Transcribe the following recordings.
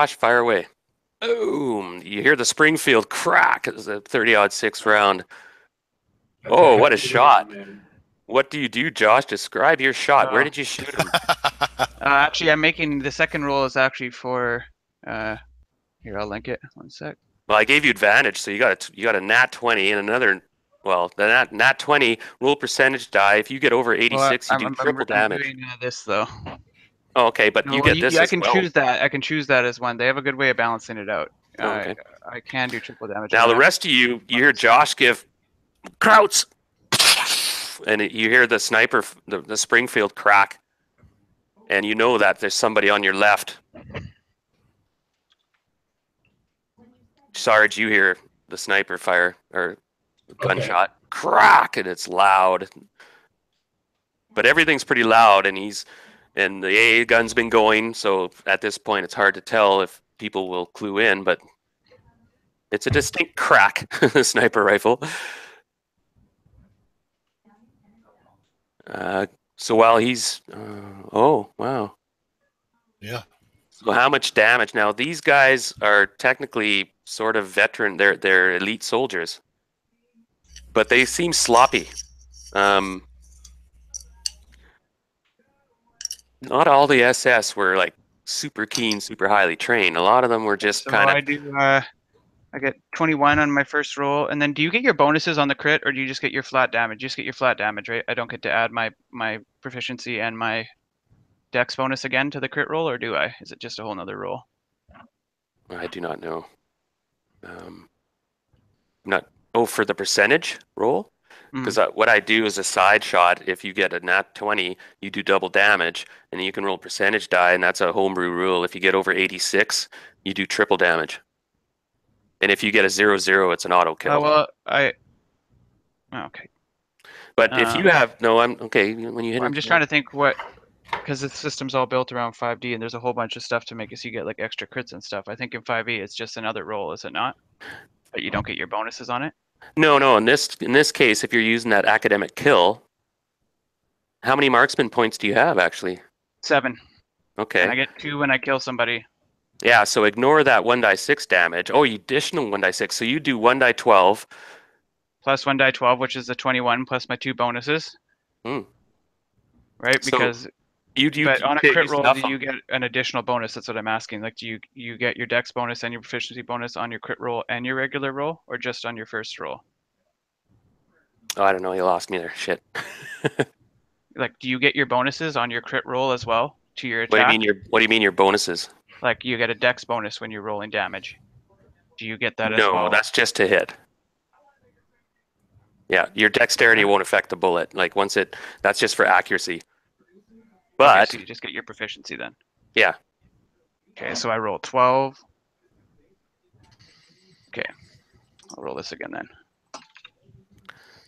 Flash, fire away. Boom! You hear the Springfield crack. It was a 30-06 round. Oh, what a shot. What do you do, Josh? Describe your shot. Where did you shoot him? Actually, I'm making the second roll is actually for... here, I'll link it. One sec. Well, I gave you advantage, so you got a nat 20 and another... Well, the nat 20 roll percentage die. If you get over 86, well, you do triple damage. I'm doing this, though. Oh, okay, but no, you get this as well. I can choose that as one. They have a good way of balancing it out. Oh, okay. I can do triple damage. Now, the rest of you, you hear Josh give... Krauts! And you hear the sniper, the Springfield crack, and you know that there's somebody on your left. Sarge, you hear the sniper fire or gunshot crack, and it's loud. But everything's pretty loud, and the AA gun's been going, so at this point it's hard to tell if people will clue in, but it's a distinct crack, the sniper rifle. So while he's, oh, wow. Yeah. So how much damage? Now, these guys are technically sort of veteran. They're elite soldiers, but they seem sloppy. Not all the SS were like super keen, super highly trained. A lot of them were just so kind of... I get 21 on my first roll, and then do you get your bonuses on the crit, or do you just get your flat damage? You just get your flat damage, right? I don't get to add my proficiency and my dex bonus again to the crit roll, or do I? Is it just a whole nother roll? I do not know. For the percentage roll? Because what I do is a side shot. If you get a nat 20, you do double damage, and you can roll percentage die, and that's a homebrew rule. If you get over 86, you do triple damage. And if you get a 0-0, it's an auto kill. Okay. But if you have when you hit. I'm just trying to think what, because the system's all built around 5D, and there's a whole bunch of stuff to make it so you get like extra crits and stuff. I think in 5E it's just another roll, is it not? But you don't get your bonuses on it. No. In this case, if you're using that academic kill, how many marksman points do you have actually? 7. Okay. And I get 2 when I kill somebody. Yeah, so ignore that 1d6 damage. Oh, you additional 1d6. So you do 1d12. Plus 1d12, which is the 21, plus my 2 bonuses. Right? Because on a crit roll, do you get an additional bonus? That's what I'm asking. Like, do you get your dex bonus and your proficiency bonus on your crit roll and your regular roll, or just on your first roll? Oh, I don't know. You lost me there. Shit. Like, do you get your bonuses on your crit roll as well to your attack? What do you mean your bonuses? Like, you get a dex bonus when you're rolling damage. Do you get that as well? No, that's just to hit. Yeah, your dexterity won't affect the bullet. Like, that's just for accuracy. But... Okay, so you just get your proficiency then. Yeah. Okay, so I roll 12. Okay, I'll roll this again then.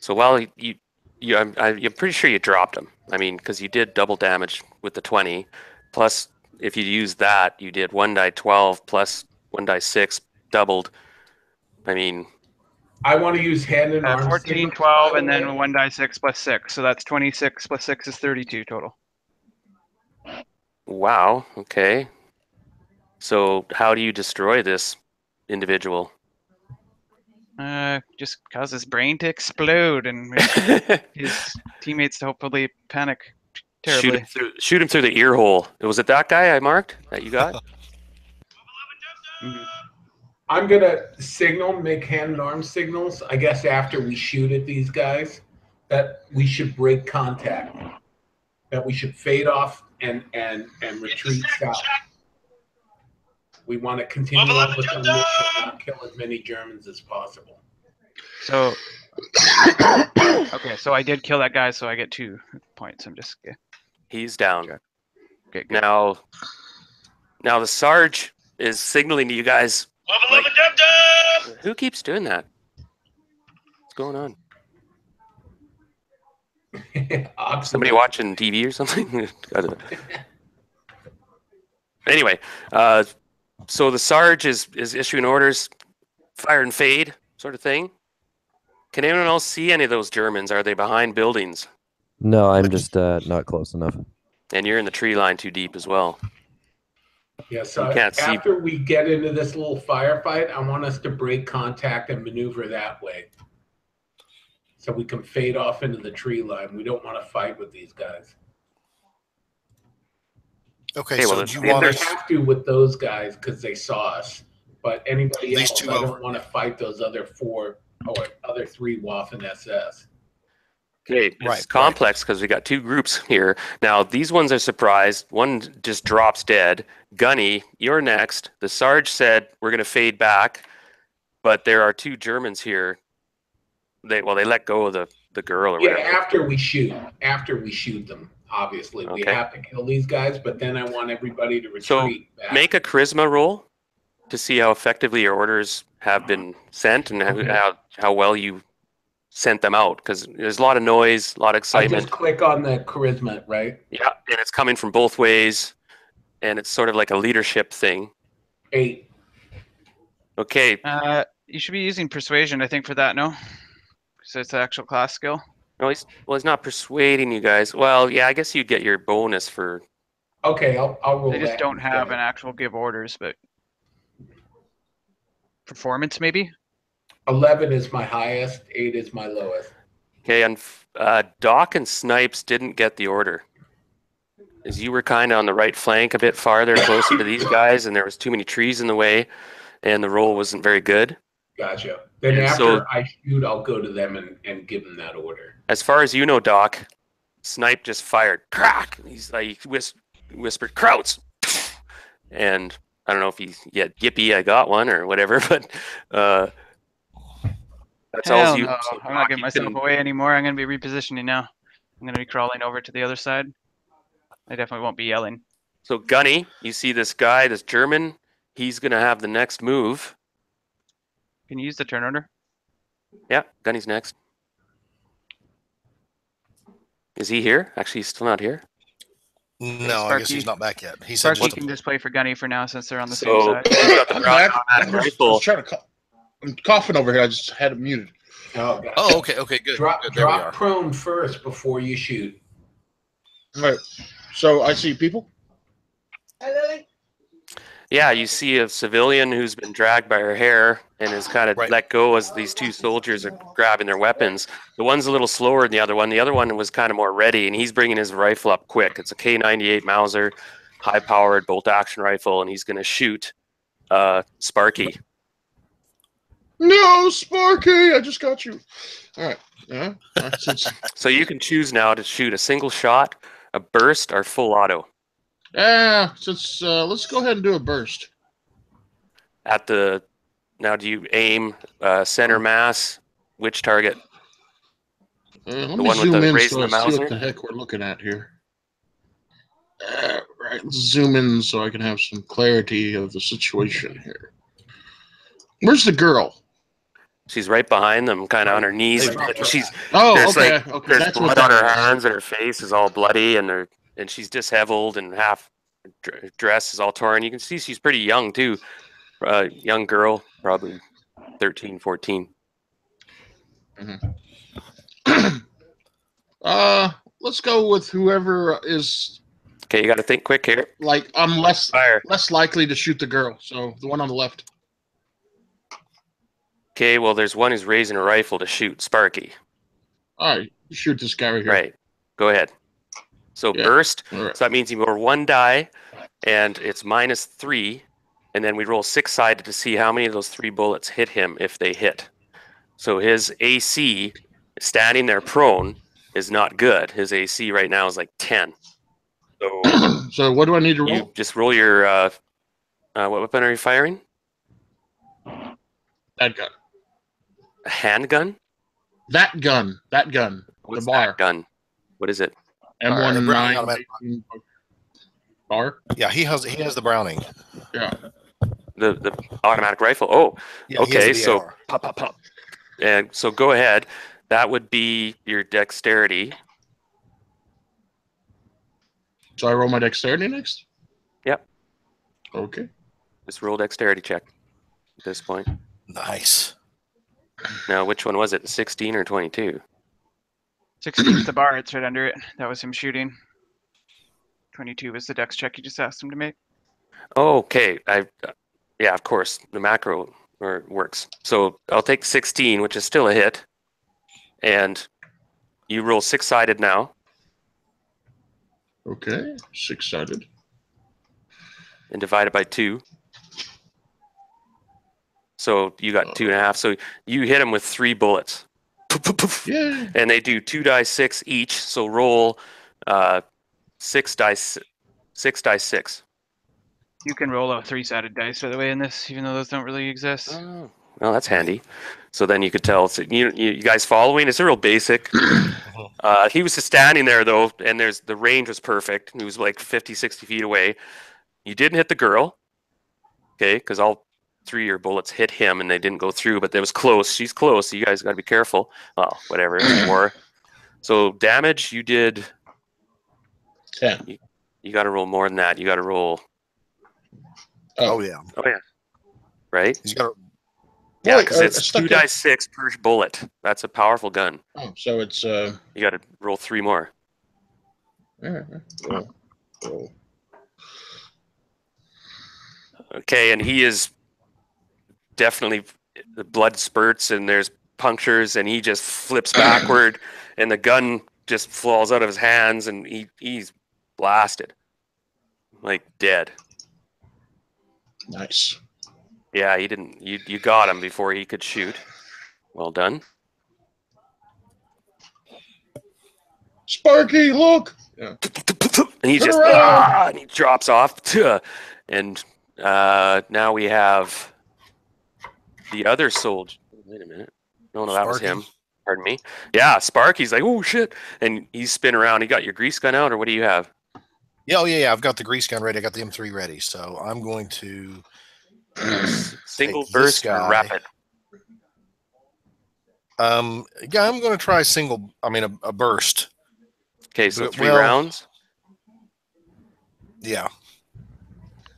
So while I'm pretty sure you dropped him. I mean, because you did double damage with the 20, plus... If you use that, you did 1d12 plus 1d6 doubled. I mean, I want to use hand and arm. 14, 12, and then 1d6 plus 6. So that's 26 plus 6 is 32 total. Wow. Okay. So how do you destroy this individual? Just cause his brain to explode and his teammates to hopefully panic. Terribly. Shoot him through the ear hole. Was it that guy I marked that you got? I'm going to make hand and arm signals, I guess, after we shoot at these guys, that we should break contact, that we should fade off and retreat south. We want to continue on with the mission and kill as many Germans as possible. So... Okay, so I did kill that guy, so I get 2 points. He's down. Okay, now the Sarge is signaling to you guys. Like, who keeps doing that? What's going on? Somebody watching TV or something? I don't know. Anyway, so the Sarge is issuing orders, fire and fade sort of thing. Can anyone else see any of those Germans? Are they behind buildings? No, I'm just not close enough. And you're in the tree line too deep as well. Yeah, so after we get into this little firefight, I want us to break contact and maneuver that way so we can fade off into the tree line. We don't want to fight with these guys. Okay, hey, so well, do you want us... have to with those guys because they saw us, but anybody else, I don't want to fight those other four or other three Waffen SS. Okay, it's right, complex because we got two groups here. Now, these ones are surprised. One just drops dead. Gunny, you're next. The Sarge said we're going to fade back, but there are two Germans here. They let go of the girl or whatever. Yeah, after we shoot them, obviously. Okay. We have to kill these guys, but then I want everybody to retreat back. Make a charisma roll to see how effectively your orders have been sent and how well you... sent them out, because there's a lot of noise, a lot of excitement. I just click on the charisma, right? Yeah, and it's coming from both ways, and it's sort of like a leadership thing. 8. Okay. You should be using persuasion, I think, for that, no? So it's an actual class skill? No, he's not persuading you guys. Well, yeah, I guess you'd get your bonus for... Okay, I'll roll that. They just don't have an actual give orders, but... Performance, maybe? 11 is my highest, 8 is my lowest. Okay, and Doc and Snipes didn't get the order. As you were kind of on the right flank a bit farther, closer to these guys, and there was too many trees in the way, and the roll wasn't very good. Gotcha. Then and after I shoot, I'll go to them and give them that order. As far as you know, Doc, Snipe just fired. Crack! He's like, whispered, Krauts! And I don't know if he had yippee, I got one, or whatever, but... That's all you. No. So I'm not giving myself away anymore. I'm going to be repositioning now. I'm going to be crawling over to the other side. I definitely won't be yelling. So Gunny, you see this guy, this German. He's going to have the next move. Can you use the turn order? Yeah, Gunny's next. Is he here? Actually, he's still not here. No, Sparky, I guess he's not back yet. He's can just play for Gunny for now since they're on the same side. I'm trying to call. I'm coughing over here. I just had it muted. Oh, okay. Okay, good. Drop prone first before you shoot. All right. So I see people. Hello. Yeah, you see a civilian who's been dragged by her hair and is kind of let go as these two soldiers are grabbing their weapons. The one's a little slower than the other one. The other one was kind of more ready, and he's bringing his rifle up quick. It's a K98 Mauser, high-powered bolt-action rifle, and he's going to shoot Sparky. No, Sparky! I just got you. All right. Yeah. So you can choose now to shoot a single shot, a burst, or full auto. Yeah. Let's go ahead and do a burst. Now, do you aim center mass? Which target? Let me zoom in so I see what the heck we're looking at here. Right. Let's zoom in so I can have some clarity of the situation here. Where's the girl? She's right behind them, kind of on her knees. There's that's blood on her hands, and her face is all bloody, and she's disheveled, and half dress is all torn. You can see she's pretty young, too. Young girl, probably 13, 14. Mm-hmm. Let's go with whoever is... Okay, you got to think quick here. Like, I'm less likely to shoot the girl, so the one on the left. Okay, well, there's one who's raising a rifle to shoot Sparky. All right, shoot this guy right here. Right, go ahead. So burst, right. So that means you roll one die, and it's -3, and then we roll 6-sided to see how many of those 3 bullets hit him if they hit. So his AC, standing there prone, is not good. His AC right now is like 10. So, so what do I need to roll? You just roll your, what weapon are you firing? That gun. A handgun? That gun. What's the BAR. That gun? What is it? M19. BAR? Yeah, he has the Browning. Yeah. The automatic rifle. Oh. Yeah, okay, so pop. And so go ahead. That would be your dexterity. So I roll my dexterity next? Yep. Okay. Just roll dexterity check at this point. Nice. Now, which one was it? 16 or 22? 16's the BAR. It's right under it. That was him shooting. 22 was the dex check you just asked him to make. Okay. Yeah, of course. The macro works. So I'll take 16, which is still a hit. And you roll six-sided now. Okay, six-sided. And divide it by 2. So you got 2.5. So you hit him with 3 bullets. Poof, poof, poof. Yeah. And they do 2d6 each. So roll 6d6. You can roll a 3-sided dice, by the way, in this, even though those don't really exist. Oh, well, that's handy. So then you could tell. So you guys following? It's a real basic. He was just standing there, though, and the range was perfect. He was like 50, 60 feet away. You didn't hit the girl, okay, because all 3 of your bullets hit him, and they didn't go through, but that was close. She's close, so you guys got to be careful. Oh, whatever. More. So damage, you did... 10. You got to roll more than that. You got to roll... Oh, yeah. Oh, yeah. Right? Yeah, because it's 2d6 per bullet. That's a powerful gun. Oh, so it's... You got to roll 3 more. Yeah. Roll. Okay, and he is definitely, the blood spurts and there's punctures and he just flips backward and the gun just falls out of his hands and he's blasted. Like dead. Nice. Yeah, he didn't, you got him before he could shoot. Well done. Sparky, look! Yeah. And he just, and he drops off and... now we have the other soldier. Wait a minute. No, that was him. Pardon me. Yeah, Sparky's like, oh, shit. And he's spinning around. You got your grease gun out, or what do you have? Yeah, I've got the grease gun ready. I got the M3 ready. So I'm going to... single burst or rapid? Yeah, I'm going to try a burst. Okay, so 3 rounds? Yeah.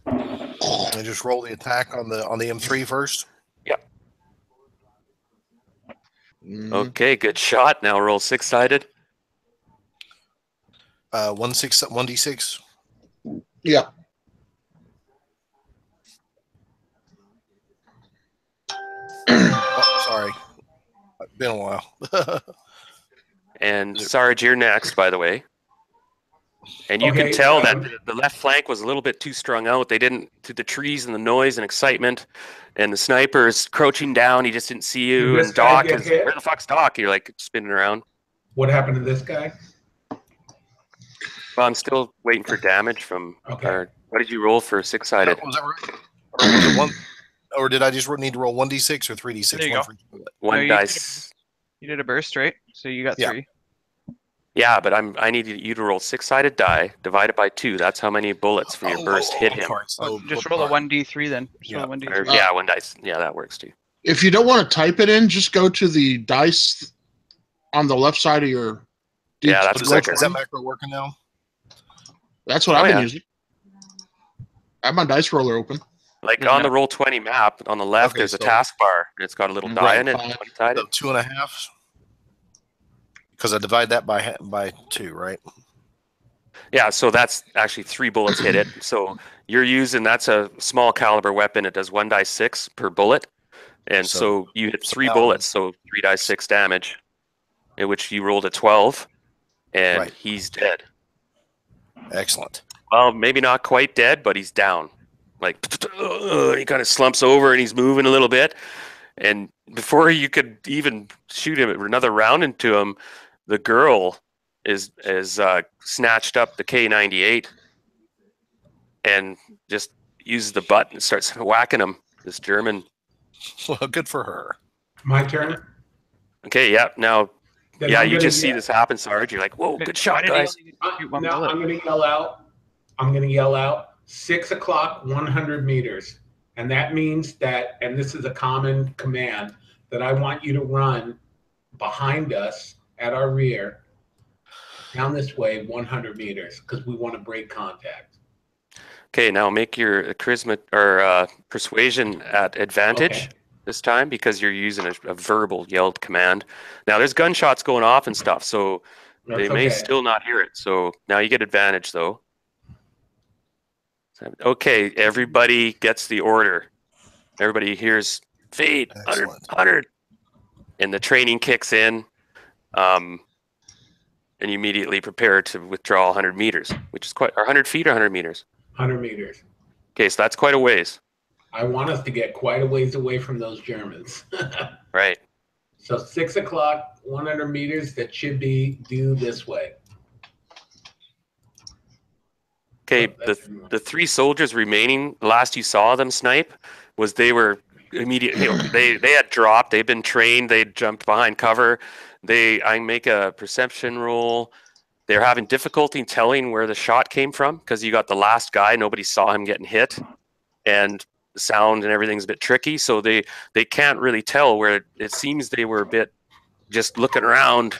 And just roll the attack on the M3 first. Yep. Okay, good shot. Now roll 6-sided. 1d6. Yeah. Oh, sorry. It's been a while. And Sarge, you're next, by the way. And you can tell that the left flank was a little bit too strung out. They didn't, through the trees and the noise and excitement, and the sniper's crouching down. He just didn't see you. And Doc is, where the fuck's Doc? You're like spinning around. What happened to this guy? Well, I'm still waiting for damage from. Our, what did you roll for 6-sided? Was that right? Or did I just need to roll 1d6 or 3d6? There you go. One dice. You did a burst, right? So you got 3. Yeah, but I need you to roll 6-sided die, divide it by 2. That's how many bullets from your burst hit him. So just roll a 1d3 then. Just roll a 1d3. Yeah, 1 dice. Yeah, that works too. If you don't want to type it in, just go to the dice on the left side of your... Yeah, that's quicker. Is that macro working now? That's what I've been using. I have my dice roller open. Like on the Roll20 map, on the left, there's a task bar. It's got a little die in it. 2.5. Because I divide that by 2, right? Yeah, so that's actually 3 bullets hit it. So you're using, that's a small caliber weapon. It does 1d6 per bullet. And so you hit 3 bullets, so 3d6 damage, in which you rolled a 12, and he's dead. Excellent. Well, maybe not quite dead, but he's down. Like, he kind of slumps over, and he's moving a little bit. And before you could even shoot him another round into him, the girl is snatched up the K98 and just uses the butt and starts whacking him. This German. Well, good for her. My turn. Okay, yeah. Now, then you just see this happen, Sarge. You're like, whoa, good shot, guys. No, I'm going to yell out. 6 o'clock, 100 meters. And that means that, and this is a common command, that I want you to run behind us at our rear down this way 100 meters because we want to break contact. Okay, now make your charisma or persuasion at advantage this time because you're using a verbal yelled command. Now there's gunshots going off and stuff, so they may still not hear it. So now you get advantage though. Okay, everybody gets the order. Everybody hears feed 100, 100, and the training kicks in, and you immediately prepare to withdraw 100 meters, which is quite, or 100 feet or 100 meters? 100 meters. Okay, so that's quite a ways. I want us to get quite a ways away from those Germans. Right. So 6 o'clock, 100 meters, that should be due this way. Okay, oh, the 3 soldiers remaining, last you saw them snipe, was they were immediately, they had dropped, they'd been trained, they jumped behind cover. I make a perception roll. They're having difficulty telling where the shot came from because you got the last guy, nobody saw him getting hit, and the sound and everything's a bit tricky, so they can't really tell where it seems they were a bit just looking around.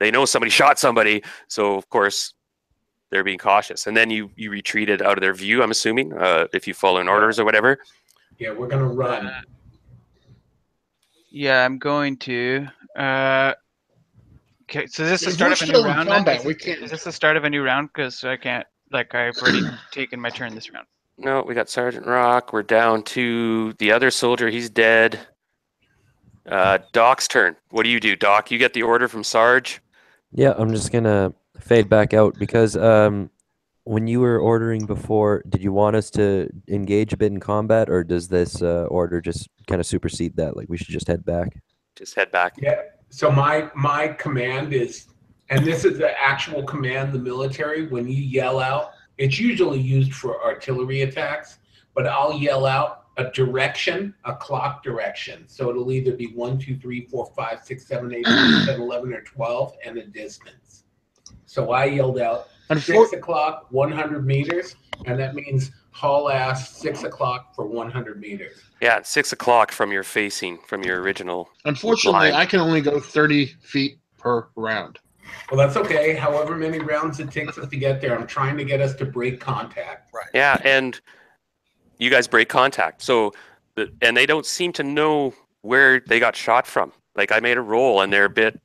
They know somebody shot somebody, so of course they're being cautious. And then you retreated out of their view, I'm assuming, if you follow in orders or whatever. Yeah, we're going to run. Yeah, I'm going to. Okay, so is this the start of a new round? Is this the start of a new round? Because I can't, like, I've already taken my turn this round. No, we got Sergeant Rock. We're down to the other soldier. He's dead. Doc's turn. What do you do, Doc? You get the order from Sarge? Yeah, I'm just going to fade back out because when you were ordering before, did you want us to engage a bit in combat, or does this order just kind of supersede that? Like, we should just head back? Just head back. Yeah. So my command is, and this is the actual command in the military, when you yell out, it's usually used for artillery attacks, but I'll yell out a direction, a clock direction. So it'll either be 1, 2, 3, 4, 5, 6, 7, 8, 9, 10, 11, or 12, and a distance. So I yelled out 6 o'clock, 100 meters, and that means haul ass 6 o'clock for 100 meters. Yeah, it's 6 o'clock from your facing, from your original. Unfortunately, line. I can only go 30 feet per round. Well, that's okay. However many rounds it takes us to get there, I'm trying to get us to break contact. Right. Yeah, and you guys break contact. So, and they don't seem to know where they got shot from. Like, I made a roll, and they're a bit,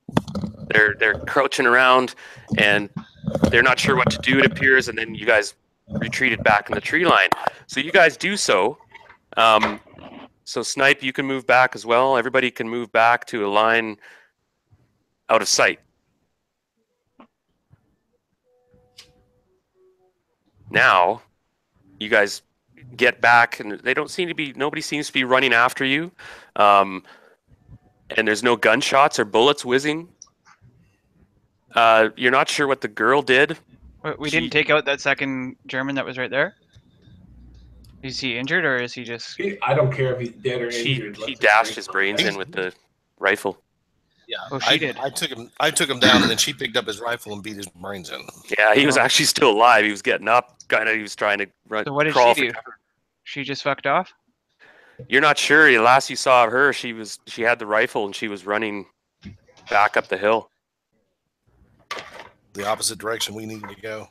they're crouching around, and they're not sure what to do. It appears, and then you guys retreated back in the tree line. So you guys do so. So Snipe, you can move back as well. Everybody can move back to a line out of sight. Now, you guys get back, and they don't seem to be. Nobody seems to be running after you, and there's no gunshots or bullets whizzing. You're not sure what the girl did. We didn't take out that second German that was right there. Is he injured, or is he just? I don't care if he's dead or injured. He dashed his brains in with the rifle. Yeah, oh, she did. I took him down, and then she picked up his rifle and beat his brains in. Yeah, he was actually still alive. He was getting up, kind of. He was trying to run. So what did she do? She just fucked off. You're not sure. The last you saw of her, she had the rifle and she was running back up the hill, the opposite direction we needed to go.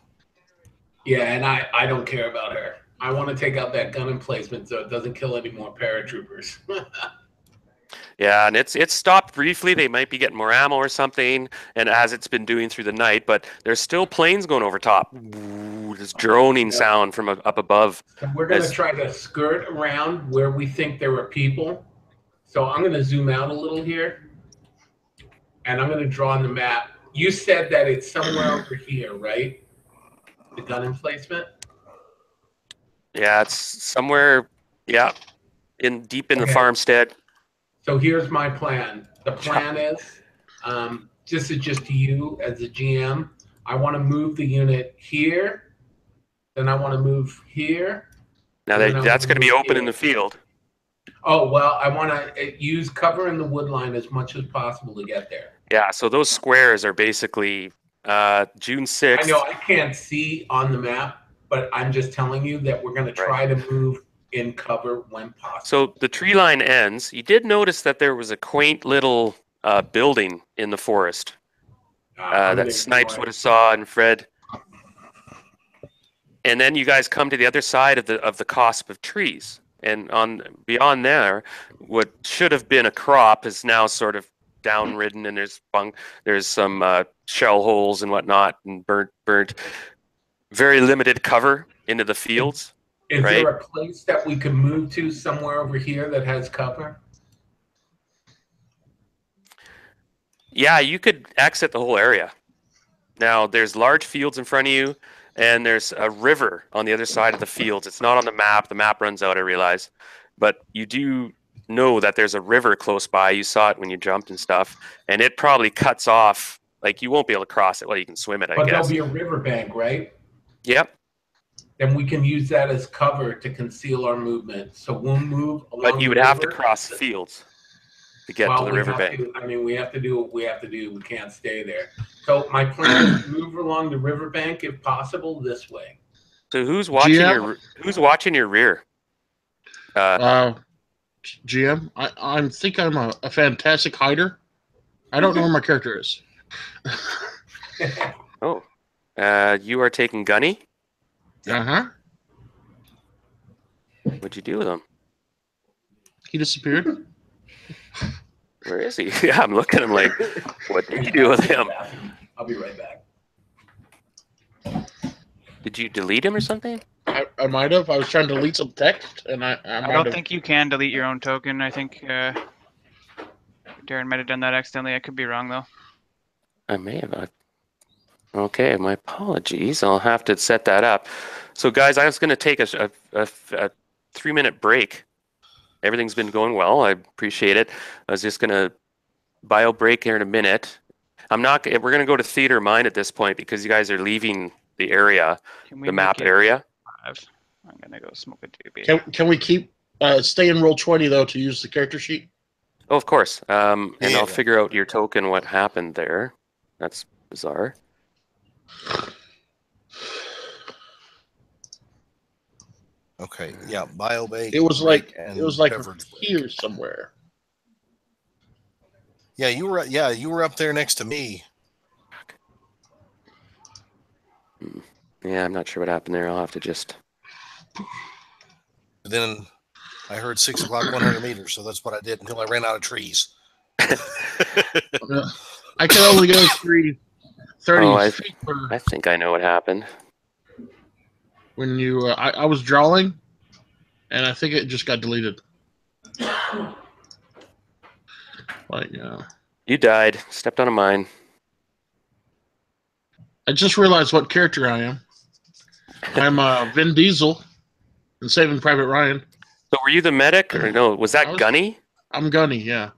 Yeah, and I don't care about her. I want to take out that gun emplacement so it doesn't kill any more paratroopers. Yeah, and it's stopped briefly. They might be getting more ammo or something, and as it's been doing through the night, but there's still planes going over top. Ooh, this droning sound from up above. So we're going to try to skirt around where we think there are people. So I'm going to zoom out a little here, and I'm going to draw on the map. You said that it's somewhere over here, right? The gun emplacement? Yeah, it's somewhere, yeah, deep in the farmstead. So here's my plan. The plan is, this is just to you as a GM, I want to move the unit here, then I want to move here. Now that's going to be open here. In the field. Oh, well, I want to use cover in the wood line as much as possible to get there. Yeah, so those squares are basically June 6th. I know I can't see on the map, but I'm just telling you that we're going to try to move in cover when possible. So the tree line ends. You did notice that there was a quaint little building in the forest that Snipes would have saw, and Fred. And then you guys come to the other side of the cusp of trees, and on beyond there, what should have been a crop is now sort of downridden, and there's some shell holes and whatnot, and burnt, very limited cover into the fields. Is there a place that we could move to somewhere over here that has cover? Yeah, you could exit the whole area. Now, there's large fields in front of you, and there's a river on the other side of the fields. It's not on the map. The map runs out, I realize. But you do know that there's a river close by. You saw it when you jumped and stuff. And it probably cuts off. Like, you won't be able to cross it. Well, you can swim it, I guess. But there'll be a riverbank, right? Yep. Then we can use that as cover to conceal our movement. So we'll move along. But you would have to cross fields to get to the riverbank. I mean, we have to do what we have to do. We can't stay there. So my plan is to move along the riverbank, if possible, this way. So who's watching your rear? GM, I think I'm a fantastic hider. I don't know where my character is. Oh. You are taking Gunny? Uh-huh. What'd you do with him? He disappeared. Where is he? Yeah, I'm looking at him like, what did you do with him? I'll be right back. Did you delete him or something? I might have. I was trying to delete some text, and I don't think you can delete your own token. I think Darren might have done that accidentally. I could be wrong, though. I may have. Okay, my apologies. I'll have to set that up. So, guys, I was going to take a 3-minute break. Everything's been going well. I appreciate it. I was just going to bio break here in a minute. We're going to go to Theater Mine at this point because you guys are leaving the area, the map area. I'm going to go smoke a doobie. Can we keep stay in Roll20 though to use the character sheet? Oh, of course. And I'll figure out your token. What happened there? That's bizarre. Okay. Yeah. Biobake. It was like here somewhere. Yeah, you were. Yeah, you were up there next to me. Yeah, I'm not sure what happened there. I'll have to just. But then I heard 6 o'clock, 100 meters. So that's what I did until I ran out of trees. I can only go 30 feet. I think I know what happened. When you, I was drawing, and I think it just got deleted. You died. Stepped on a mine. I just realized what character I am. I'm Vin Diesel in Saving Private Ryan. So were you the medic, or no? Was that Gunny? I'm Gunny, yeah.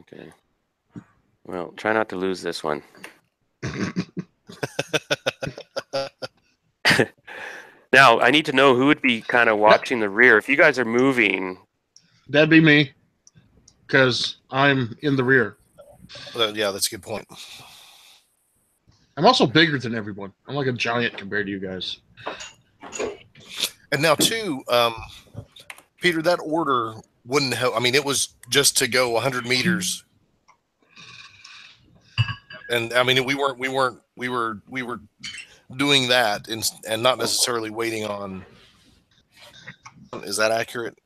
Okay. Well, try not to lose this one. Now, I need to know who would be kind of watching the rear. If you guys are moving... That'd be me, because I'm in the rear. Yeah, that's a good point. I'm also bigger than everyone. I'm like a giant compared to you guys. And now, too, Peter, that order wouldn't help. I mean, it was just to go 100 meters. And, I mean, we were doing that and not necessarily waiting on. Is that accurate?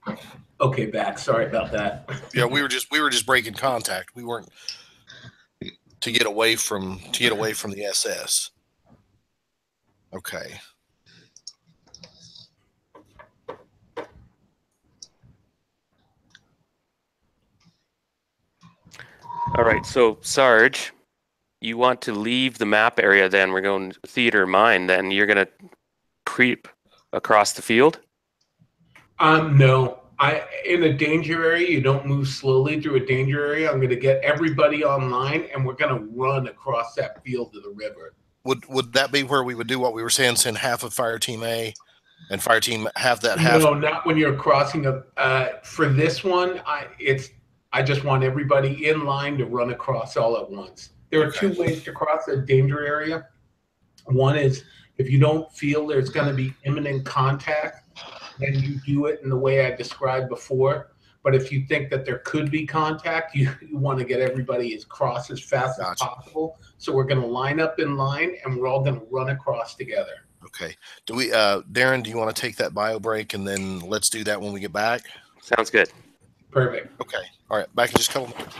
Okay, back. Sorry about that. Yeah, we were just breaking contact. We weren't to get away from the SS. Okay. All right. So Sarge. You want to leave the map area, then we're going to Theater Mine, then you're going to creep across the field? No. In a danger area, you don't move slowly through a danger area. I'm going to get everybody online, and we're going to run across that field to the river. Would that be where we would do what we were saying, send half of Fire Team A and Fire Team half that half? No, not when you're crossing. For this one, I just want everybody in line to run across all at once. There are two ways to cross a danger area. One is if you don't feel there's going to be imminent contact, then you do it in the way I described before. But if you think that there could be contact, you want to get everybody across as fast as possible. So we're going to line up in line, and we're all going to run across together. Okay. Do we, Darren, do you want to take that bio break, and then let's do that when we get back? Sounds good. Perfect. Okay. All right. Back in just a couple minutes.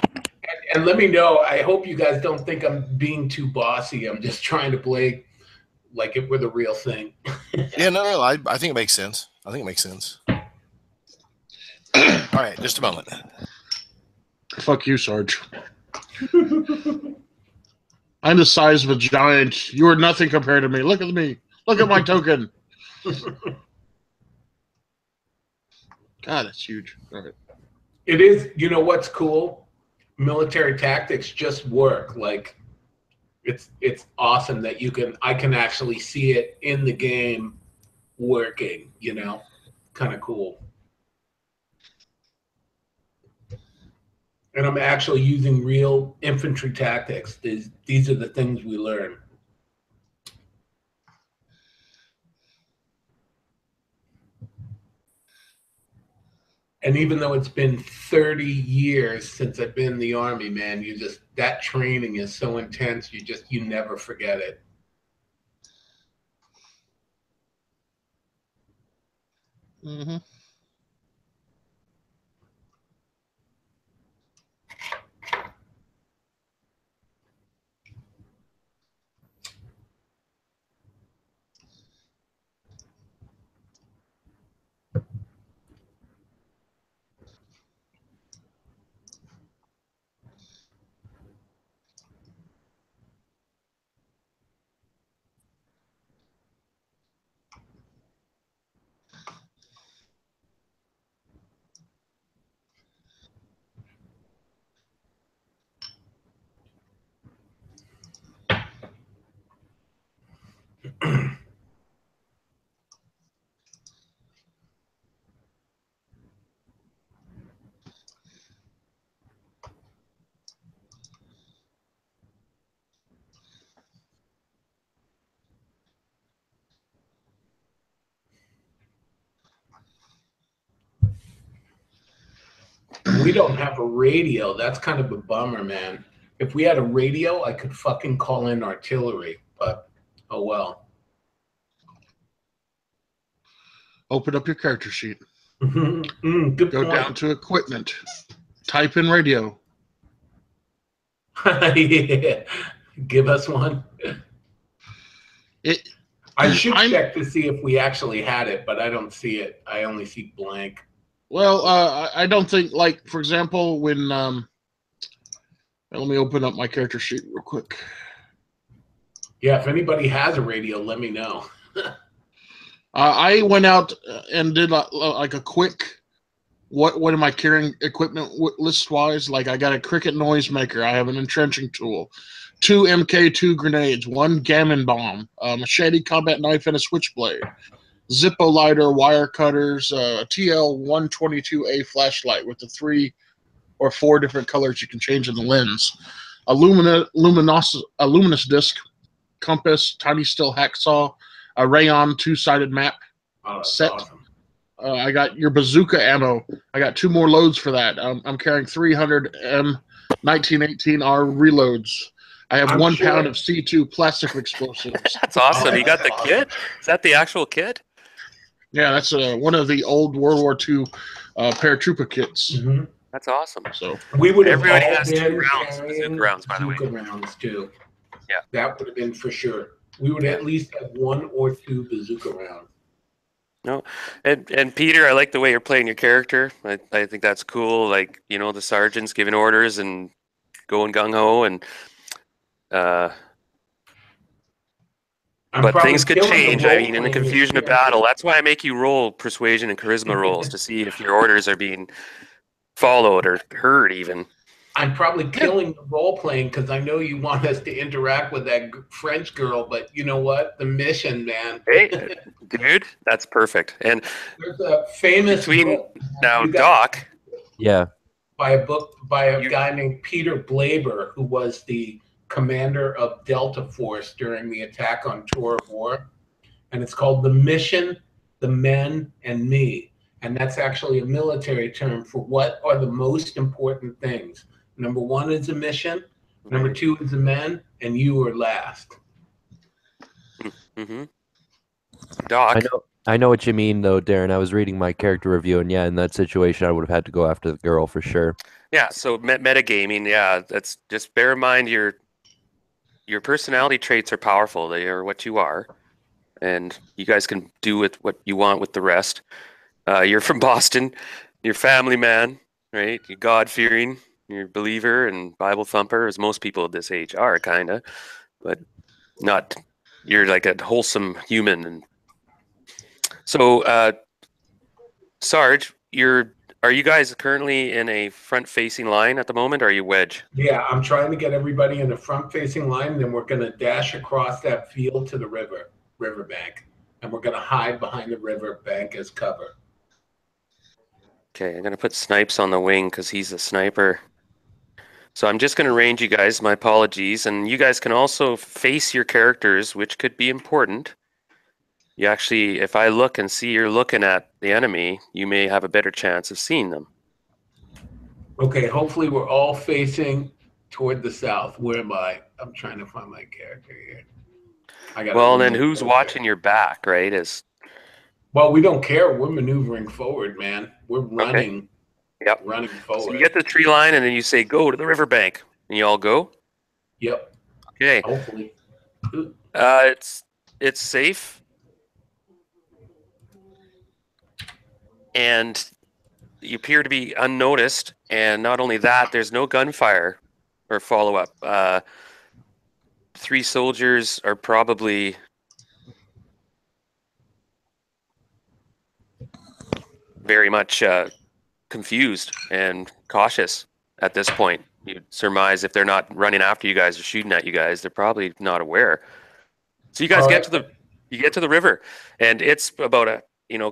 And let me know, I hope you guys don't think I'm being too bossy. I'm just trying to play like it were the real thing. Yeah, no, I think it makes sense. I think it makes sense. All right, just a moment. Fuck you, Sarge. I'm the size of a giant. You are nothing compared to me. Look at me. Look at my token. God, that's huge. All right. It is. You know what's cool? Military tactics just work. Like, it's awesome that you can. I can actually see it in the game working. You know, kind of cool. And I'm actually using real infantry tactics. These are the things we learn. And even though it's been 30 years since I've been in the Army, man, you just, that training is so intense, you just, you never forget it. Mm-hmm. We don't have a radio. That's kind of a bummer, man. If we had a radio, I could fucking call in artillery, but oh well. Open up your character sheet. Good Go point. Down to equipment. Type in radio. Yeah. Give us one. I should check to see if we actually had it, but I don't see it. I only see blank. Well, I don't think, like, for example, when let me open up my character sheet real quick. Yeah, if anybody has a radio, let me know. I went out and did like a quick, what am I carrying equipment list-wise? Like, I got a Cricket Noisemaker. I have an Entrenching Tool, 2 MK 2 grenades, 1 Gammon Bomb, a machete, combat knife, and a Switchblade. Zippo lighter, wire cutters, TL-122A flashlight with the 3 or 4 different colors you can change in the lens, a luminous disc, compass, tiny steel hacksaw, a rayon 2-sided map set. Awesome. I got your bazooka ammo. I got 2 more loads for that. I'm carrying 300 M1918R reloads. I have 1 pound of C2 plastic explosives. That's awesome. You got the kit? Is that the actual kit? Yeah, that's one of the old World War II paratrooper kits. Mm-hmm. That's awesome. So everybody has 2 rounds, bazooka rounds, by the way. Rounds too. Yeah, that would have been for sure. We would at least have 1 or 2 bazooka rounds. No, and Peter, I like the way you're playing your character. I think that's cool. Like, you know, the sergeant's giving orders and going gung ho, and but things could change. I mean, in the confusion of battle, that's why I make you roll persuasion and charisma rolls to see if your orders are being followed or heard. Even I'm probably killing the role playing because I know you want us to interact with that French girl, but you know what? The mission, man. Hey, dude, that's perfect. And there's a famous between now Doc, yeah, by a book by a guy named Peter Blaber, who was the commander of Delta Force during the attack on Tor Vor, and it's called The Mission, The Men, and Me. And that's actually a military term for what are the most important things. Number 1 is a mission, number 2 is the men, and you are last. Mm-hmm. Doc. I know what you mean, though, Darren. I was reading my character review, and yeah, in that situation, I would have had to go after the girl for sure. Yeah, so metagaming, yeah, that's just bear in mind your personality traits are powerful. They are what you are. and you guys can do with what you want with the rest. You're from Boston. You're family man, right? You're God-fearing. You're a believer and Bible thumper, as most people at this age are, kind of. But not... You're like a wholesome human. And so, Sarge, are you guys currently in a front-facing line at the moment, or are you wedge? Yeah, I'm trying to get everybody in the front-facing line, and then we're going to dash across that field to the riverbank, and we're going to hide behind the riverbank as cover. Okay, I'm going to put Snipes on the wing because he's a sniper. So I'm just going to range you guys, my apologies, and you guys can also face your characters, which could be important. You actually, if I look and see you're looking at the enemy, you may have a better chance of seeing them. Okay, hopefully we're all facing toward the south. Where am I? I'm trying to find my character here. Well, then who's watching your back, right? Well, we don't care. We're maneuvering forward, man. We're running, okay. Yep. Running forward. So you get the tree line, and then you say, go to the riverbank. And you all go? Yep. Okay. Hopefully. It's safe. And you appear to be unnoticed, and not only that, there's no gunfire or follow-up. Three soldiers are probably very much confused and cautious at this point. You'd surmise if they're not running after you guys or shooting at you guys, they're probably not aware. So you guys get to the river, and it's about a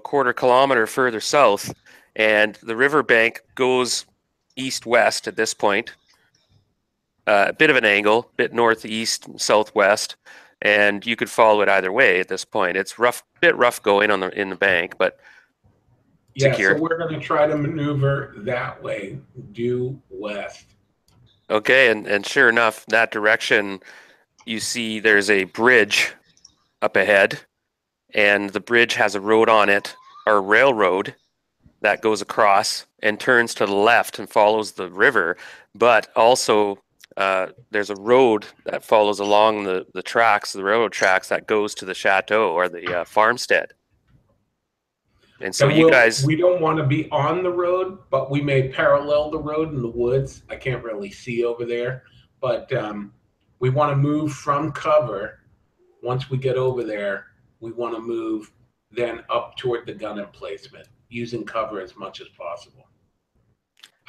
quarter kilometer further south, and the riverbank goes east-west at this point. A bit of an angle, bit northeast, southwest, and you could follow it either way at this point. It's rough going on in the bank, but yeah, secure. So we're going to try to maneuver that way, due west. Okay, and sure enough, that direction, you see there's a bridge up ahead. And the bridge has a road on it, or railroad, that goes across and turns to the left and follows the river. But also, there's a road that follows along the tracks, the railroad tracks, that goes to the chateau or the farmstead. And so you guys... We don't want to be on the road, but we may parallel the road in the woods. I can't really see over there. But we want to move from cover once we get over there. We want to move then up toward the gun emplacement, using cover as much as possible.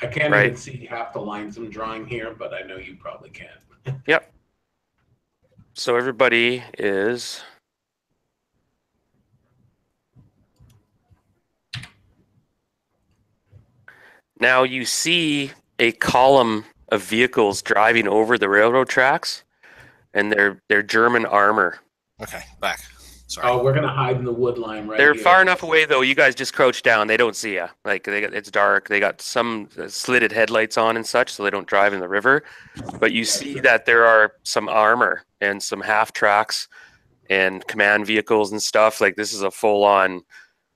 I can't even see half the lines I'm drawing here, but I know you probably can. Yep. So everybody is... Now you see a column of vehicles driving over the railroad tracks, and they're German armor. Okay, back. Sorry. Oh, we're going to hide in the wood line right here. They're far enough away, though. You guys just crouch down. They don't see you. Like, it's dark. They got some slitted headlights on and such, so they don't drive in the river. But you see that there are some armor and some half-tracks and command vehicles and stuff. Like, this is a full-on...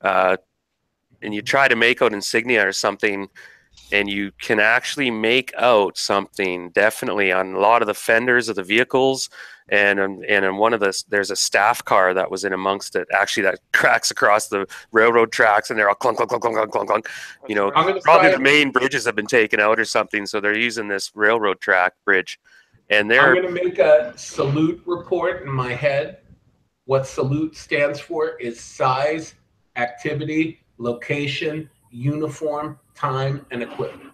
and you try to make out insignia or something, and you can actually make out something, definitely, on a lot of the fenders of the vehicles. And in one of the, there's a staff car that was in amongst it, actually, that cracks across the railroad tracks, and they're all clunk, clunk, clunk, clunk, clunk, clunk. You know, probably the main bridges have been taken out or something, so they're using this railroad track bridge. And they're... I'm going to make a salute report in my head. What salute stands for is size, activity, location, uniform, time, and equipment.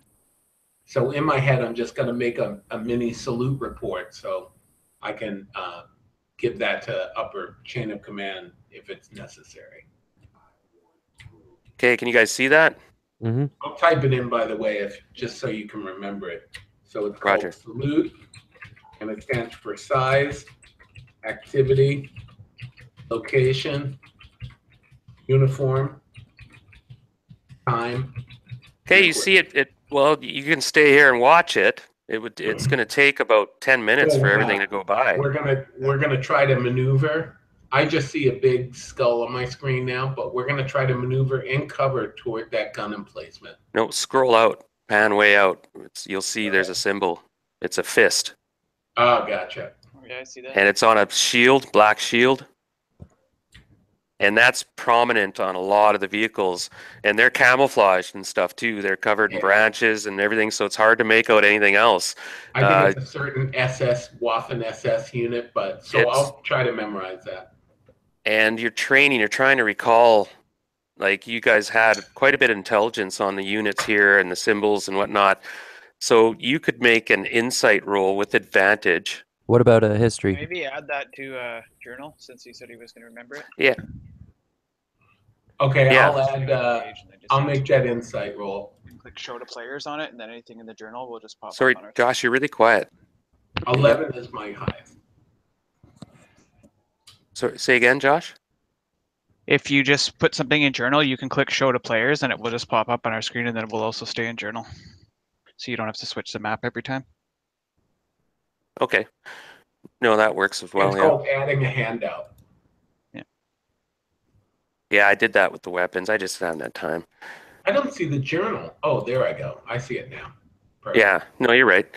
So in my head, I'm just going to make a mini salute report, so... I can give that to upper chain of command if it's necessary. Okay, can you guys see that? Mm-hmm. I'll type it in, by the way, just so you can remember it. So it's called salute, and it stands for size, activity, location, uniform, time. Okay, you see it. Well, you can stay here and watch it. It's going to take about 10 minutes for everything to go by. We're going to try to maneuver. I just see a big skull on my screen now, but we're going to try to maneuver in cover toward that gun emplacement. No, scroll out, pan way out. You'll see there's a symbol. It's a fist. Oh, gotcha. Yeah, I see that. And it's on a shield, black shield. And that's prominent on a lot of the vehicles. And they're camouflaged and stuff too. They're covered in branches and everything, so it's hard to make out anything else. I think it's a certain SS, Waffen SS unit, but so I'll try to memorize that. And you're training, you're trying to recall, like you guys had quite a bit of intelligence on the units here and the symbols and whatnot. So you could make an insight roll with advantage. What about a history? Maybe add that to journal, since he said he was going to remember it. Yeah. Okay, yeah. I'll add, I'll make that insight roll. Click show to players on it, and then anything in the journal will just pop up on our Josh, you're really quiet. 11 is my highest. So, say again, Josh? If you just put something in journal, you can click show to players, and it will just pop up on our screen, and then it will also stay in journal. So you don't have to switch the map every time. Okay. No, that works as well. It's called adding a handout. Yeah. Yeah, I did that with the weapons. I just found that time. I don't see the journal. Oh, there I go. I see it now. Perfect. Yeah. No, you're right.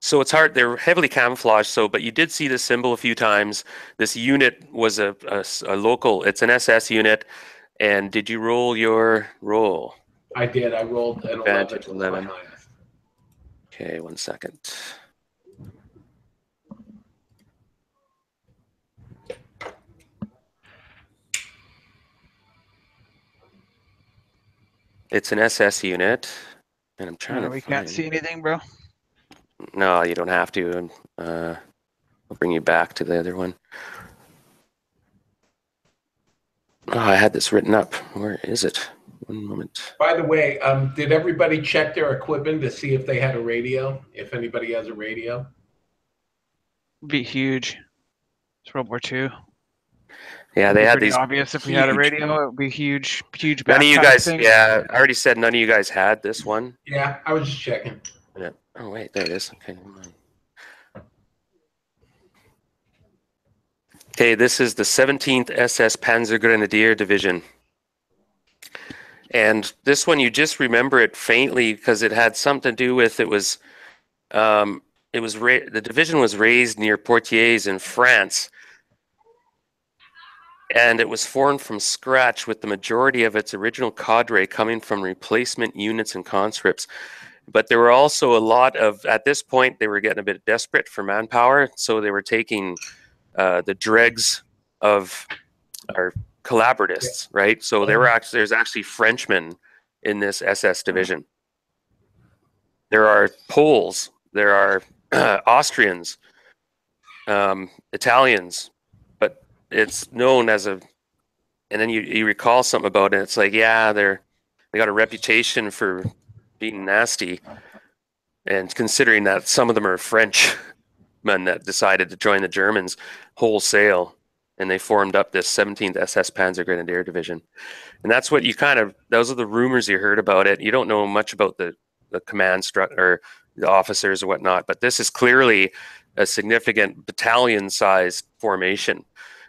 So it's hard. They're heavily camouflaged. So, but you did see this symbol a few times. This unit was a local. It's an SS unit. And did you roll your roll? I did. I rolled an 11. Okay, one second. It's an SS unit, and I'm trying to. We can't see anything, bro. No, you don't have to. I'll bring you back to the other one. Oh, I had this written up. Where is it? One moment. By the way, did everybody check their equipment to see if they had a radio? If anybody has a radio? It'd be huge. It's World War II. Yeah, they had these. Obvious if we had a radio, it would be huge, huge. None of you guys. Thing. Yeah, I already said none of you guys had this one. Yeah, I was just checking. Yeah. Oh wait, there it is. Okay. Okay, this is the 17th SS Panzer Grenadier Division. And this one, you just remember it faintly because it had something to do with the division was raised near Poitiers in France, and it was formed from scratch with the majority of its original cadre coming from replacement units and conscripts. But there were also a lot of, at this point, they were getting a bit desperate for manpower, so they were taking the dregs of our collaboratists, right? So there were actually, there's actually Frenchmen in this SS division. There are Poles, there are Austrians, Italians, but it's known as a. And then you recall something about it. It's like, yeah, they got a reputation for being nasty, and considering that some of them are French men that decided to join the Germans wholesale. And they formed up this 17th SS Panzer Grenadier Division. And that's what you kind of, those are the rumors you heard about it. You don't know much about the command structure or the officers or whatnot, but this is clearly a significant battalion-sized formation.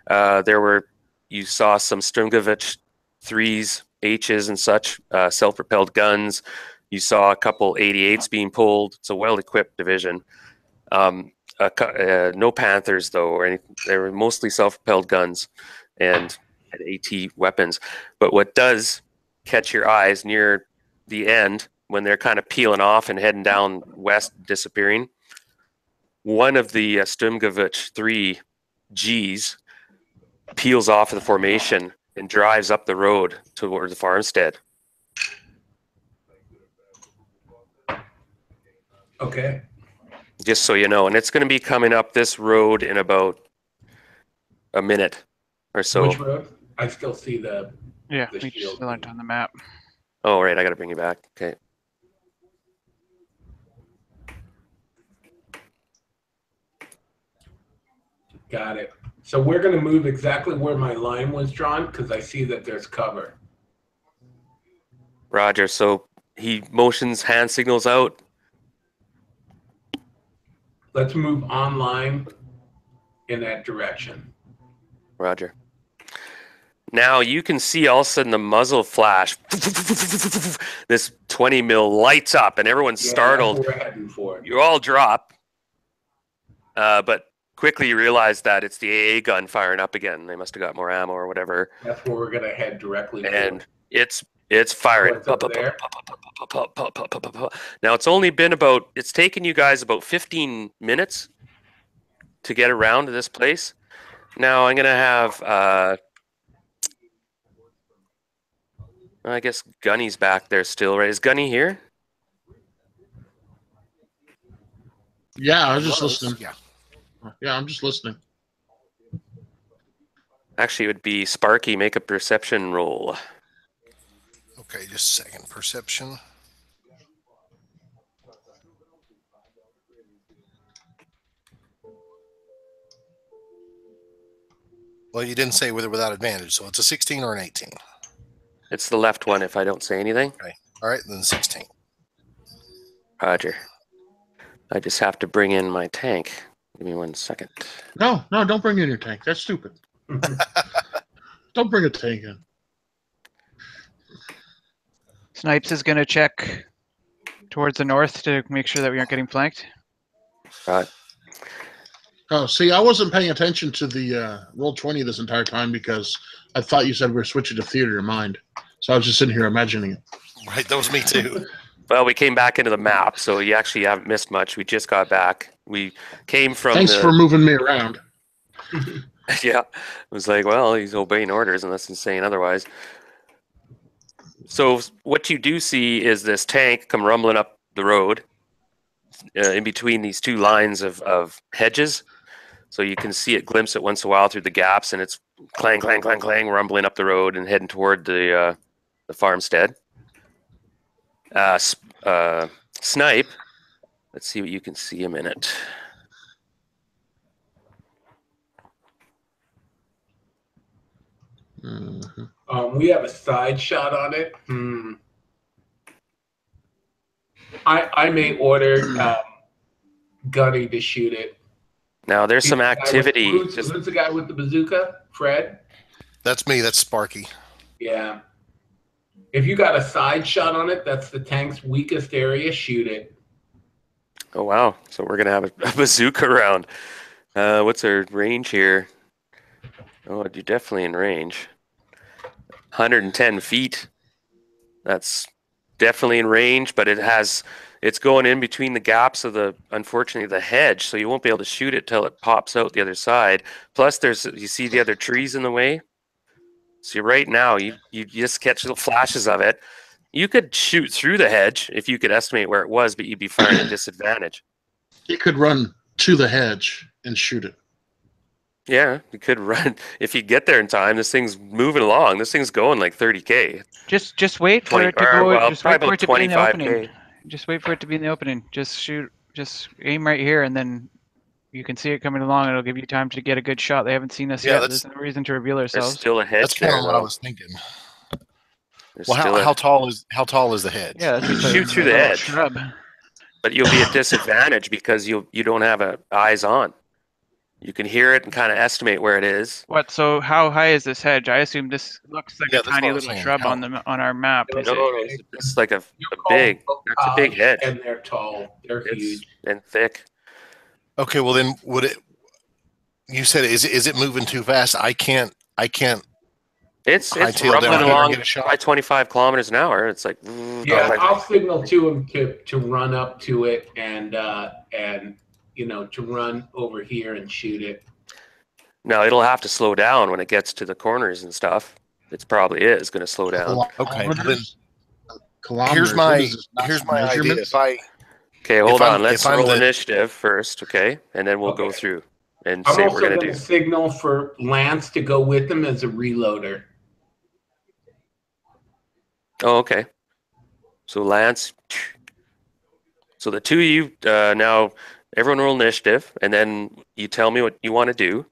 There were, you saw some Sturmgeschütz 3s, Hs and such, self-propelled guns. You saw a couple 88s being pulled. It's a well-equipped division. No Panthers though, or anything. They were mostly self-propelled guns and had AT weapons. But what does catch your eyes near the end, when they're kind of peeling off and heading down west, disappearing, one of the Sturmgeschütz 3 Gs peels off of the formation and drives up the road toward the farmstead. Okay. Just so you know, and it's going to be coming up this road in about a minute or so. Which road? I still see the we just aren't on the map. Oh, right, I got to bring you back. Okay. Got it. So we're going to move exactly where my line was drawn because I see that there's cover. Roger. So he motions, hand signals out. Let's move online in that direction. Roger. Now you can see all of a sudden the muzzle flash. This 20 mil lights up and everyone's startled. That's what we're heading for. You all drop. But quickly realized that it's the AA gun firing up again. They must have got more ammo or whatever. That's where we're gonna head directly. And it's firing. Now it's only been about, it's taken you guys about 15 minutes to get around to this place. Now I'm gonna have I guess Gunny's back there still, right? Is Gunny here? Yeah, I was just listening. Yeah, I'm just listening. Actually, it would be Sparky, make a perception roll. Okay, just a second. Perception. Well, you didn't say with or without advantage, so it's a 16 or an 18. It's the left one if I don't say anything. Okay. All right, then 16. Roger. I just have to bring in my tank. Give me 1 second. No, no, don't bring in your tank. That's stupid. Don't bring a tank in. Snipes is going to check towards the north to make sure that we aren't getting flanked. Right. Oh, see, I wasn't paying attention to the Roll20 this entire time because I thought you said we were switching to theater of mind. So I was just sitting here imagining it. Right, that was me too. Well, we came back into the map, so you actually haven't missed much. We just got back. We came from. Thanks for moving me around. Yeah, it was like, well, he's obeying orders, and that's insane otherwise. So what you do see is this tank come rumbling up the road, in between these two lines of hedges. So you can see it, glimpse it once in a while through the gaps, and it's clang, clang, clang, clang, rumbling up the road and heading toward the farmstead. Snipe, let's see what you can see a minute. Mm-hmm. We have a side shot on it. I may order Gunny to shoot it. Now there's some activity. Who's the guy with the bazooka? Fred? That's me. That's Sparky. Yeah. If you got a side shot on it, that's the tank's weakest area, shoot it. Oh, wow. So we're going to have a bazooka round. What's our range here? Oh, you're definitely in range. 110 feet. That's definitely in range, but it has, it's going in between the gaps of the, unfortunately, the hedge, so you won't be able to shoot it till it pops out the other side. Plus, there's, you see the other trees in the way? So right now, you just catch little flashes of it. You could shoot through the hedge if you could estimate where it was, but you'd be firing at disadvantage. You could run to the hedge and shoot it. Yeah, you could run. If you get there in time, this thing's moving along. This thing's going like 30K. Just wait for it to go. Well, just wait for it to be in the opening. Just wait for it to be in the opening. Just shoot. Just aim right here, and then you can see it coming along. It'll give you time to get a good shot. They haven't seen us yet. There's no reason to reveal ourselves. There's still a hedge. That's kind of what I was thinking. There's well, how tall is the hedge? Yeah, shoot through the hedge. Shrub. But you'll be at disadvantage because you don't have eyes on. You can hear it and kind of estimate where it is. What? So how high is this hedge? I assume this looks like a tiny little shrub on our map. No, it's like a big hedge. And they're tall. They're huge and thick. Okay, well then, would it? You said, is it moving too fast? I can't. It's rumbling along by 25 kilometers an hour. It's like yeah. I'll signal to him to run up to it and to run over here and shoot it. No, it'll have to slow down when it gets to the corners and stuff. It probably is going to slow down. Okay, here's my idea. Okay, hold on. Let's roll initiative first, okay? And then we'll go through and see what we're going to do. I'm also going to signal for Lance to go with him as a reloader. Oh, okay. So Lance. So the two of you, now everyone roll initiative, and then you tell me what you want to do,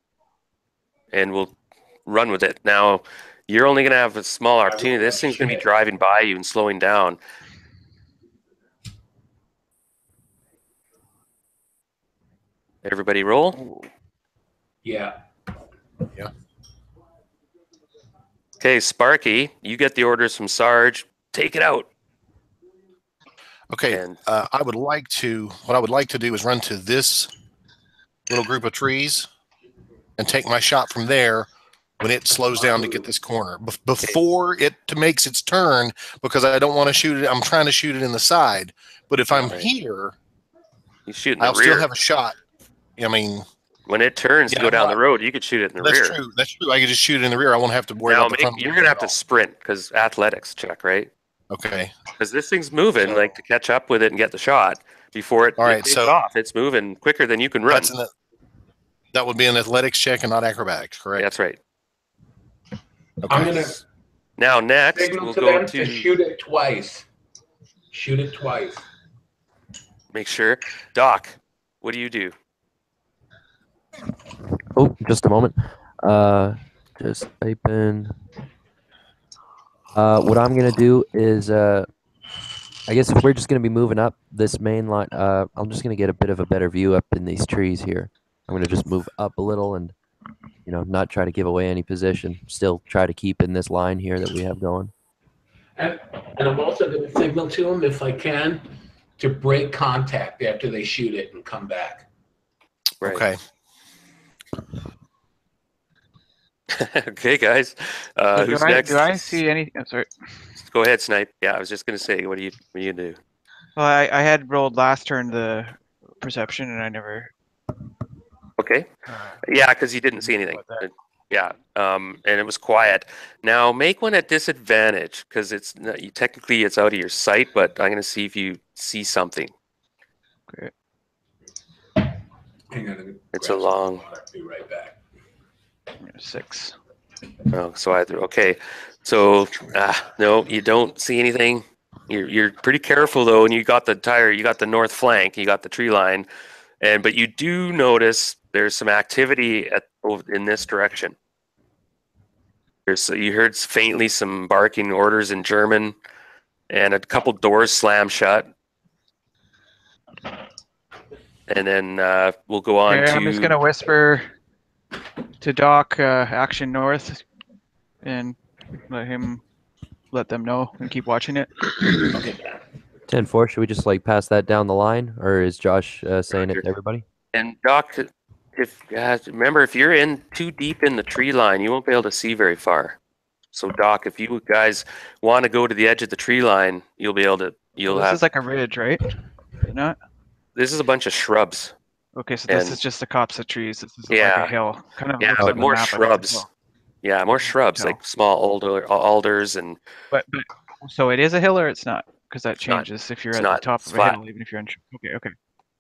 and we'll run with it. Now, you're only going to have a small opportunity. This thing's going to be driving by you and slowing down. Everybody roll? Yeah. Yeah. Okay, Sparky, you get the orders from Sarge. Take it out. Okay, and what I would like to do is run to this little group of trees and take my shot from there when it slows down to get this corner before it makes its turn, because I don't want to shoot it. I'm trying to shoot it in the side, but if I'm here, I'll still have a shot. I mean, when it turns to go down the road, you could shoot it in the rear. That's true. That's true. I could just shoot it in the rear. I won't have to worry about the front. You're going to have to sprint because athletics check, right? Okay. Because this thing's moving, like to catch up with it and get the shot before it takes off. It's moving quicker than you can run. That would be an athletics check and not acrobatics, correct? Yeah, that's right. Okay. I'm gonna now next we'll go to shoot it twice. Shoot it twice. Make sure, Doc. What do you do? Oh, just a moment. Just type in. What I'm gonna do is, I guess if we're just gonna be moving up this main line, I'm just gonna get a bit of a better view up in these trees here. I'm gonna just move up a little and, you know, not try to give away any position. Still try to keep in this line here that we have going. And I'm also going to signal to them, if I can, to break contact after they shoot it and come back. Right. Okay. Okay, guys. Who's next? Do I see any? I'm sorry. Go ahead, Snipe. Yeah, I was just going to say, what do you do? Well, I had rolled last turn the perception, and I never. Okay. Yeah, because you didn't see anything. Yeah, and it was quiet. Now make one at disadvantage because technically it's out of your sight, but I'm going to see if you see something. Great. It's a long. I'll be right back. 6. Oh, so either okay. So no, you don't see anything. You're pretty careful though, and you got the tire. You got the north flank. You got the tree line, but you do notice. There's some activity in this direction. You heard faintly some barking orders in German, and a couple doors slam shut. And then we'll go on to... I'm just going to whisper to Doc, Action North, and let them know and keep watching it. Okay. 10-4, should we just like pass that down the line, or is Josh saying it to everybody? And Doc... remember, if you're in too deep in the tree line, you won't be able to see very far. So, Doc, if you guys want to go to the edge of the tree line, you'll be able to. This is like a ridge, right? Not. This is a bunch of shrubs. Okay, so this is just the copse of trees. This is like a hill. Kind of but more shrubs. Well. Yeah, more shrubs, like small alders and. But so it is a hill or it's not, because that changes if you're at the top of a hill, even if you're in. Okay.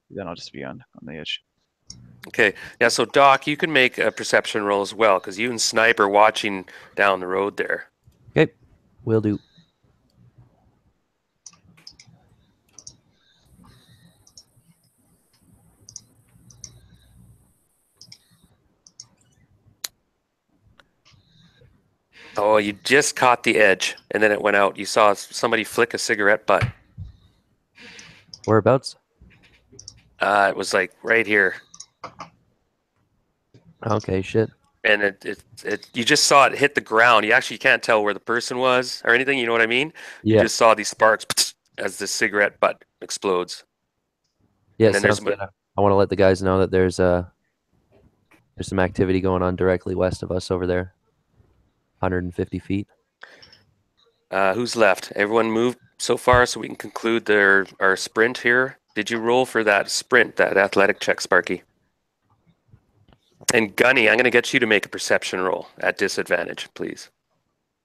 Then I'll just be on the edge. Okay. Yeah. So, Doc, you can make a perception roll as well, because you and Snipe are watching down the road there. Okay. Will do. Oh, you just caught the edge, and then it went out. You saw somebody flick a cigarette butt. Whereabouts? It was like right here. Okay, shit. And you just saw it hit the ground. You actually can't tell where the person was or anything. You know what I mean? Yeah. You just saw these sparks as the cigarette butt explodes. Yeah. I want to let the guys know that there's some activity going on directly west of us over there, 150 feet. Who's left? Everyone moved so far, so we can conclude our sprint here. Did you roll for that sprint, that athletic check, Sparky? And Gunny, I'm going to get you to make a perception roll at disadvantage, please.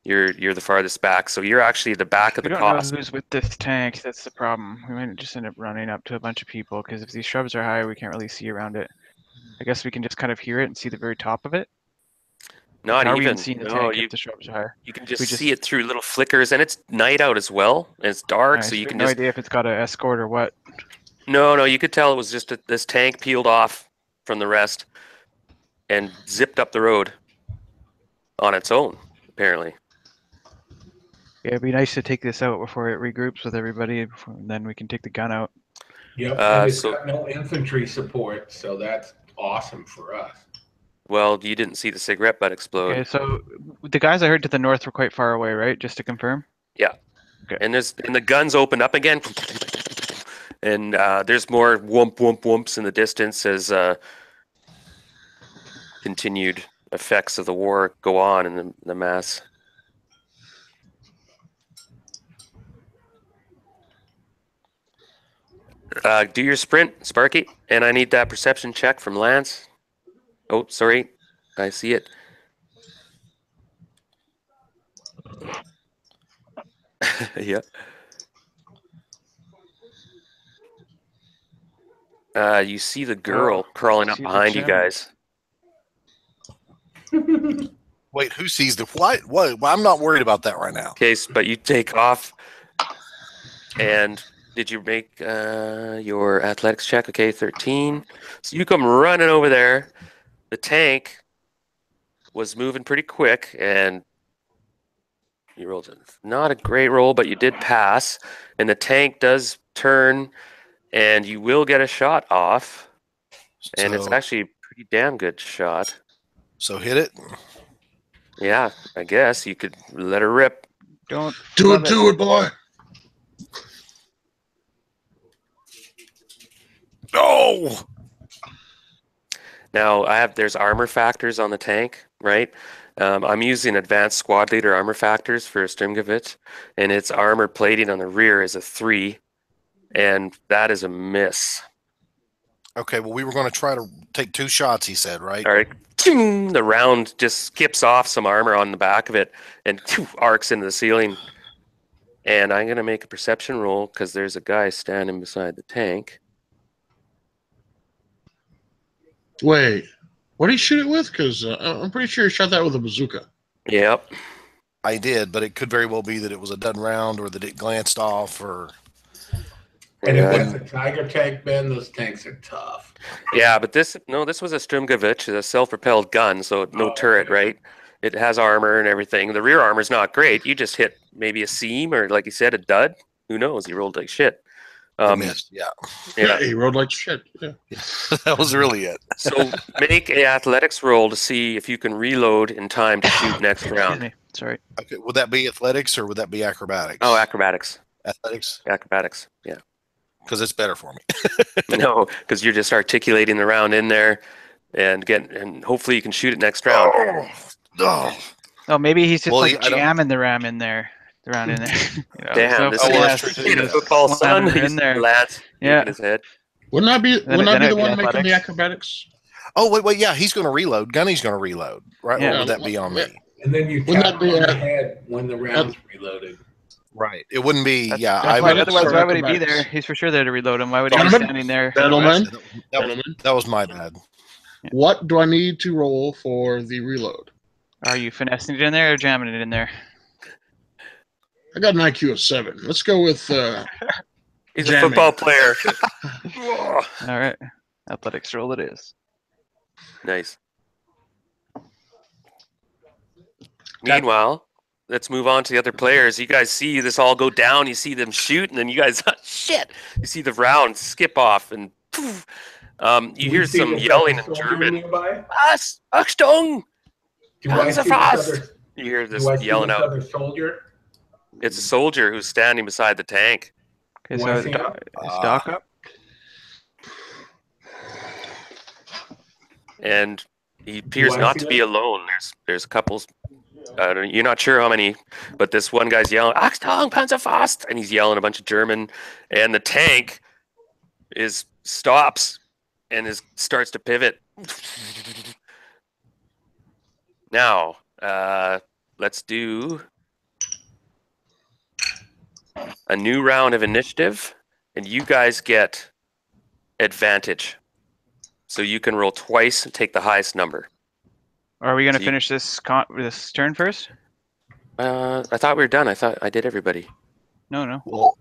You're the farthest back, so you're actually the back of the cause. We don't know who's with this tank. That's the problem. We might just end up running up to a bunch of people, because if these shrubs are high, we can't really see around it. I guess we can just kind of hear it and see the very top of it. Not even. The shrubs are high. You can just see it through little flickers, and it's night out as well. And it's dark, so you can just... No idea if it's got an escort or what. No, you could tell it was just this tank peeled off from the rest. And zipped up the road on its own, apparently. Yeah, it'd be nice to take this out before it regroups with everybody, and then we can take the gun out. Yep, and it's got no infantry support, so that's awesome for us. Well, you didn't see the cigarette butt explode. Okay, so the guys I heard to the north were quite far away, right? Just to confirm? Yeah. Okay. And the guns opened up again, and there's more whoomp, whoomp, whoomps in the distance as... continued effects of the war go on in the mass. Do your sprint, Sparky, and I need that perception check from Lance. Oh, sorry, I see it. Yeah. You see the girl crawling up behind you guys. Wait, who sees the what? What? Well, I'm not worried about that right now. Okay, but you take off. And did you make your athletics check? Okay, 13. So you come running over there. The tank was moving pretty quick, and you rolled not a great roll, but you did pass. And the tank does turn, and you will get a shot off. So, and it's actually a pretty damn good shot. So hit it. Yeah, I guess you could let her rip. Don't do it, do it, boy. No. Now I have. There's armor factors on the tank, right? I'm using advanced squad leader armor factors for Sturmgeschütz, and its armor plating on the rear is a 3, and that is a miss. Okay, well, we were going to try to take 2 shots, he said, right? All right. The round just skips off some armor on the back of it and arcs into the ceiling. And I'm going to make a perception roll because there's a guy standing beside the tank. Wait. What did he shoot it with? Because I'm pretty sure he shot that with a bazooka. Yep. I did, but it could very well be that it was a done round or that it glanced off or... And it was a Tiger tank, man. Those tanks are tough. Yeah, but this was a Sturmgeschütz, a self-propelled gun, so no turret, right? It has armor and everything. The rear armor's not great. You just hit maybe a seam or, like you said, a dud. Who knows? He rolled like shit. Missed, yeah. Yeah, he rolled like shit. Yeah. That was really it. So make an athletics roll to see if you can reload in time to shoot next round. Sorry. Okay, would that be athletics or would that be acrobatics? Oh, acrobatics. Athletics? Acrobatics, yeah. Because it's better for me. No, because you're just articulating the round in there and hopefully you can shoot it next round. Oh, maybe he's just jamming the ram in there. The round in there. You know, damn, so this is a football son in there. Lads, yeah. His head. Wouldn't I be, the one making the acrobatics? Oh, wait, yeah, he's going to reload. Gunny's going to reload, right? Yeah. Or would that be on me? And then you tap on the head when the round's reloaded. Right. It wouldn't be, otherwise, why would he be there? He's for sure there to reload him. Why would he be standing there? Gentlemen. That was my bad. Yeah. What do I need to roll for the reload? Are you finessing it in there or jamming it in there? I got an IQ of 7. Let's go with he's jamming. A football player. All right. Athletics roll it is. Nice. Meanwhile... Let's move on to the other players. You guys see this all go down. You see them shoot, and then you guys, shit. You see the round skip off, and poof. You hear some yelling in German. Us, Achtung! Panzerfaust! You hear this yelling out. It's a soldier who's standing beside the tank. Okay, so is Doc up? And he appears not to be alone. There's a couple. You're not sure how many, but this one guy's yelling, Achtung, Panzerfaust! And he's yelling a bunch of German. And the tank stops and starts to pivot. Now, let's do a new round of initiative, and you guys get advantage. So you can roll twice and take the highest number. Are we going to finish this turn first? I thought we were done. I thought I did everybody. No. Well,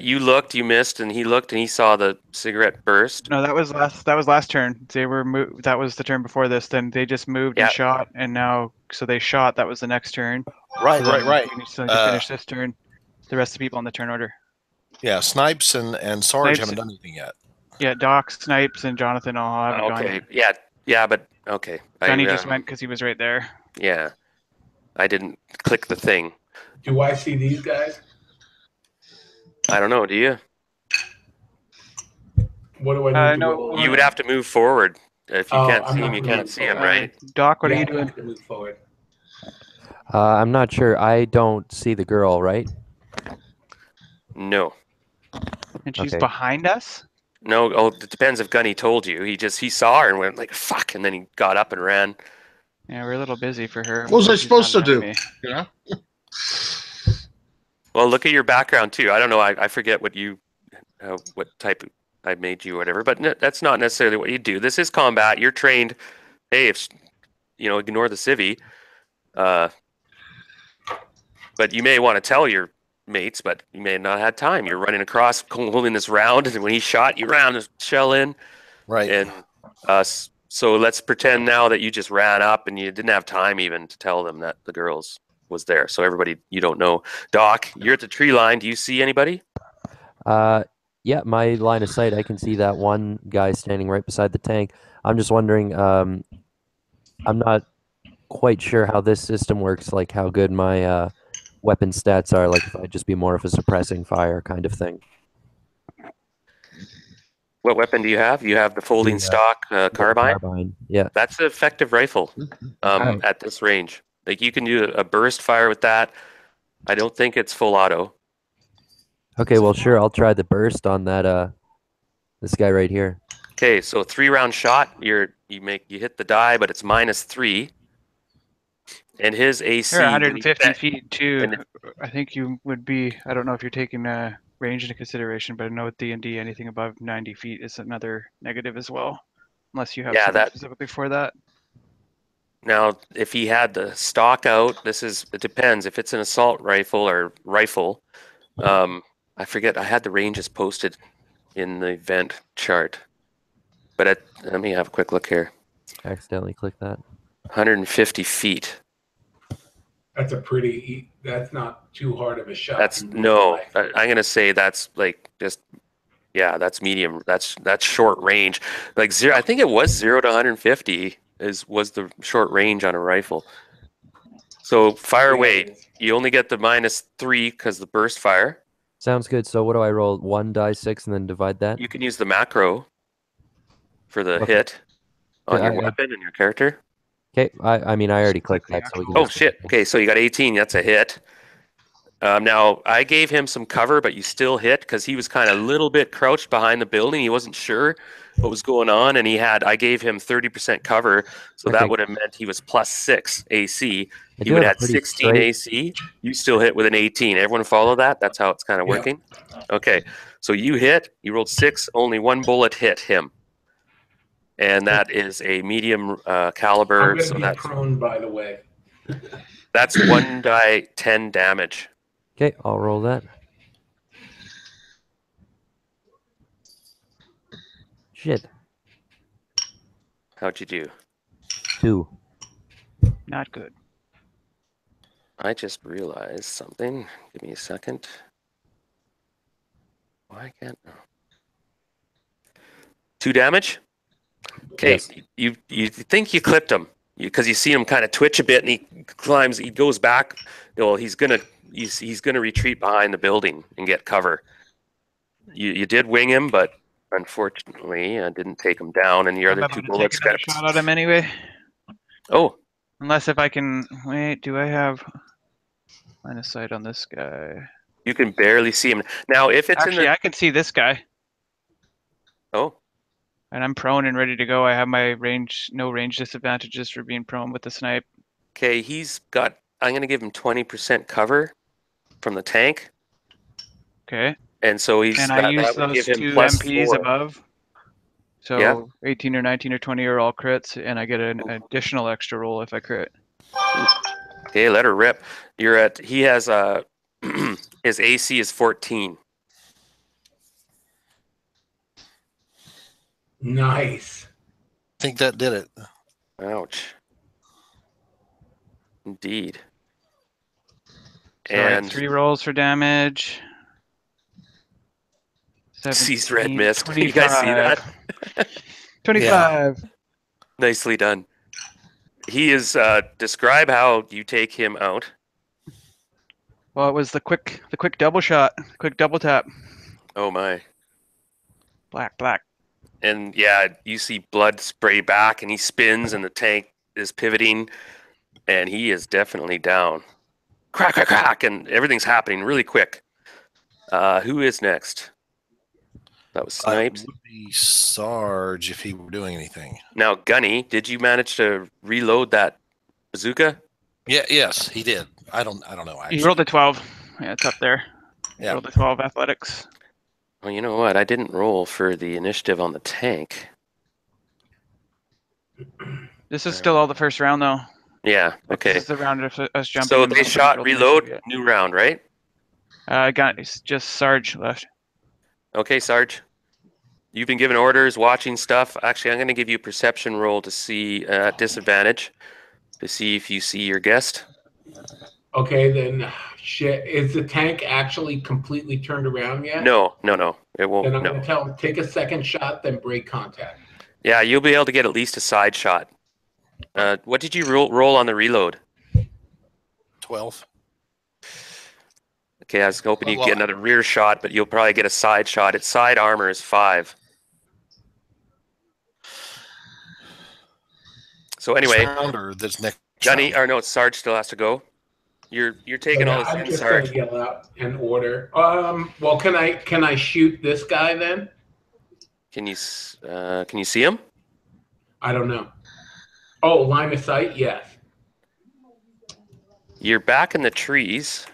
you looked, you missed, and he looked and he saw the cigarette burst. No, that was last turn. They were that was the turn before this. Then they just moved and shot, and now they shot. That was the next turn. Right. So you finish this turn. The rest of the people on the turn order. Yeah, Snipes and Sarge haven't done anything yet. Yeah, Doc, Snipes, and Jonathan all haven't gone yet. Yeah, but okay. Johnny just went because he was right there. Yeah, I didn't click the thing. Do I see these guys? I don't know. Do you? What do I need to roll? You would have to move forward If you can't see him, you can't see him, right? Doc, what are you doing? To move forward. I'm not sure. I don't see the girl, right? No. And she's behind us? No. Oh, it depends if Gunny told you. He saw her and went like, fuck, and then he got up and ran. Yeah, we're a little busy for her. What was I supposed to do? Yeah. Well, look at your background, too. I don't know. I forget what you, what type I made you or whatever, but no, that's not necessarily what you do. This is combat. You're trained. Hey, if, you know, ignore the civvy. But you may want to tell your mates, but you may not have time. You're running across, holding this round, and when he shot, you ran the shell in. Right. And so let's pretend now that you just ran up and you didn't have time even to tell them that the girls was there. So everybody, you don't know. Doc, you're at the tree line. Do you see anybody? Yeah, my line of sight, I can see that one guy standing right beside the tank. I'm just wondering, I'm not quite sure how this system works, like how good my weapon stats are, like if I'd just be more of a suppressing fire kind of thing. What weapon do you have? You have the folding stock carbine? Carbine, yeah. That's an effective rifle at this range. Like you can do a burst fire with that. I don't think it's full auto. Okay, well, sure, I'll try the burst on that, this guy right here. Okay, so 3-round shot, you hit the die, but it's -3. And his AC... You're 150 feet, too. And I think you would be... I don't know if you're taking range into consideration, but I know with D&D, anything above 90 feet is another negative as well. Unless you have something specifically for that. Now, if he had the stock out, this is... It depends. If it's an assault rifle or rifle... I forget. I had the ranges posted in the event chart, but let me have a quick look here. I accidentally clicked that. 150 feet. That's a pretty. That's not too hard of a shot. That's no. I'm gonna say that's like just. Yeah, that's medium. That's short range. Like zero. I think it was 0 to 150 was the short range on a rifle. So fire away. You only get the -3 because the burst fire. Sounds good. So what do I roll? 1d6 and then divide that? You can use the macro for the hit on your weapon and your character. Okay. I mean, I already clicked that. So we can shit. Okay, so you got 18. That's a hit. Now, I gave him some cover, but you still hit because he was kind of a little bit crouched behind the building. He wasn't sure what was going on, and I gave him 30% cover, so that would have meant he was +6 AC. He would have had 16 AC. You still hit with an 18. Everyone follow that? That's how it's kind of working. Okay, so you hit. You rolled 6. Only one bullet hit him, and that is a medium caliber. So that's prone, by the way. That's 1d10 damage. Okay, I'll roll that. Shit. How'd you do? 2. Not good. I just realized something. Give me a second. Why can't... 2 damage? Okay, yes. You think you clipped him. Because you see him kind of twitch a bit, and he goes back. Well, he's gonna retreat behind the building and get cover. You did wing him, but unfortunately, I didn't take him down. And the other two bullets got shot at him anyway. Oh, unless if I can wait, do I have line of sight on this guy? You can barely see him now. If it's actually, I can see this guy. Oh. And I'm prone and ready to go. I have my range, no range disadvantages for being prone with the snipe. Okay, he's got, I'm gonna give him 20% cover from the tank. Okay. And so he's got, I use those 2 MPs 4. Above. So 18 or 19 or 20 are all crits, and I get an additional extra roll if I crit. Okay, let her rip. You're at, he has a, his AC is 14. Nice. I think that did it. Ouch. Indeed. And 3 rolls for damage. Sees red mist. 25. You guys see that? 25. Yeah. Nicely done. He is. Describe how you take him out. Well, it was the quick double shot, quick double tap. Oh my. Black. And yeah, you see blood spray back, and he spins, and the tank is pivoting, and he is definitely down. Crack, crack, crack, and everything's happening really quick. Who is next? That was Snipes. It would be Sarge if he were doing anything. Now, Gunny, did you manage to reload that bazooka? Yeah, yes, he did. I don't know. Actually. He rolled a 12. Yeah, it's up there. Yeah. Rolled a 12 athletics. Well, you know what? I didn't roll for the initiative on the tank. This is still all the first round, though. Yeah. Okay. This is the round of us jumping. So they shot, reload, new round, right? It's just Sarge left. Okay, Sarge. You've been given orders, watching stuff. Actually, I'm going to give you a perception roll to see at disadvantage to see if you see your guest. Okay, then shit. Is the tank actually completely turned around yet? No, no, no. It won't. Then I'm going to tell him take a second shot, then break contact. Yeah, you'll be able to get at least a side shot. What did you roll on the reload? 12. Okay, I was hoping you'd get another rear shot, but you'll probably get a side shot. Its side armor is 5. So anyway, Johnny, or no, Sarge still has to go. You're taking all this in, Sarge. I'm just going to yell out an order. Well, can I shoot this guy then? Can you see him? I don't know. Oh, line of sight, yes. You're back in the trees.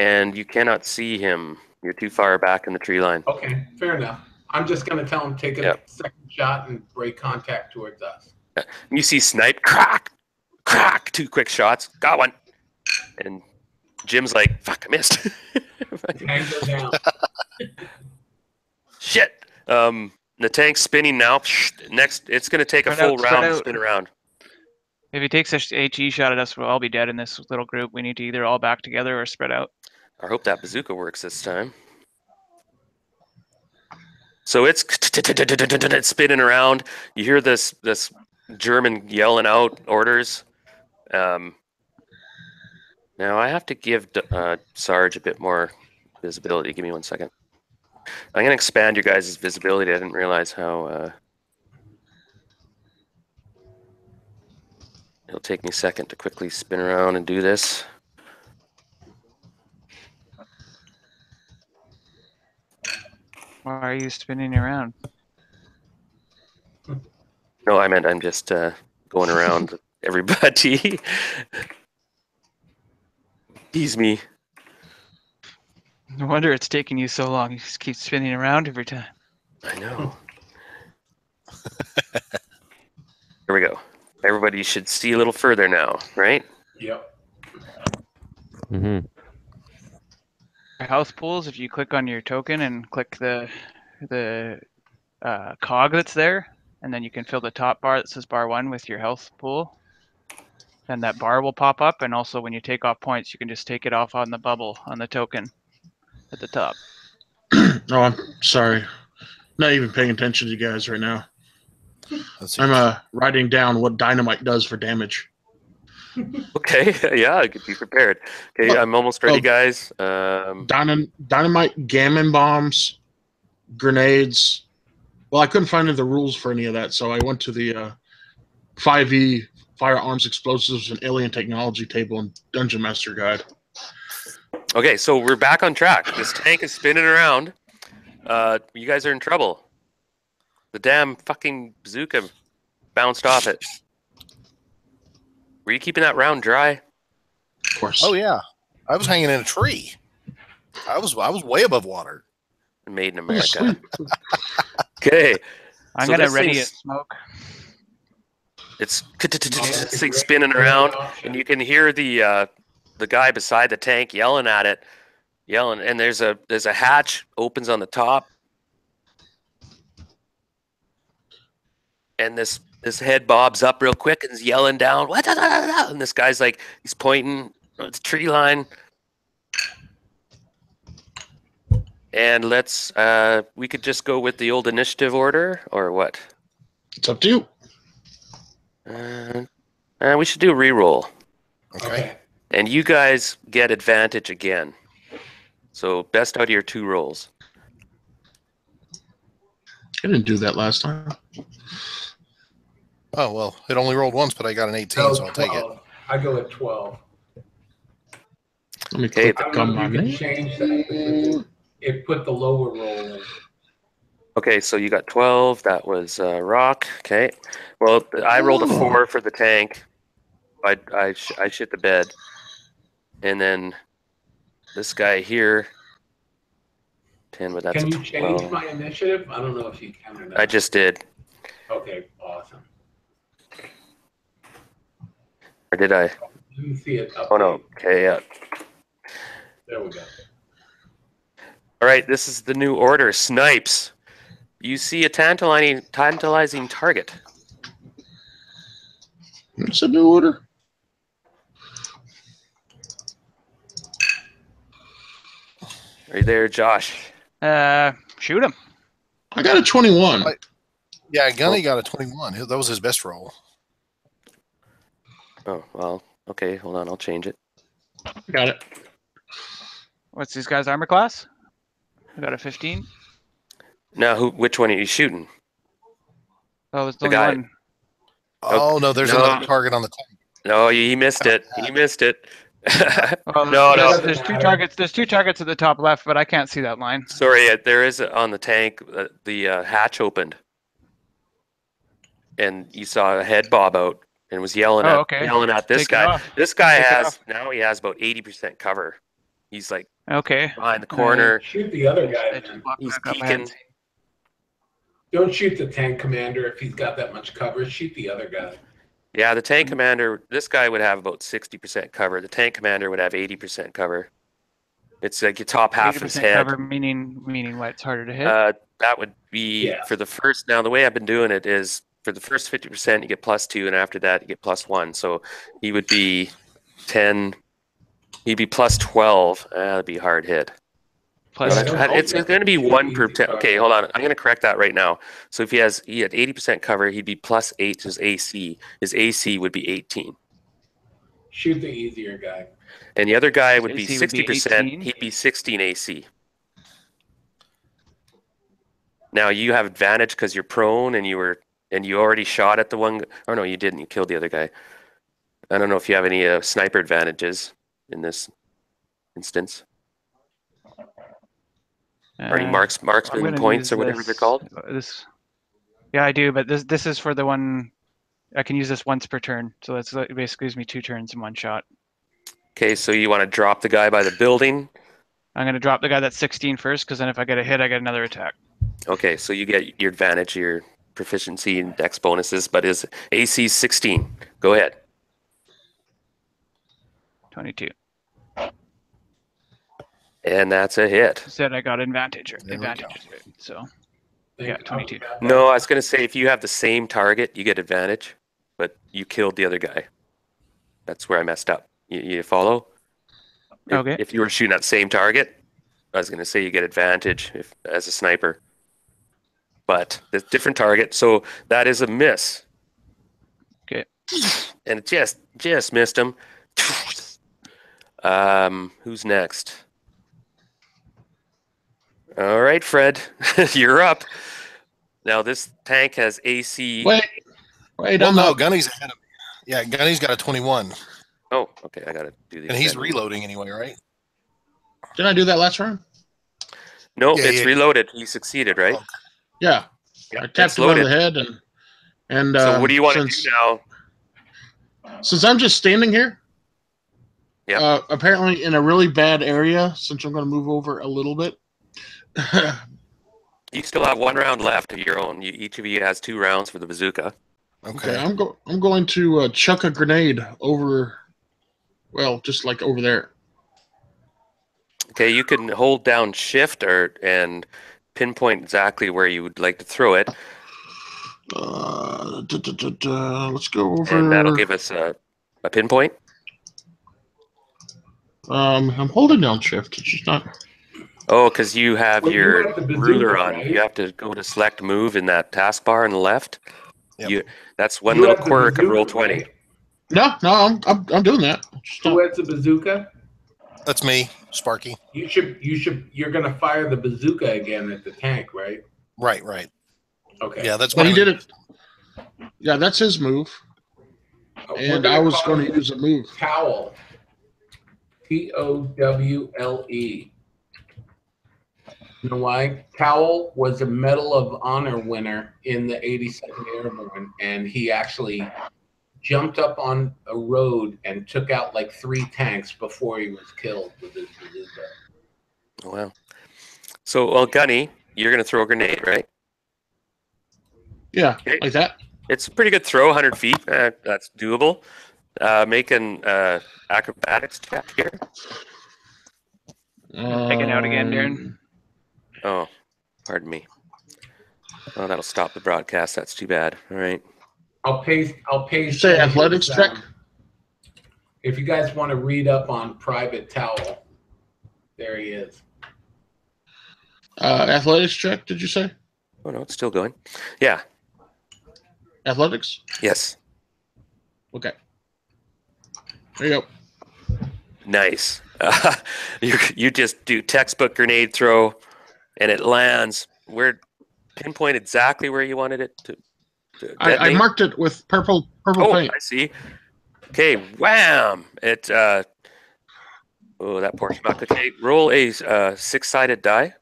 And you cannot see him. You're too far back in the tree line. Okay, fair enough. I'm just going to tell him take a second shot and break contact towards us. Yeah. You see Snipe, crack, crack, 2 quick shots. Got one. And Jim's like, fuck, I missed. Tank down. Shit. The tank's spinning now. Next, it's going to take a full round to spin around. If he takes a HE shot at us, we'll all be dead in this little group. We need to either all back together or spread out. I hope that bazooka works this time. So it's spinning around. You hear this German yelling out orders. Now I have to give Sarge a bit more visibility. Give me one second. I'm going to expand your guys' visibility. I didn't realize how... It'll take me a second to quickly spin around and do this. Why are you spinning around? No, I meant I'm just going around everybody. Tease me. No wonder it's taking you so long. You just keep spinning around every time. I know. Here we go. Everybody should see a little further now, right? Yep. Mm-hmm. House pools. If you click on your token and click the cog that's there, and then you can fill the top bar that says bar 1 with your health pool, and that bar will pop up. And also, when you take off points, you can just take it off on the bubble on the token at the top. Oh, I'm sorry. Not even paying attention to you guys right now. I'm writing down what dynamite does for damage. Okay, yeah, I could be prepared. Okay, I'm almost ready, guys. Dynamite, gammon bombs, grenades. Well, I couldn't find the rules for any of that, so I went to the 5E Firearms, Explosives, and Alien Technology table and Dungeon Master Guide. Okay, so we're back on track. This tank is spinning around. You guys are in trouble. The damn fucking bazooka bounced off it. Were you keeping that round dry? Of course. Oh yeah, I was hanging in a tree. I was way above water. Made in America. Okay. I'm gonna ready it. Smoke. It's spinning around, and you can hear the guy beside the tank yelling at it, yelling. And there's a hatch opens on the top. And this head bobs up real quick and is yelling down. What? And this guy's like, he's pointing at the tree line. And let's, we could just go with the old initiative order or what? It's up to you. We should do a reroll. Okay. And you guys get advantage again. So best out of your 2 rolls. I didn't do that last time. Oh, well, it only rolled once, but I got an 18, so I'll take it. I go at 12. Let me take the gum on me. Change that. It put the lower roll in. Okay, so you got 12. That was rock. Okay. Well, I rolled a 4 for the tank. I shit the bed. And then this guy here, 10, but that's a 12. Can you change my initiative? I don't know if you can or not. I just did. Okay, awesome. Or did I? You see it up. Oh, no. Okay, yeah. There we go. All right, this is the new order. Snipes. You see a tantalizing target. It's a new order. Are you there, Josh? Shoot him. I got a 21. Yeah, Gunny got a 21. That was his best roll. Oh, well, okay. Hold on, I'll change it. Got it. What's this guy's armor class? I got a 15. Now, which one are you shooting? Oh, it's the only one. Oh, no, there's another target on the tank. No, he missed it. He missed it. No. There's two targets. There's two targets at the top left, but I can't see that line. Sorry, there is on the tank. The hatch opened, and you saw a head bob out and was yelling at this guy. This guy now he has about 80% cover. He's like behind the corner. Shoot the other guy. He's peeking. Don't shoot the tank commander if he's got that much cover. Shoot the other guy. Yeah, the tank commander, this guy would have about 60% cover. The tank commander would have 80% cover. It's like your top half of his head. 80% cover meaning what? It's harder to hit? That would be for the first. Now, the way I've been doing it is for the first 50%, you get +2, and after that, you get +1. So he would be 10. He'd be +12. That'd be hard hit. It's going to be 1%. Okay, hold on. I'm going to correct that right now. So if he had 80% cover, he'd be +8 to his AC. His AC would be 18. Shoot the easier guy. And the other guy would be 60%. He'd be 16 AC. Now you have advantage because you're prone and you already shot at the one. Oh no, you didn't. You killed the other guy. I don't know if you have any sniper advantages in this instance. Or any marksman points or whatever they're called? Yeah, I do, but this is for the one. I can use this once per turn, so it basically gives me 2 turns in one shot. Okay, so you want to drop the guy by the building? I'm going to drop the guy that's 16 first, because then if I get a hit, I get another attack. Okay, so you get your advantage, your proficiency, and dex bonuses, but his AC is 16. Go ahead. 22. And that's a hit. Said I got advantage, so yeah, 22. No, I was going to say if you have the same target, you get advantage, but you killed the other guy. That's where I messed up. You follow? Okay. If you were shooting at the same target, I was going to say you get advantage as a sniper, but the different target. So that is a miss. Okay. And it just missed him. Who's next? All right, Fred, you're up. Now this tank has AC. Wait. Well, no, Gunny's ahead of me. Yeah, Gunny's got a 21. Oh, okay, I gotta do these. And he's reloading anyway, right? Did I do that last round? No, it's reloaded. He succeeded, right? Oh. Yeah. I tapped him on the head, and so what do you want to do now? Since I'm just standing here, apparently in a really bad area. Since I'm going to move over a little bit. You still have 1 round left of your own. Each of you has 2 rounds for the bazooka. Okay, I'm going to chuck a grenade over, well, just like over there. Okay, you can hold down shift and pinpoint exactly where you would like to throw it. Let's go over. And that'll give us a pinpoint. I'm holding down shift. It's just not. Oh, because you have your ruler on. Right? You have to go to select move in that taskbar on the left. Yep. That's one little quirk of Roll20. Right? No, I'm doing that. Who has the bazooka? That's me, Sparky. You're gonna fire the bazooka again at the tank, right? Right. Okay. Yeah, that's what he did it. Yeah, that's his move. And I was going to use a move. Towel. T-O-W-L-E. You know why? Cowell was a Medal of Honor winner in the 82nd Airborne, and he actually jumped up on a road and took out like 3 tanks before he was killed with his bazooka. Wow. So, well, Gunny, you're going to throw a grenade, right? Yeah, okay. Like that. It's a pretty good throw, 100 feet. That's doable. Make an acrobatics check here. Take it out again, Darren. Oh, pardon me. Oh, that'll stop the broadcast. That's too bad. All right. I'll pay. You say athletics check. If you guys want to read up on Private Towel, there he is. Athletics check. Did you say? Oh no, it's still going. Yeah. Athletics. Yes. Okay. There you go. Nice. You just do textbook grenade throw. And it lands where pinpoint exactly where you wanted it to I marked it with purple paint. I see. Okay, wham! It oh, that poor schmuck. Okay, roll a 6-sided die.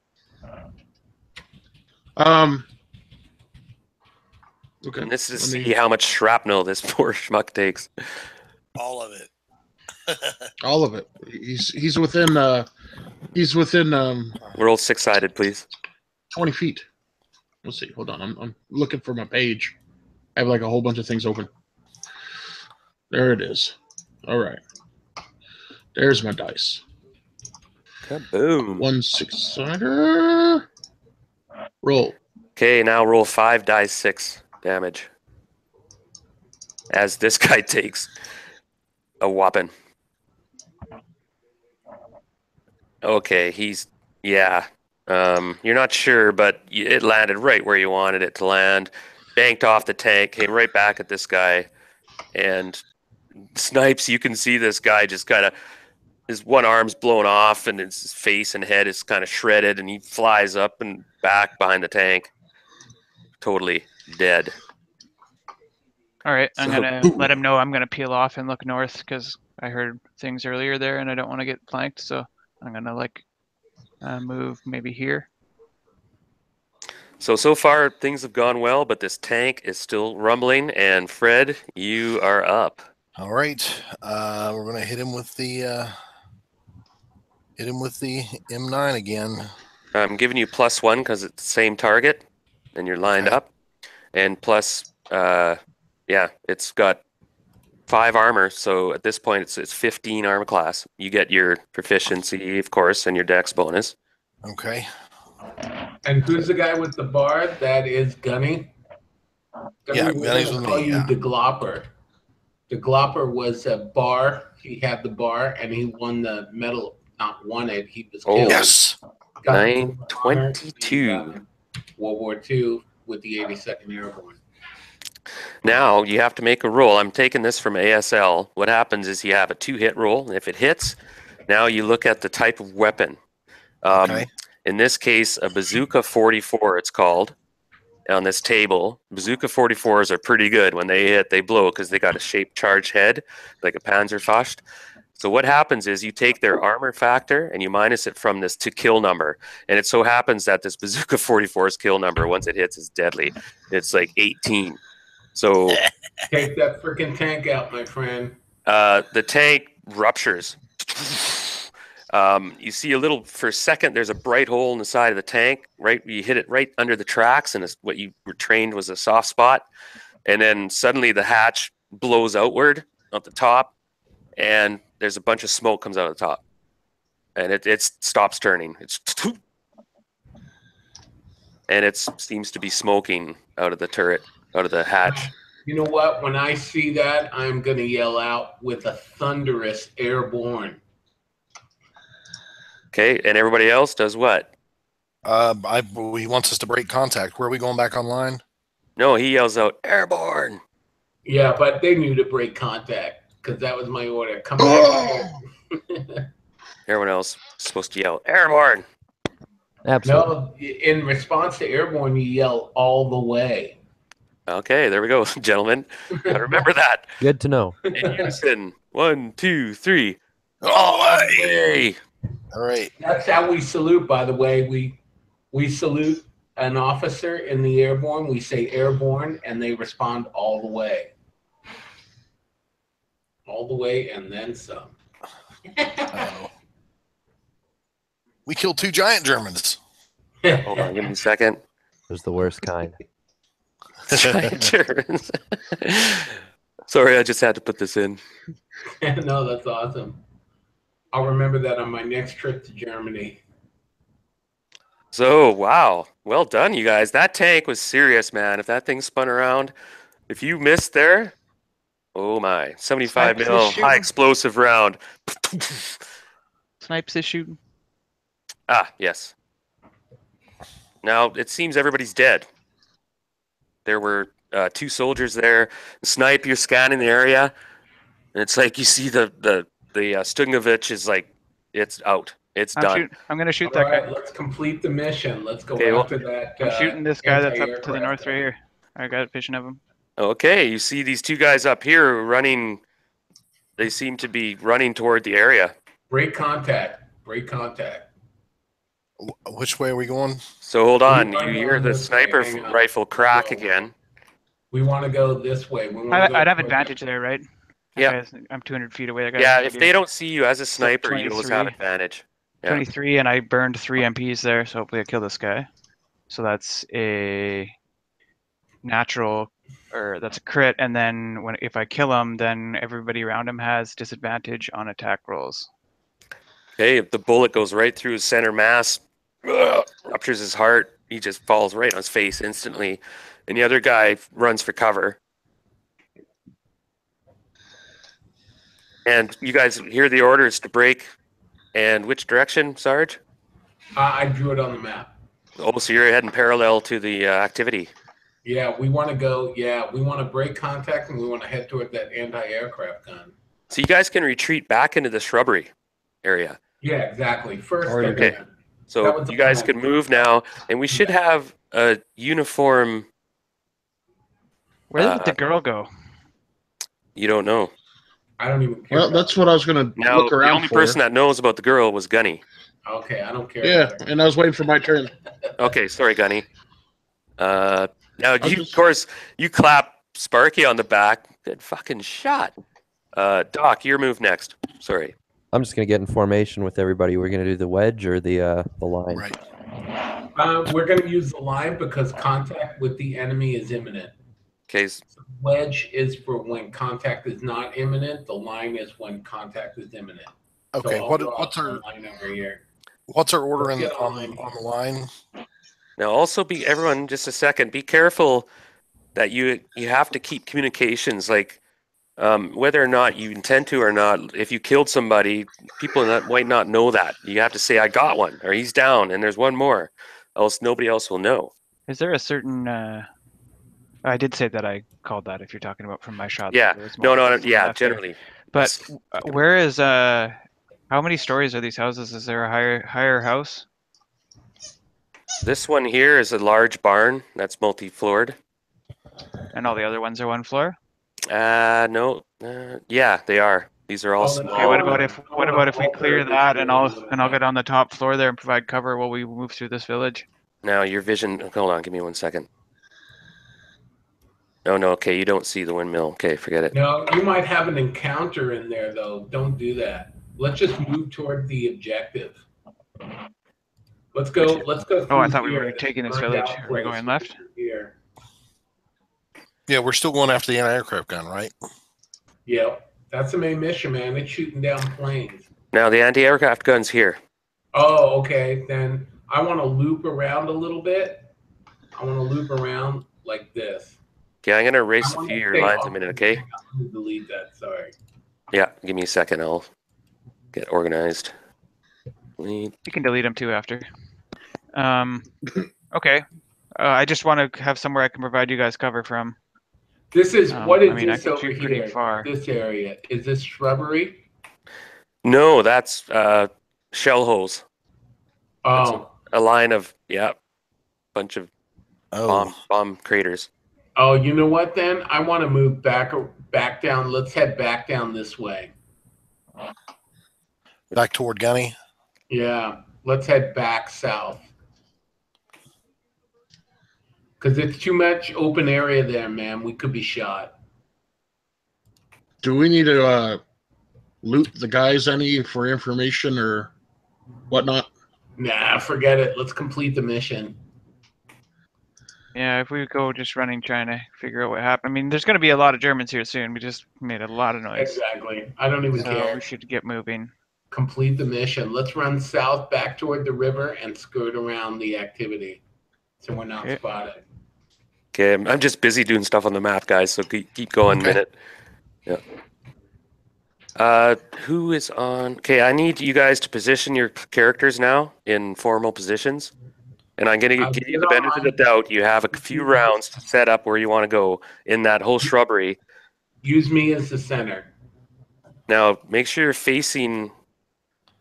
Okay. And this is see how much shrapnel this poor schmuck takes. All of it. All of it. He's within roll 6-sided, please. 20 feet. We'll see. Hold on. I'm looking for my page. I have like a whole bunch of things open. There it is. All right. There's my dice. Kaboom. 1 6-sider. Roll. Okay, now roll 5 die 6 damage. As this guy takes a whopping. Okay, he's yeah. You're not sure, but it landed right where you wanted it to land. Banked off the tank, came right back at this guy, and snipes. You can see this guy just kind of his one arm's blown off, and his face and head is kind of shredded, and he flies up and back behind the tank, totally dead. All right, I'm gonna let him know I'm gonna peel off and look north because I heard things earlier there, and I don't want to get flanked, so I'm gonna like move maybe here. So far things have gone well, but this tank is still rumbling. And Fred, you are up. All right, we're gonna hit him with the M9 again. I'm giving you +1 because it's the same target, and you're lined up, and plus. Yeah, it's got 5 armor, so at this point it's 15 armor class. You get your proficiency, of course, and your dex bonus. Okay. And who's the guy with the bar? That is Gunny. Yeah, Gunny's with me. Call you the Glopper. The Glopper was a bar. He had the bar, and he won the medal. Not won it. He was killed. Yes. 922. World War II with the 82nd Airborne. Now you have to make a roll. I'm taking this from ASL. What happens is you have a 2-hit roll, and if it hits, now you look at the type of weapon. Okay. In this case, a bazooka 44, it's called on this table. Bazooka 44s are pretty good. When they hit, they blow because they got a shaped charge head, like a Panzerfaust. So what happens is you take their armor factor and you minus it from this to kill number. And it so happens that this bazooka 44's kill number, once it hits, is deadly. It's like 18. So take that freaking tank out, my friend. The tank ruptures. You see a little for a second. There's a bright hole in the side of the tank. Right, you hit it right under the tracks, and what you were trained was a soft spot. And then suddenly the hatch blows outward at the top, and there's a bunch of smoke comes out of the top, and it stops turning. It seems to be smoking out of the turret. Out of the hatch. You know what? When I see that, I'm going to yell out with a thunderous airborne. Okay, and everybody else does what? He wants us to break contact. Where are we going back online? No, he yells out, airborne! Yeah, but they knew to break contact, because that was my order. Come back. Everyone else is supposed to yell, airborne! Absolutely. No, in response to airborne, you yell all the way. Okay, there we go, gentlemen. I remember that. Good to know. In unison, 1, 2, 3, all the way. All right. That's how we salute. By the way, we salute an officer in the airborne. We say airborne, and they respond all the way. All the way and then some. Uh-oh. We killed 2 giant Germans. Hold on, give me a second. It was the worst kind. Giant Germans. Sorry, I just had to put this in. No, that's awesome. I'll remember that on my next trip to Germany. So, wow. Well done, you guys. That tank was serious, man. If that thing spun around, if you missed there... Oh my! 75 mil high explosive round. Snipes is shooting. Ah, yes. Now it seems everybody's dead. There were 2 soldiers there. Snipe, you're scanning the area, and it's like you see the Stungovich is like, it's out. It's done. I'm gonna shoot that guy. Let's complete the mission. Let's go after that. I'm shooting this guy that's up to the north right here. I got a vision of him. Okay, you see these 2 guys up here running. They seem to be running toward the area. Break contact. Break contact. Which way are we going? So hold on. You hear the sniper rifle crack again. We want to go this way. I'd have advantage there, right? Yeah. I'm 200 feet away. Yeah, if they don't see you as a sniper, you always have advantage. Yeah. 23, and I burned 3 MPs there, so hopefully I kill this guy. So that's a natural... or that's a crit, and then if I kill him, then everybody around him has disadvantage on attack rolls. Hey, if the bullet goes right through his center mass, ruptures his heart, he just falls right on his face instantly, and the other guy runs for cover. And you guys hear the orders to break, and which direction, Sarge? I drew it on the map. Oh, so you're heading parallel to the activity. Yeah, we want to go. Yeah, we want to break contact, and we want to head toward that anti-aircraft gun. So you guys can retreat back into the shrubbery area. Yeah, exactly. First, okay. So you guys can move now, and we should have a uniform. Where did the girl go? You don't know. I don't even care. Well, that's what I was going to look around for. The only person that knows about the girl was Gunny. Okay, I don't care. Yeah, and I was waiting for my turn. Okay, sorry, Gunny. Now, of course, you clap Sparky on the back. Good fucking shot. Doc, your move next. Sorry. I'm just going to get in formation with everybody. We're going to do the wedge or the line. Right. We're going to use the line because contact with the enemy is imminent. Okay. So wedge is for when contact is not imminent. The line is when contact is imminent. Okay. So what's our order on the line? Now, also everyone, just a second, be careful that you have to keep communications, like whether or not you intend to or not. If you killed somebody, people might not know that. You have to say, I got one, or he's down, and there's one more, else nobody else will know. Is there a certain... I did say that I called that, if you're talking about from my shot. Yeah, yeah, generally. But where is... how many stories are these houses? Is there a higher house? This one here is a large barn that's multi-floored. And all the other ones are one floor? No. Yeah, they are. These are all small. Okay, what about if we clear that and I'll get on the top floor there and provide cover while we move through this village? Now your vision, hold on, give me one second. No, okay, you don't see the windmill. Okay, forget it. No, you might have an encounter in there though. Don't do that. Let's just move toward the objective. Let's go. Oh, I thought we were taking this village. Are we going left? Here. Yeah, we're still going after the anti-aircraft gun, right? Yeah, that's the main mission, man. It's shooting down planes. Now the anti-aircraft gun's here. Oh, okay. Then I want to loop around a little bit. I want to loop around like this. Okay, I'm going to erase a few of your lines a minute, okay? I'm going to delete that, sorry. Yeah, give me a second. I'll get organized. You can delete them too after. Okay, I just want to have somewhere I can provide you guys cover from. This is what is this over here? Far. This area is this shrubbery? No, that's shell holes. Oh, A line of, yeah, bunch of bomb craters. Oh, you know what then? I want to move back down. Let's head back down this way. Back toward Gunny? Yeah, let's head back south. Because it's too much open area there, man. We could be shot. Do we need to loot the guys any for information or whatnot? Nah, forget it. Let's complete the mission. Yeah, if we go just running, trying to figure out what happened. I mean, there's going to be a lot of Germans here soon. We just made a lot of noise. Exactly. I don't even care. We should get moving. Complete the mission. Let's run south back toward the river and skirt around the activity so we're not spotted. Okay, I'm just busy doing stuff on the map, guys, so keep going a minute. Yeah. Who is on? Okay, I need you guys to position your characters now in formal positions. And I'm going to give you the benefit of the doubt. You have a few rounds to set up where you want to go in that whole shrubbery. Use me as the center. Now, make sure you're facing.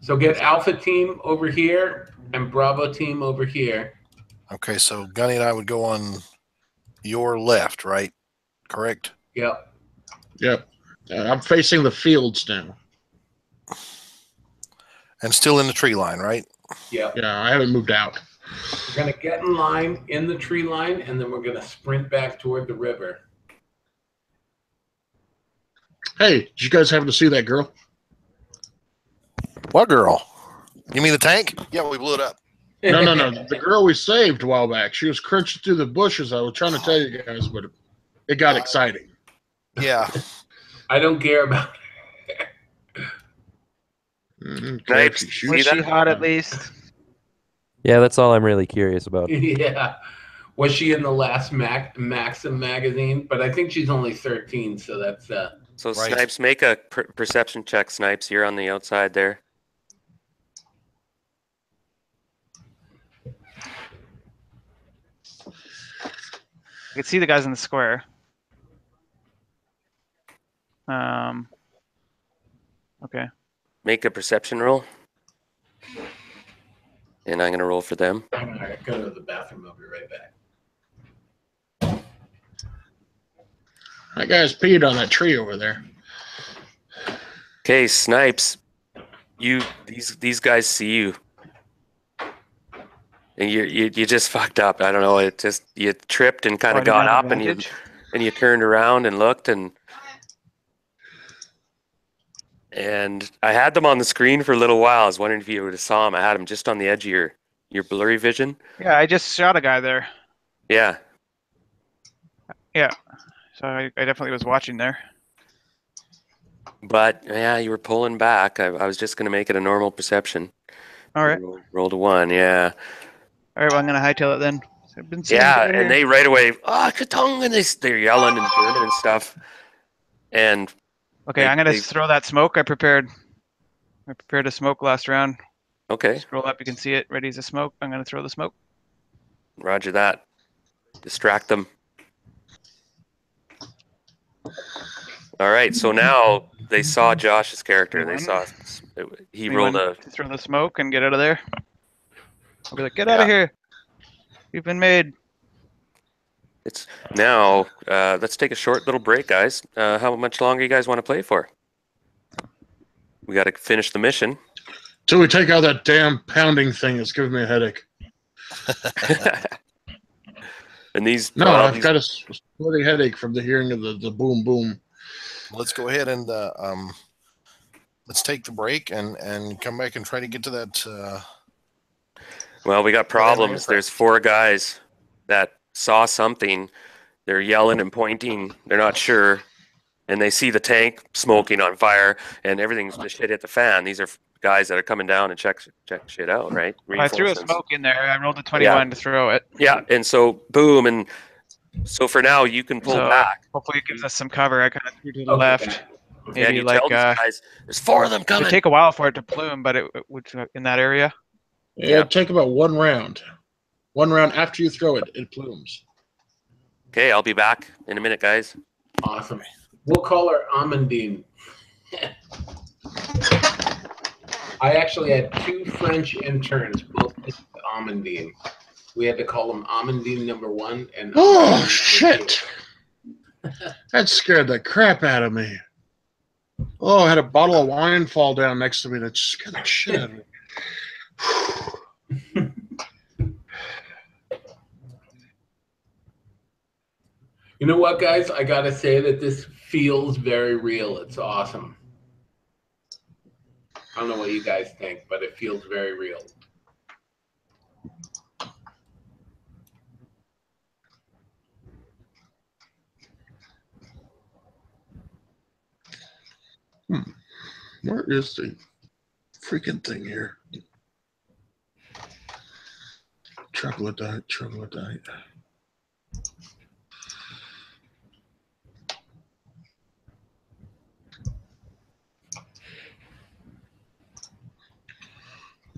So get Alpha Team over here and Bravo Team over here. Okay, so Gunny and I would go on your left, right? Correct? Yep. Yep. I'm facing the fields now. And still in the tree line, right? Yeah. Yeah, I haven't moved out. We're going to get in line, in the tree line, and then we're going to sprint back toward the river. Hey, did you guys happen to see that girl? What girl? You mean the tank? Yeah, we blew it up. No. The girl we saved a while back. She was crunching through the bushes. I was trying to tell you guys, but it got exciting. Yeah. I don't care about her. Was she hot at least? Yeah, that's all I'm really curious about. Yeah. Was she in the last Maxim magazine? But I think she's only 13, so that's... So right. Snipes, make a perception check, Snipes. You're on the outside there. I can see the guys in the square. Okay. Make a perception roll. And I'm going to roll for them. All right, go to the bathroom. I'll be right back. That guy's peed on that tree over there. Okay, Snipes, these guys see you, and you just fucked up. I don't know. It just you tripped and kind of got up, and you turned around and looked, and I had them on the screen for a little while. I was wondering if you would have saw them. I had them just on the edge of your blurry vision. Yeah, I just shot a guy there. Yeah. Yeah. So I definitely was watching there. But, yeah, you were pulling back. I was just going to make it a normal perception. All right. Roll to one, yeah. All right, well, I'm going to hightail it then. Yeah, and here. They right away, Katong, and they're yelling and turning and stuff. And... Okay, I'm going to throw that smoke I prepared. I prepared a smoke last round. Okay. Scroll up, you can see it. Ready as a smoke. I'm going to throw the smoke. Roger that. Distract them. All right, so now they saw Josh's character. They saw he rolled a... Throw the smoke and get out of there. I'll be like, get out of here. You've been made. It's now, let's take a short little break, guys. How much longer you guys want to play for? We got to finish the mission. Till we take out that damn pounding thing. It's giving me a headache. And these... No, I've got a splitting headache from the hearing of the boom, boom. Let's go ahead and let's take the break and come back and try to get to that... Well, we got problems. There's four guys that... saw something, they're yelling and pointing, they're not sure, and they see the tank smoking on fire, and everything's just hit the fan. These are guys that are coming down and check shit out, right? I threw a smoke in there. I rolled a 21 to throw it. Yeah, and so, boom, and so for now, you can pull back. Hopefully it gives us some cover. I kind of threw to the left. Maybe yeah, you like, tell these guys, there's four of them coming. It would take a while for it to plume, but it would in that area. Yeah, it'd take about one round. One round after you throw it, it plumes. Okay, I'll be back in a minute, guys. Awesome. We'll call her Amandine. I actually had two French interns, both Amandine. We had to call them Amandine number one and oh shit! That scared the crap out of me. Oh, I had a bottle of wine fall down next to me. That scared the shit out of me. You know what, guys? I gotta say that this feels very real. It's awesome. I don't know what you guys think, but it feels very real. Hmm. Where is the freaking thing here? Troglodyte, troglodyte.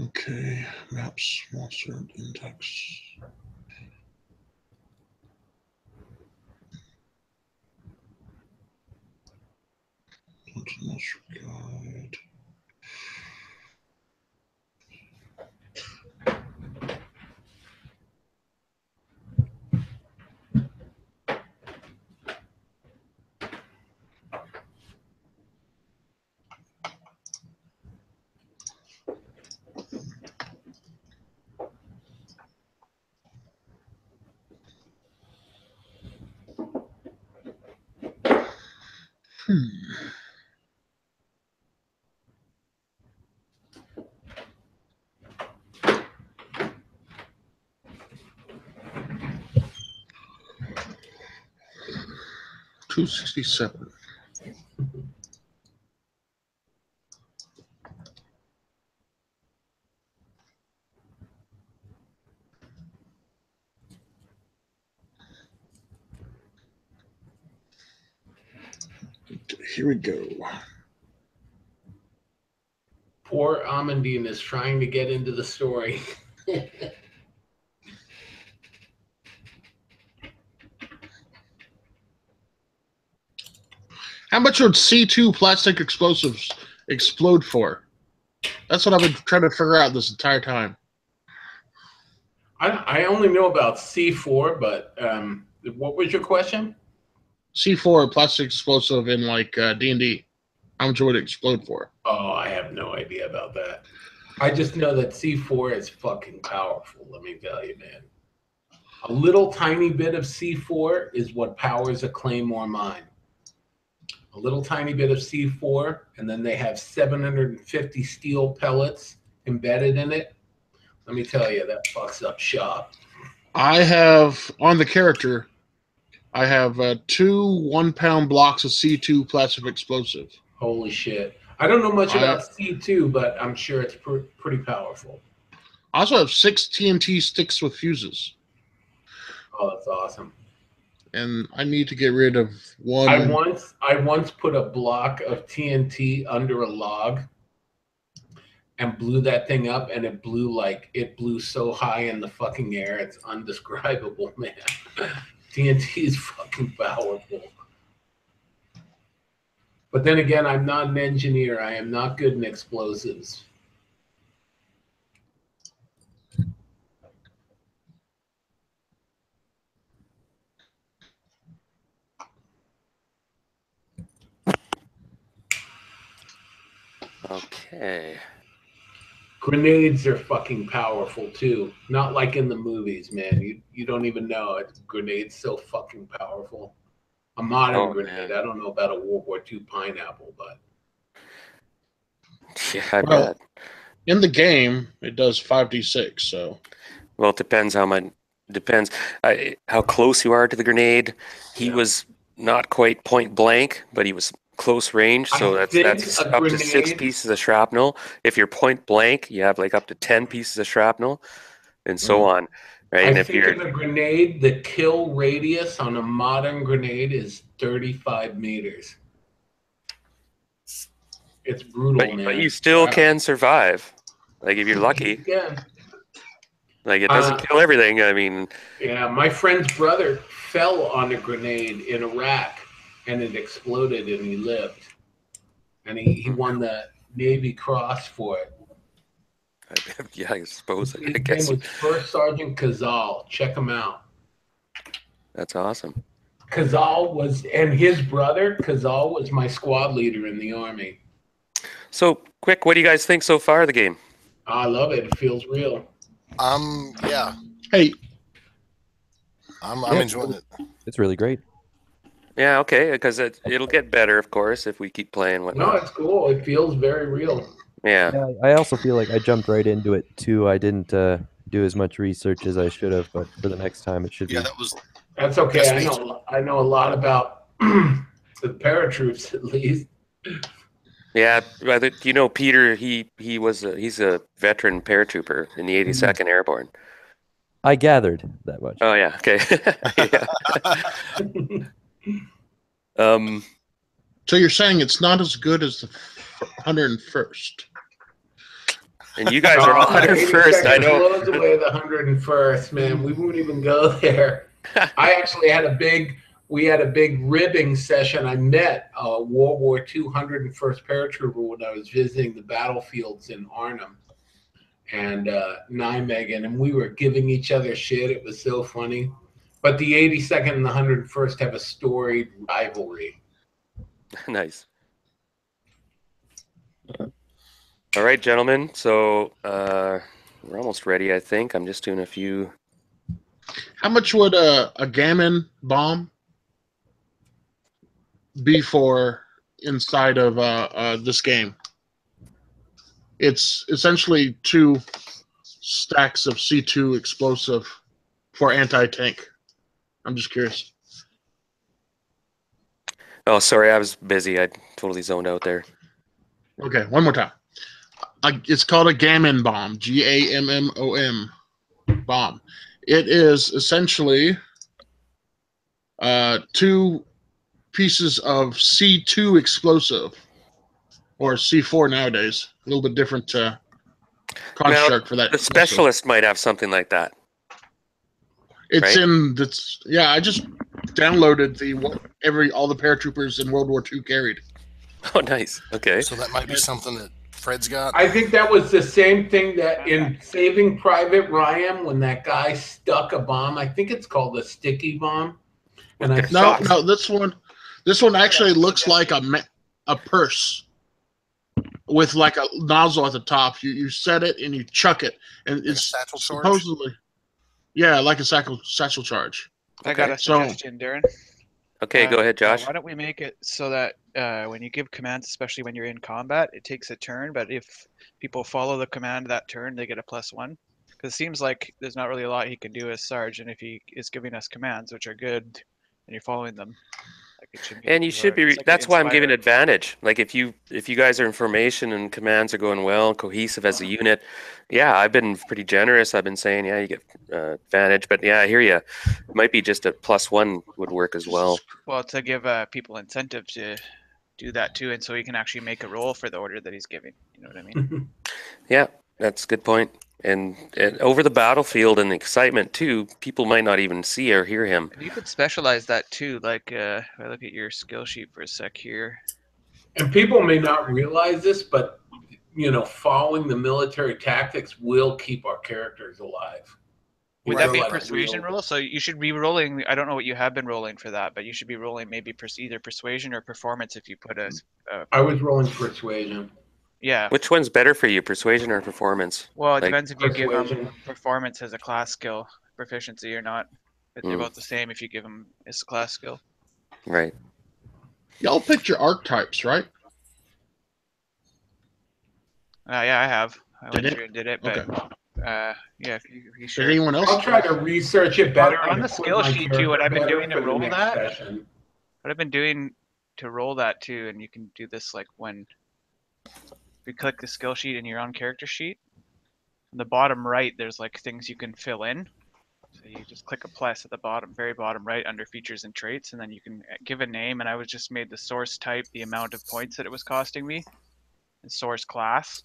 Okay, maps, master, index. Master guide. Hmm. $267. Here we go. Poor Amandine is trying to get into the story. How much would C2 plastic explosives explode for? That's what I've been trying to figure out this entire time. I only know about C4, but what was your question? C4 plastic explosive in like D&D. How much would it explode for? Oh, I have no idea about that. I just know that C4 is fucking powerful. Let me tell you, man. A little tiny bit of C4 is what powers a Claymore mine. A little tiny bit of C4, and then they have 750 steel pellets embedded in it. Let me tell you, that fucks up shop. I have on the character. I have 2 1-pound blocks of C2 plastic explosive. Holy shit. I don't know much about C2, but I'm sure it's pretty powerful. I also have 6 TNT sticks with fuses. Oh, that's awesome. And I need to get rid of one. I once put a block of TNT under a log and blew that thing up, and it blew like, it blew so high in the fucking air, it's undescribable, man. TNT is fucking powerful. But then again, I'm not an engineer. I am not good in explosives. Okay. Grenades are fucking powerful too. Not like in the movies, man. You don't even know it. Grenades so fucking powerful. A modern grenade. Man. I don't know about a World War II pineapple, but yeah, well, in the game it does 5d6. So, well, it depends how much. Depends how close you are to the grenade. He was not quite point blank, but he was close range, so that's up to 6 pieces of shrapnel. If you're point blank, you have like up to 10 pieces of shrapnel, and so on. Right? And if you're in a grenade, the kill radius on a modern grenade is 35 meters. It's brutal, man. But you still can survive, like if you're lucky. Yeah. Like it doesn't kill everything. I mean, yeah, my friend's brother fell on a grenade in Iraq. And it exploded, and he lived. And he won the Navy Cross for it. Yeah, I suppose. His name was First Sergeant Cazal. Check him out. That's awesome. Cazal was, and his brother Cazal was my squad leader in the Army. So, quick, what do you guys think so far of the game? I love it. It feels real. Yeah. Hey. I'm enjoying it. It's really great. Yeah, okay, because it'll get better, of course, if we keep playing. No, it's cool. It feels very real. Yeah. I also feel like I jumped right into it, too. I didn't do as much research as I should have, but for the next time it should be. Yeah, that's okay. I know a lot about the paratroops, at least. Yeah, I think, you know, Peter, he's a veteran paratrooper in the 82nd Airborne. I gathered that much. Oh, yeah, okay. Yeah. So you're saying it's not as good as the 101st. And you guys are 101st. I know. Blows away the 101st, man. We won't even go there. I actually had we had a big ribbing session. I met a World War II 101st paratrooper when I was visiting the battlefields in Arnhem and Nijmegen, and we were giving each other shit. It was so funny. But the 82nd and the 101st have a storied rivalry. Nice. All right, gentlemen. So we're almost ready, I think. I'm just doing a few. How much would a Gammon bomb be for inside of this game? It's essentially 2 stacks of C2 explosive for anti-tank. I'm just curious. Oh, sorry. I was busy. I totally zoned out there. Okay, one more time. It's called a Gammon Bomb, G-A-M-M-O-M bomb. It is essentially 2 pieces of C2 explosive, or C4 nowadays. A little bit different construct now, for that. The specialist might have something like that. It's right? Yeah, I just downloaded all the paratroopers in World War II carried. Oh, nice. Okay. So that might be something that Fred's got. I think that was the same thing that in Saving Private Ryan, when that guy stuck a bomb, I think it's called a sticky bomb. And no, this one actually looks like a purse with like a nozzle at the top. You set it and you chuck it, and like it's supposedly, yeah, like a satchel charge. Okay. I got a suggestion, Darren. Okay, go ahead, Josh. Why don't we make it so that when you give commands, especially when you're in combat, it takes a turn, but if people follow the command that turn, they get a +1. Because it seems like there's not really a lot he can do as Sarge, and if he is giving us commands, which are good, and you're following them. Like it should be, and you should be, like that's why I'm giving advantage. Like if you guys are in formation and commands are going well, cohesive as a unit, yeah, I've been pretty generous. I've been saying, yeah, you get advantage, but yeah, I hear you. It might be just a +1 would work as well. Well, to give people incentive to do that too, and so he can actually make a roll for the order that he's giving. You know what I mean? Yeah, that's a good point. And over the battlefield and the excitement too, people might not even see or hear him. You could specialize that too. Like if I look at your skill sheet for a sec here. And people may not realize this, but you know, following the military tactics will keep our characters alive. Would that be a persuasion roll? So you should be rolling. I don't know what you have been rolling for that, but you should be rolling maybe either persuasion or performance if you put a. I was rolling persuasion. Yeah. Which one's better for you, persuasion or performance? Well, it depends if you give them performance as a class skill proficiency or not. But they're both the same if you give them as a class skill. Right. Y'all picked your archetypes, right? Yeah, I have. I went through and did it, but okay. Yeah, if you sure. Did anyone else? I'll try to research it better on the skill sheet too. What I've been doing to roll that. What I've been doing to roll that too, and you can do this like when. If you click the skill sheet in your own character sheet, in the bottom right, there's like things you can fill in. So you just click a plus at the bottom, very bottom right under features and traits, and then you can give a name. And I was just made the source type, the amount of points that it was costing me, and source class.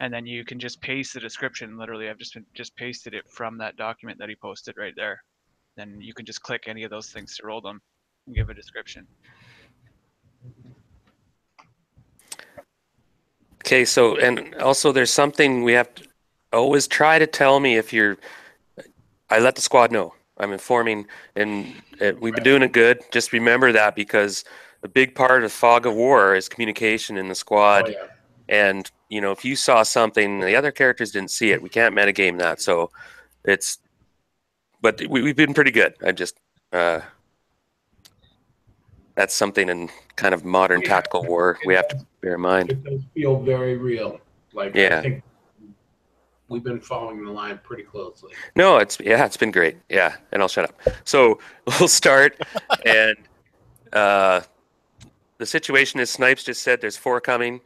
And then you can just paste the description. Literally, I've just pasted it from that document that he posted right there. Then you can just click any of those things to roll them and give a description. Okay, so and also there's something we have to, always try to tell me if you're... I let the squad know. I'm informing, and we've been doing it good. Just remember that, because a big part of fog of war is communication in the squad. Oh, yeah. And, you know, if you saw something, the other characters didn't see it. We can't metagame that. So it's... But we've been pretty good. I just... that's something in kind of modern tactical war we have to bear in mind. It does feel very real. Like, yeah. I think we've been following the line pretty closely. No, it's been great. Yeah, and I'll shut up. So we'll start, and the situation is Snipes just said there's four coming,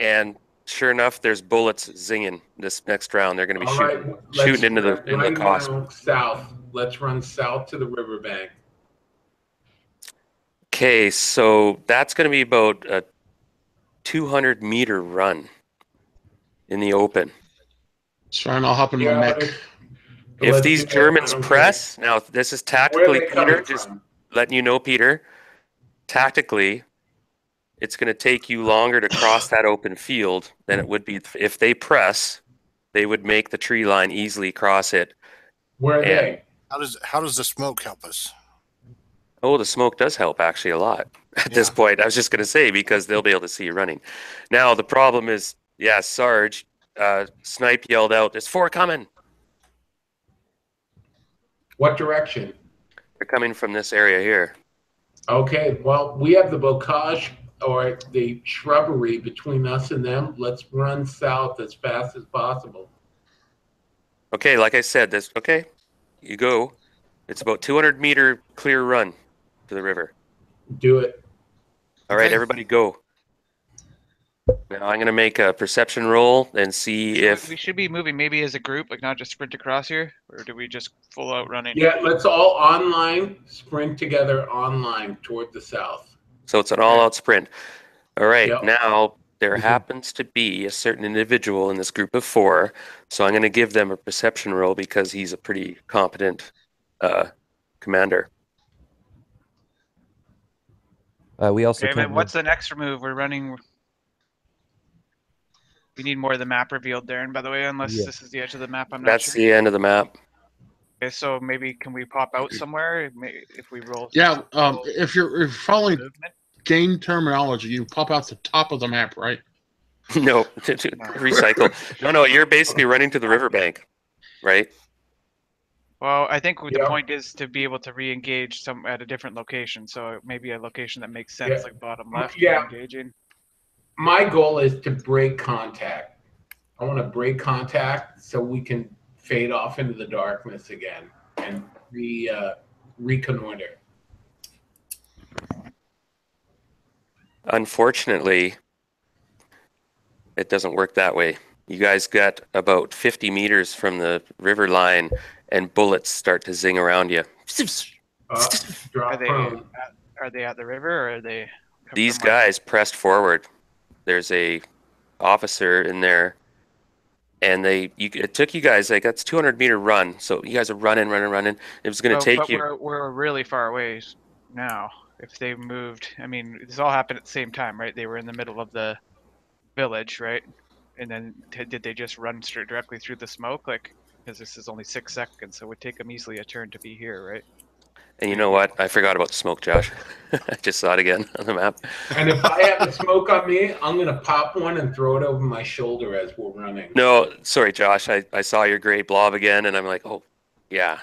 and sure enough, there's bullets zinging this next round. They're going to be shooting into the cost. South. Let's run south to the riverbank. Okay, so that's going to be about a 200-meter run in the open. Sorry, I'll hop in my mech. If these Germans press, now this is tactically, Peter, just letting you know, Peter, tactically, it's going to take you longer to cross that open field than it would be if they press. They would make the tree line easily cross it. Where are they? How does the smoke help us? Oh, the smoke does help actually a lot at this point. I was just going to say, because they'll be able to see you running. Now, the problem is, yeah, Sarge, Snipe yelled out, there's four coming. What direction? They're coming from this area here. Okay, well, we have the bocage or the shrubbery between us and them. Let's run south as fast as possible. Okay, like I said, this. Okay, you go. It's about 200-meter clear run to the river. Do it. All right, everybody go. Now I'm going to make a perception roll and see if... We should be moving maybe as a group, like not just sprint across here, or do we just full out running? Yeah, let's all online sprint together online toward the south. So it's an all-out sprint. All right, now there happens to be a certain individual in this group of four, so I'm going to give them a perception roll because he's a pretty competent commander. We also... Okay, what's the next move? We're running... We need more of the map revealed, Darren, by the way, unless this is the edge of the map. I'm not sure. That's the end of the map. Okay, so maybe can we pop out somewhere if we roll? Yeah, if you're following game terminology, you pop out the top of the map, right? No, recycle. No, you're basically running to the riverbank, right? Well, I think the point is to be able to re-engage at a different location, so maybe a location that makes sense, like bottom left, engaging. My goal is to break contact. I want to break contact so we can fade off into the darkness again and reconnoiter. Unfortunately, it doesn't work that way. You guys got about 50 meters from the river line, and bullets start to zing around you. Are they at the river, or are they? These guys pressed forward. There's a officer in there, and it took you guys, like, that's 200-meter run. So you guys are running. It was going to take you. We're really far away now. If they moved, I mean, this all happened at the same time, right? They were in the middle of the village, right? And then did they just run straight directly through the smoke? Like, because this is only 6 seconds, so it would take them easily a turn to be here, right? And you know what? I forgot about the smoke, Josh. I just saw it again on the map. And if I have the smoke on me, I'm going to pop one and throw it over my shoulder as we're running. No, sorry, Josh. I saw your gray blob again, and I'm like, oh, yeah.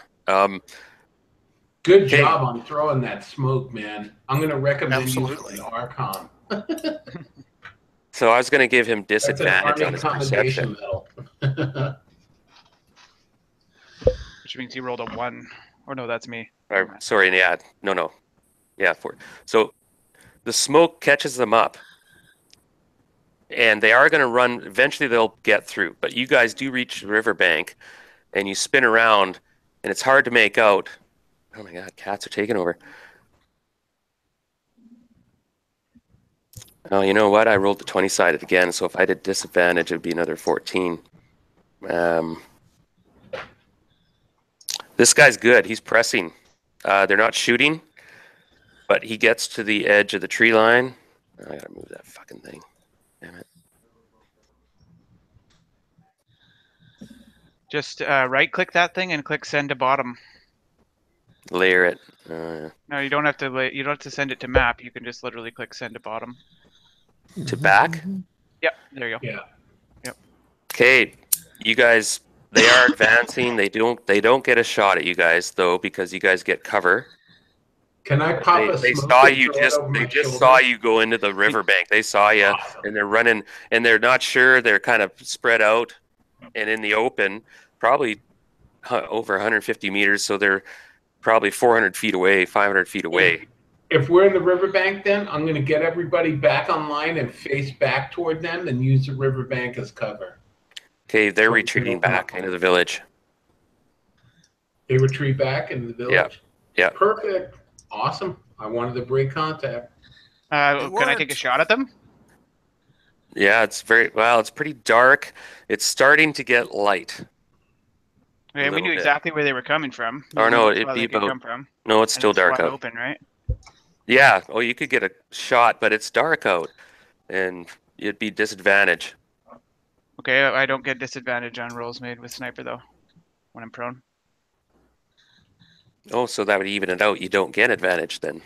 Good job on throwing that smoke, man. I'm going to recommend you Archon. So I was going to give him disadvantage on his perception. Which means he rolled a 1. Or no, that's me. Sorry, yeah, no. Yeah, four. So the smoke catches them up, and they are going to run. Eventually, they'll get through. But you guys do reach the riverbank, and you spin around, and it's hard to make out. Oh, my God, cats are taking over. Oh, you know what? I rolled the 20-sided again, so if I did disadvantage, it would be another 14. This guy's good. He's pressing. They're not shooting, but he gets to the edge of the tree line. Oh, I gotta move that fucking thing. Damn it. Just right-click that thing and click send to bottom. Layer it. Yeah. No, you don't have to. You don't have to send it to map. You can just literally click send to bottom. To back. Yep. There you go. Yeah. Yep. Okay, you guys. They are advancing. They don't get a shot at you guys though because you guys get cover. Can I pop a smoke? They saw you just. They just saw you go into the riverbank. They saw you, awesome. And they're running, and they're not sure. They're kind of spread out, and in the open, probably over 150 meters. So they're probably 400 feet away, 500 feet away. If we're in the riverbank, then I'm going to get everybody back online and face back toward them and use the riverbank as cover. Okay, they're retreating back into the village. They retreat back into the village? Yeah. Yep. Perfect. Awesome. I wanted to break contact. Can I take a shot at them? Yeah, it's very, well, it's pretty dark. It's starting to get light. Okay, we knew exactly where they were coming from. Or no, it'd be about, no, it's still dark out. Open, right? Yeah. Oh, you could get a shot, but it's dark out, and it'd be disadvantage. Okay, I don't get disadvantage on rolls made with sniper though, when I'm prone. Oh, so that would even it out. You don't get advantage then.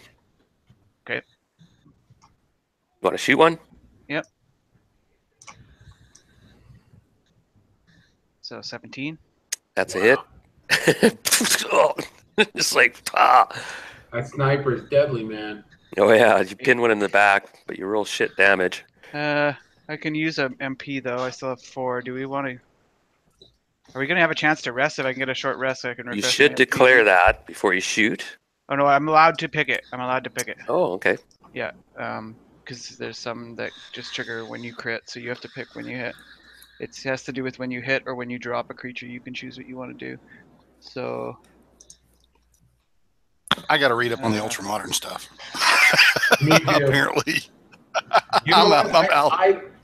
Okay. Want to shoot one? Yep. So 17. That's wow. A hit. Oh, it's like, ah. That sniper is deadly, man. Oh, yeah. You pin one in the back, but you roll shit damage. I can use an MP, though. I still have 4. Do we want to... Are we going to have a chance to rest if I can get a short rest so I can... You should declare that before you shoot. Oh, no. I'm allowed to pick it. I'm allowed to pick it. Oh, okay. Yeah. Because there's some that just trigger when you crit, so you have to pick when you hit. It has to do with when you hit or when you drop a creature. You can choose what you want to do. So... I got to read up on the ultra-modern stuff. Me too. Apparently. You know,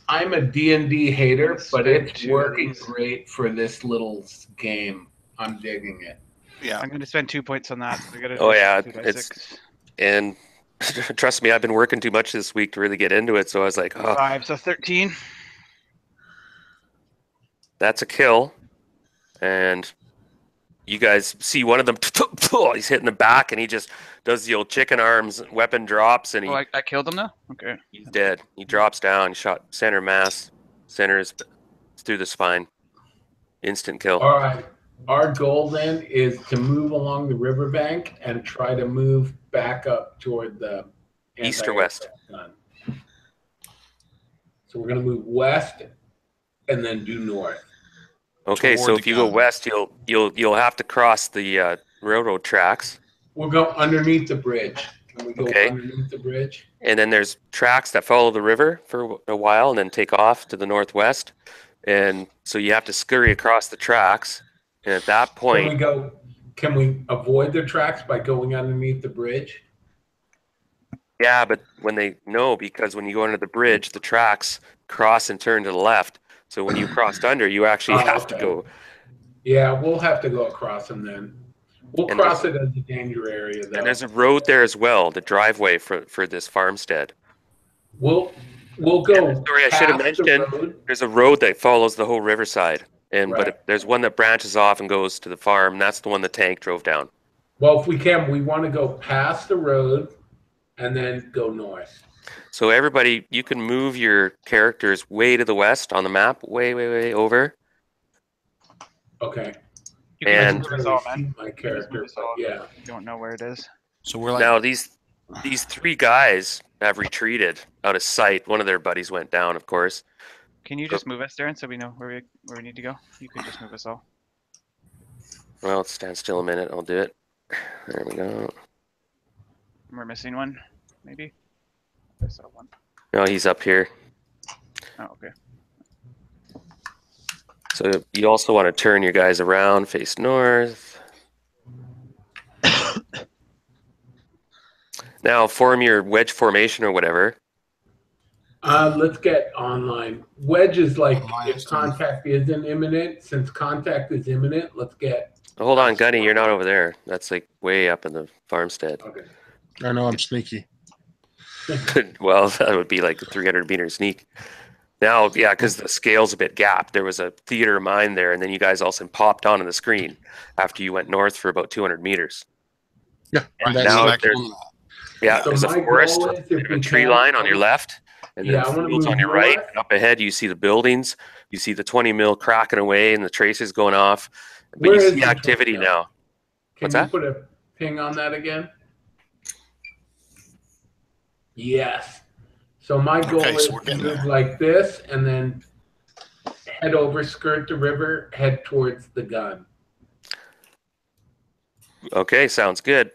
I'm a D&D hater, but it's working great for this little game. I'm digging it. Yeah. I'm going to spend 2 points on that. So oh, yeah. It's, and trust me, I've been working too much this week to really get into it, so I was like, oh. 5, so 13. That's a kill. And you guys see one of them. He's hitting the back, and he just does the old chicken arms. Weapon drops, and he. Oh, I killed him now. Okay. He's dead. He drops down. Shot center mass. Center is through the spine. Instant kill. All right. Our goal then is to move along the riverbank and try to move back up toward the east or west. So we're going to move west, and then due north. Okay, so if you go west, you'll have to cross the railroad tracks. We'll go underneath the bridge. Can we go underneath the bridge? And then there's tracks that follow the river for a while and then take off to the northwest. And so you have to scurry across the tracks. And at that point... Can we avoid the tracks by going underneath the bridge? Yeah, but when they... No, because when you go under the bridge, the tracks cross and turn to the left. So when you crossed under, you actually have to go. Yeah, we'll have to go across them then. We'll cross it as a danger area. Though. And there's a road there as well, the driveway for this farmstead. We'll go. Sorry, I should have mentioned. There's a road that follows the whole riverside, and right. But there's one that branches off and goes to the farm. That's the one the tank drove down. Well, if we can, we want to go past the road, and then go north. So everybody, you can move your characters way to the west on the map, way over. Okay. You can my character, yeah. You don't know where it is. So we're like now these three guys have retreated out of sight. One of their buddies went down, of course. Can you just move us, Darren, so we know where we need to go? You can just move us all. Well, stand still a minute. I'll do it. There we go. We're missing one, maybe. I saw one. No, he's up here. Oh, okay. So you also want to turn your guys around, face north. Now form your wedge formation or whatever. Let's get online. Wedge is like if contact isn't imminent. Since contact is imminent, let's get... Oh, hold on, Gunny, you're not over there. That's like way up in the farmstead. Okay. I know, I'm sneaky. Well, that would be like a 300-meter sneak. Now, yeah, because the scale's a bit gapped. There was a theater of mine there, and then you guys also popped onto the screen after you went north for about 200 meters. Yeah, and now there's a forest, a tree line on your left, and then fields on your right. And up ahead, you see the buildings. You see the 20 mil cracking away and the traces going off. But you see activity now. What's that? Can you put a ping on that again? Yes. So my goal is to move like this and then head over, skirt the river, head towards the gun. Okay, sounds good.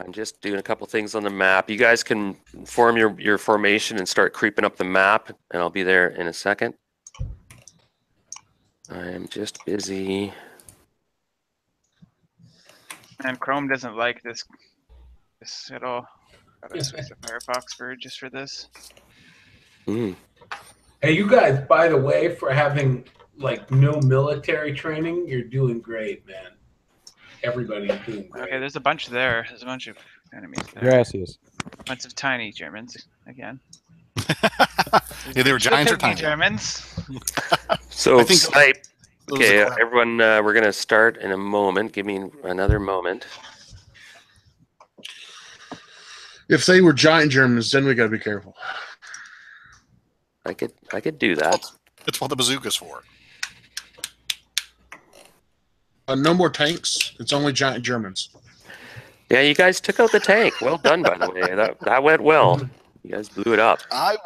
I'm just doing a couple things on the map. You guys can form your formation and start creeping up the map, and I'll be there in a second. I am just busy. And Chrome doesn't like this at all. I switched to Firefox for just for this. Mm. Hey, you guys, by the way, for having like no military training, you're doing great, man. Everybody's doing great. Okay, there's a bunch there. There's a bunch of enemies there. Gracias. A bunch of tiny Germans again. Yeah, they were giants or tiny Germans. So I think Snipe. Okay, everyone, we're gonna start in a moment. Give me another moment. If they were giant Germans, then we gotta be careful. I could do that. That's what the bazooka's for. No more tanks. It's only giant Germans. Yeah, you guys took out the tank. Well done, by the way. That went well. You guys blew it up. I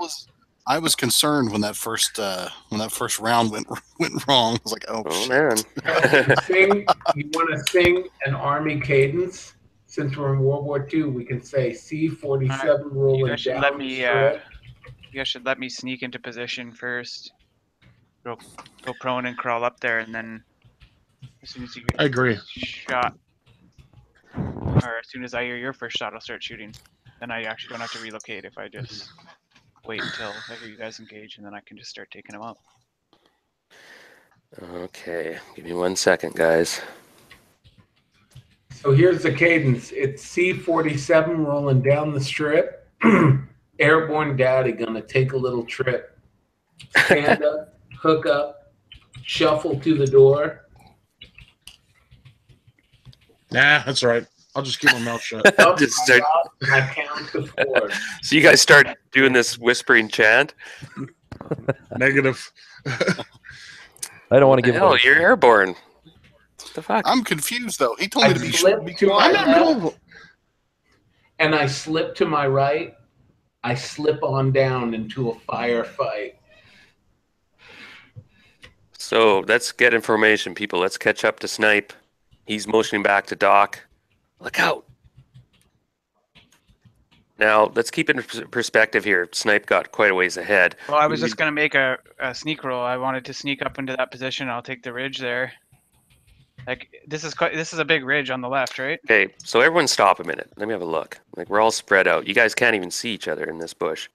was concerned when that first round went wrong. I was like, oh man. You want to sing an army cadence? Since we're in World War II, we can say C-47 rolling down. You guys should let me sneak into position first. Go prone and crawl up there, and then as soon as you get shot, or as soon as I hear your first shot, I'll start shooting. Then I actually don't have to relocate if I just wait until I hear you guys engage, and then I can just start taking them out. Okay, give me 1 second, guys. So here's the cadence. It's C-47 rolling down the strip. Airborne daddy gonna take a little trip. Stand up, hook up, shuffle to the door. Nah, that's right. I'll just keep my mouth shut. I count to four. So you guys start doing this whispering chant? Negative. I don't want to give up. You're airborne. What the fuck? I'm confused though. He told me to be sure. I'm not middle. And I slip to my right. I slip on down into a firefight. So let's get information, people. Let's catch up to Snipe. He's motioning back to Doc. Look out. Now, let's keep in perspective here. Snipe got quite a ways ahead. Well, I was just going to make a sneak roll. I wanted to sneak up into that position. I'll take the ridge there. Like this is a big ridge on the left, right? Okay, so everyone stop a minute. Let me have a look. Like we're all spread out. You guys can't even see each other in this bush.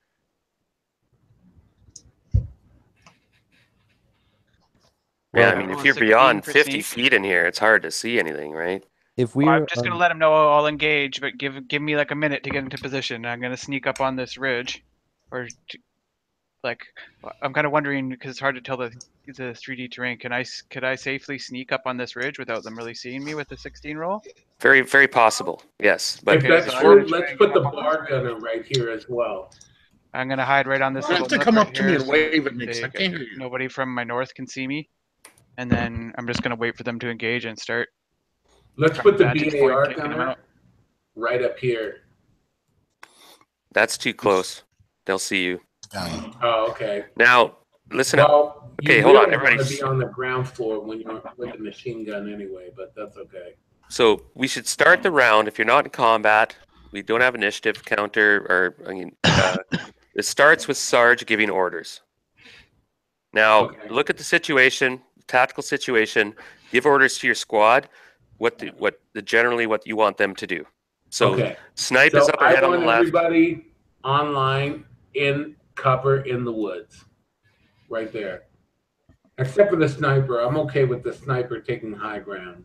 Yeah, I mean, if you're beyond 50 feet in here, it's hard to see anything, right? I'm just gonna let them know I'll engage, but give me like a minute to get into position. I'm gonna sneak up on this ridge, I'm kind of wondering because it's hard to tell the 3D terrain. Could I safely sneak up on this ridge without them really seeing me with the 16 roll? Very, very possible. Yes, but that's true, let's put the BAR gunner right here as well. I'm gonna hide right on this. You have to come up to me and wave at me. I can't hear you. Nobody from my north can see me, and then I'm just gonna wait for them to engage and start. Let's put the BAR gunner right up here. That's too close. They'll see you. Oh, okay. Now, listen up. Okay, hold on, everybody. You're going to be on the ground floor when you're with the machine gun anyway, but that's okay. So we should start the round. If you're not in combat, we don't have initiative, counter, or it starts with Sarge giving orders. Now, look at the situation, tactical situation. Give orders to your squad. Generally what you want them to do. So Snipe is up ahead on the left. Everybody online in. Cover in the woods, right there. Except for the sniper, I'm okay with the sniper taking high ground.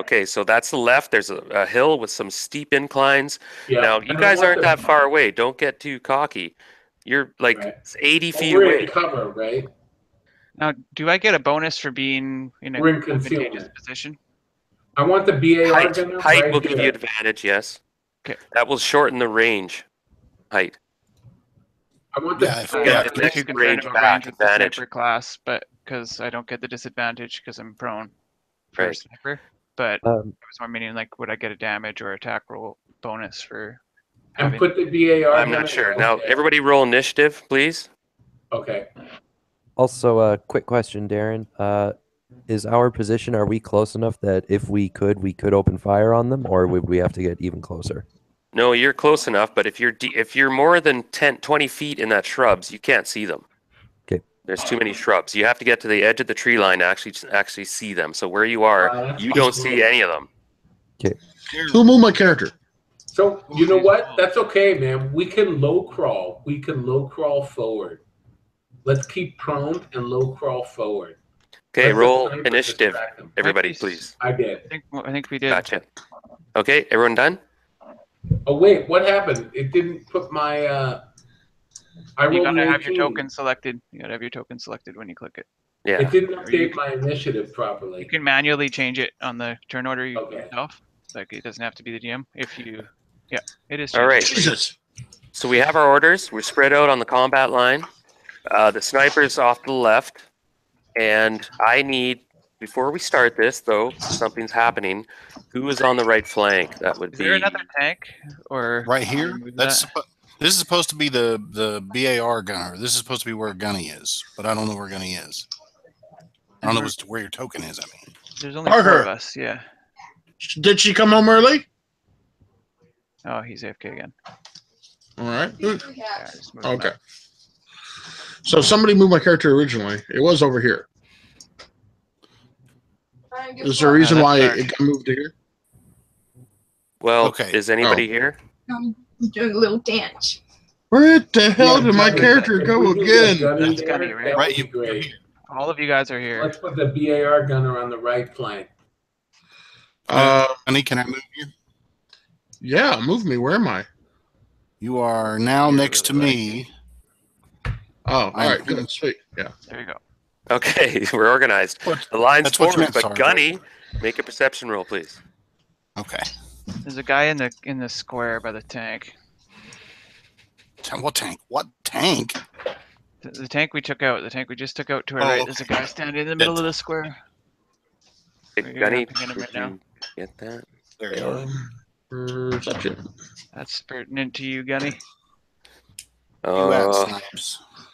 Okay, so that's the left. There's a hill with some steep inclines. Yeah. Now, you guys aren't that far away. Don't get too cocky. You're like 80 feet away. We're in cover, right? Now, do I get a bonus for being in a advantageous position? I want the BAR gun. Height will give you advantage, yes. Okay. That will shorten the range. Height. I want the range advantage for class, but because I don't get the disadvantage because I'm prone for a sniper. But I was more meaning like, would I get a damage or attack roll bonus for? And put the BAR. I'm not sure. Now, everybody, roll initiative, please. Okay. Also, a quick question, Darren. Is our position, are we close enough that if we could open fire on them, or would we have to get even closer? No, you're close enough, but if you're more than 10, 20 feet in that shrubs, you can't see them. Okay. There's too many shrubs. You have to get to the edge of the tree line to actually see them. So where you are, you don't see any of them. Okay. Who moved my character? So, you know what? That's okay, man. We can low crawl. We can low crawl forward. Let's keep prone and low crawl forward. Okay, roll initiative. Everybody, please. I did. I think we did. Gotcha. Okay, everyone done? Oh, wait, what happened? It didn't put my... you gotta have your token selected. You gotta have your token selected when you click it. Yeah. It didn't update my initiative properly. You can manually change it on the turn order yourself. Like, it doesn't have to be the GM. If you... Yeah, it is. All right. Jesus. So we have our orders. We're spread out on the combat line. The sniper's off to the left. And I need, before we start this, though, something's happening. Who is on the right flank? That would be. Is there another tank? Or right here? That's this is supposed to be the BAR gunner. This is supposed to be where Gunny is, but I don't know where Gunny is. I don't know where your token is. I mean, there's only four of us. Yeah. Did she come home early? Oh, he's AFK again. All right. Yeah, okay. Back. So somebody moved my character originally. It was over here. Is there a reason why it got moved to here? Well, is anybody here? I'm doing a little dance. Where the hell did my character go again? That's Gunny, right? All of you guys are here. Let's put the BAR gunner on the right flank. Gunny, can I move you? Yeah, move me. Where am I? You are now next to me. Oh, all right, good, sweet. Yeah, there you go. Okay, we're organized. The line's forward, but Gunny, make a perception roll, please. Okay. There's a guy in the square by the tank. What tank? What tank? The tank we took out. The tank we just took out to our right. There's a guy standing in the middle of the square. Gunny, right get that? There you go. Perception. That's pertinent to you, Gunny. Oh.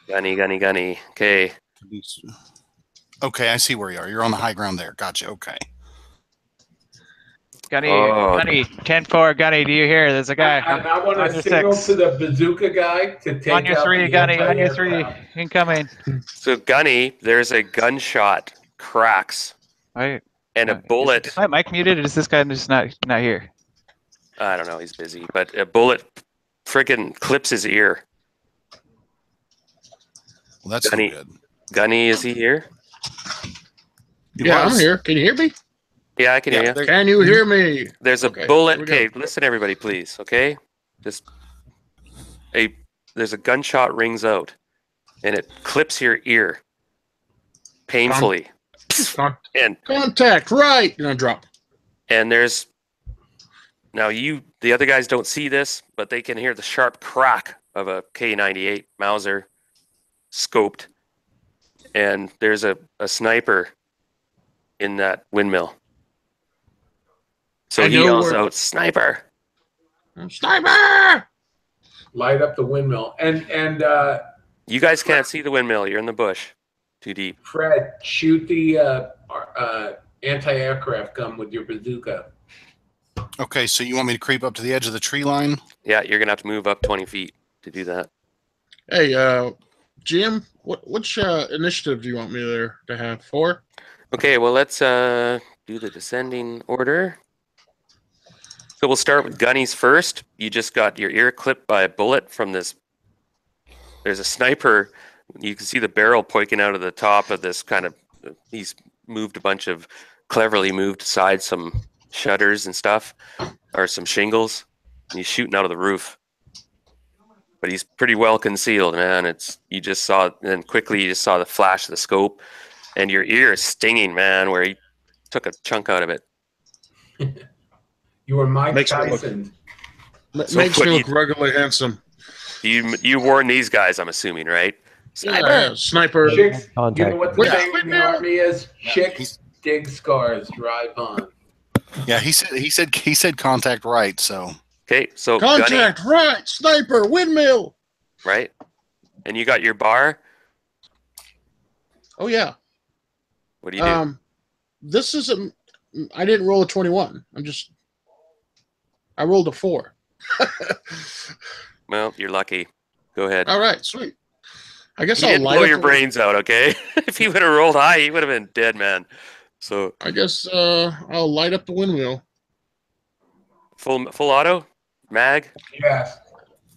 Gunny. Okay. Okay, I see where you are. You're on the high ground there. Gotcha. Okay. Gunny, 10-4, Gunny, do you hear? There's a guy. I want to signal to the bazooka guy to take on your three, Gunny. On your three, incoming. So, Gunny, there's a gunshot cracks. Right. And a bullet. Is my mic muted? Or is this guy just not here? I don't know. He's busy. But a bullet freaking clips his ear. Well, that's Gunny. Good. Gunny, is he here? Yeah, I'm here. Can you hear me? Yeah, I can hear you. Can you hear me? There's a bullet. Okay, listen, everybody, please. Okay, there's a gunshot rings out, and it clips your ear painfully. And contact right, and I drop. And there's the other guys don't see this, but they can hear the sharp crack of a K98 Mauser. Scoped, and there's a sniper in that windmill. So he yells out, "Sniper! Sniper! Light up the windmill!" And you guys can't see the windmill. You're in the bush, too deep. Fred, shoot the anti-aircraft gun with your bazooka. Okay, so you want me to creep up to the edge of the tree line? Yeah, you're gonna have to move up 20 feet to do that. Hey, Jim, which initiative do you want me to have? 4? Okay, well, let's do the descending order. So we'll start with Gunny's first. You just got your ear clipped by a bullet from this. There's a sniper. You can see the barrel poking out of the top of this kind of... He's moved a bunch of... Cleverly moved aside some shutters and stuff. Or some shingles. And he's shooting out of the roof. but he's pretty well concealed, man. It's, you just saw, and quickly you just saw the flash of the scope, and your ear is stinging, man, where he took a chunk out of it. You were Mike Tyson. Makes you look regularly handsome. You warn these guys, I'm assuming, right? Sniper. Yeah, sniper. Chicks, you know what the thing in the army is? Chicks dig scars, drive on. Yeah, he said contact right, so. Okay, so contact gunny. Right, sniper, windmill. Right? And you got your BAR? Oh yeah. What do you do? This is a, I didn't roll a 21. I rolled a 4. Well, you're lucky. Go ahead. All right, sweet. I guess I'll blow your brains out, okay? If he would have rolled high, he would have been dead, man. So I guess I'll light up the windmill. Full auto, mag. Yeah.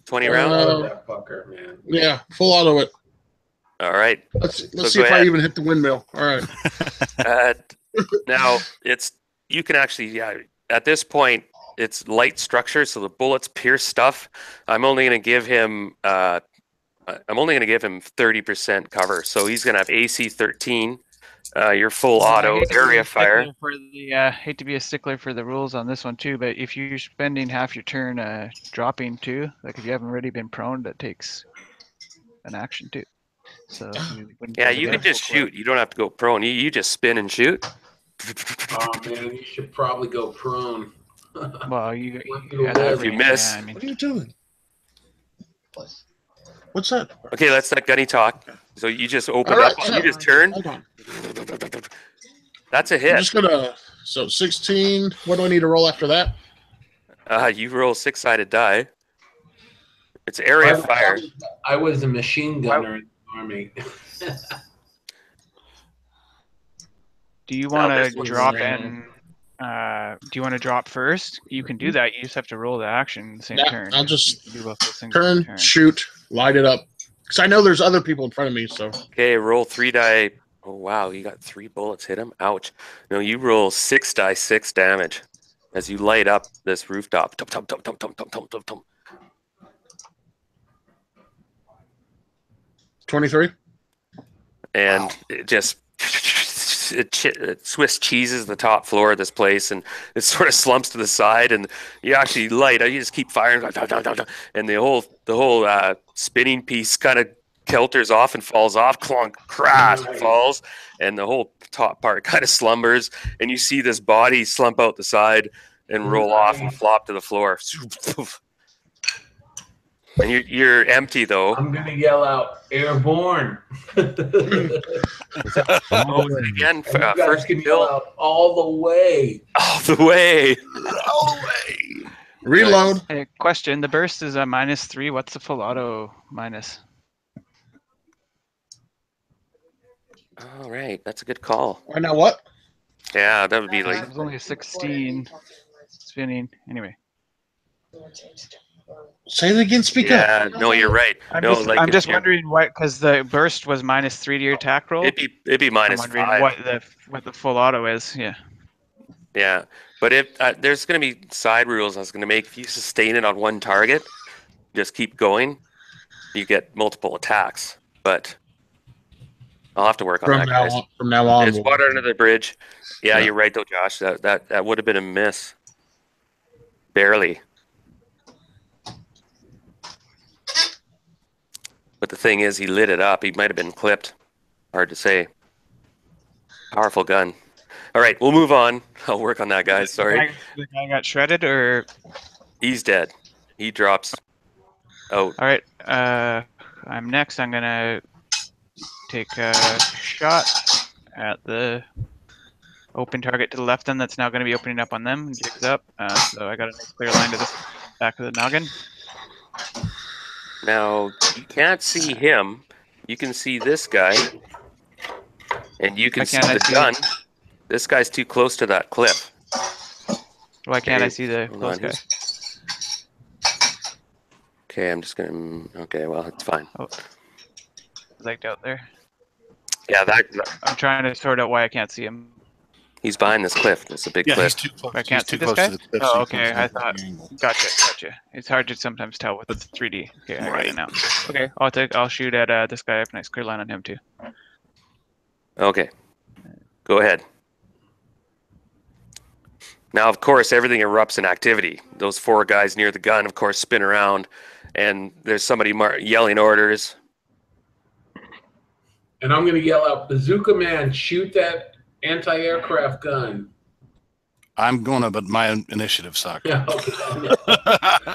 20 round. That fucker, man. Yeah, full auto it. All right. Let's see if I even hit the windmill. All right. Now you can actually at this point it's light structure, so the bullets pierce stuff. I'm only going to give him 30% cover, so he's going to have AC 13. Your full auto area fire. Hate to be a stickler for the rules on this one too, but if you're spending half your turn dropping too, like if you haven't already been prone, that takes an action too. So you can just shoot. You don't have to go prone. You just spin and shoot. Oh man, you should probably go prone. Well, you miss. Yeah, I mean, what are you doing? What's that? Okay, let's let Gunny talk. So you just open up. You just turn. Hold on. That's a hit. I'm just gonna. So 16. What do I need to roll after that? You roll 6-sided die. It's area fire. I was a machine gunner in the army. Do you want to drop in? Do you want to drop first? You can do that. You just have to roll the action the same turn. I'll just do both those things turn, shoot, light it up. Because I know there's other people in front of me. So okay, roll 3 die. Oh wow, you got 3 bullets hit him. Ouch. No, you roll 6 die 6 damage as you light up this rooftop. Tum, tum, tum, tum, tum, tum, tum, tum. 23. And wow. It just Swiss cheeses the top floor of this place, and it sort of slumps to the side. And you actually light. You just keep firing, and the whole spinning piece kind of kelters off and falls off. Clunk, crash, and falls, and the whole top part kind of slumbers. And you see this body slump out the side and roll off and flop to the floor. And you're empty though. I'm gonna yell out airborne. Again, first can yell out all the way. All the way. All the way. Reload. Hey, question: the burst is a -3. What's the full auto minus? All right, that's a good call. Or now what? Yeah, that would be like. It was only a 16 spinning. Anyway. Say it again, speaker. Yeah, no, you're right. I'm just wondering what, because the burst was -3 to your attack roll. It'd be -5. I'm wondering what the full auto is. Yeah. Yeah, but if there's going to be side rules, I was going to make if you sustain it on one target, just keep going, you get multiple attacks. But I'll have to work on that. From now on, it's water under the bridge. Yeah, you're right though, Josh. That would have been a miss. Barely. But the thing is, he lit it up. He might have been clipped. Hard to say. Powerful gun. All right, we'll move on. I'll work on that, guys. Sorry. The guy got shredded, or he's dead. He drops. Oh. All right. I'm next. I'm gonna take a shot at the open target to the left. Then that's now going to be opening up on them. Jigs up. So I got a nice clear line to the back of the noggin. Now, you can't see him. You can see this guy. And you can see the gun. This guy's too close to that clip. Why can't I see the close guy? Okay, I'm just going to... Okay, well, it's fine. Oh. Legged out there. Yeah, that... I'm trying to sort out why I can't see him. He's behind this cliff. It's a big cliff. He's too close. I can't see this guy? Oh, okay. I thought. Gotcha. It's hard to sometimes tell with the 3D. Okay, I got it now. Okay, I'll shoot at this guy. I have a nice clear line on him too. Okay, go ahead. Now, of course, everything erupts in activity. Those four guys near the gun, of course, spin around, and there's somebody yelling orders. And I'm going to yell out, "Bazooka man, shoot that anti-aircraft gun." I'm going to, but my initiative sucks. Yeah, okay.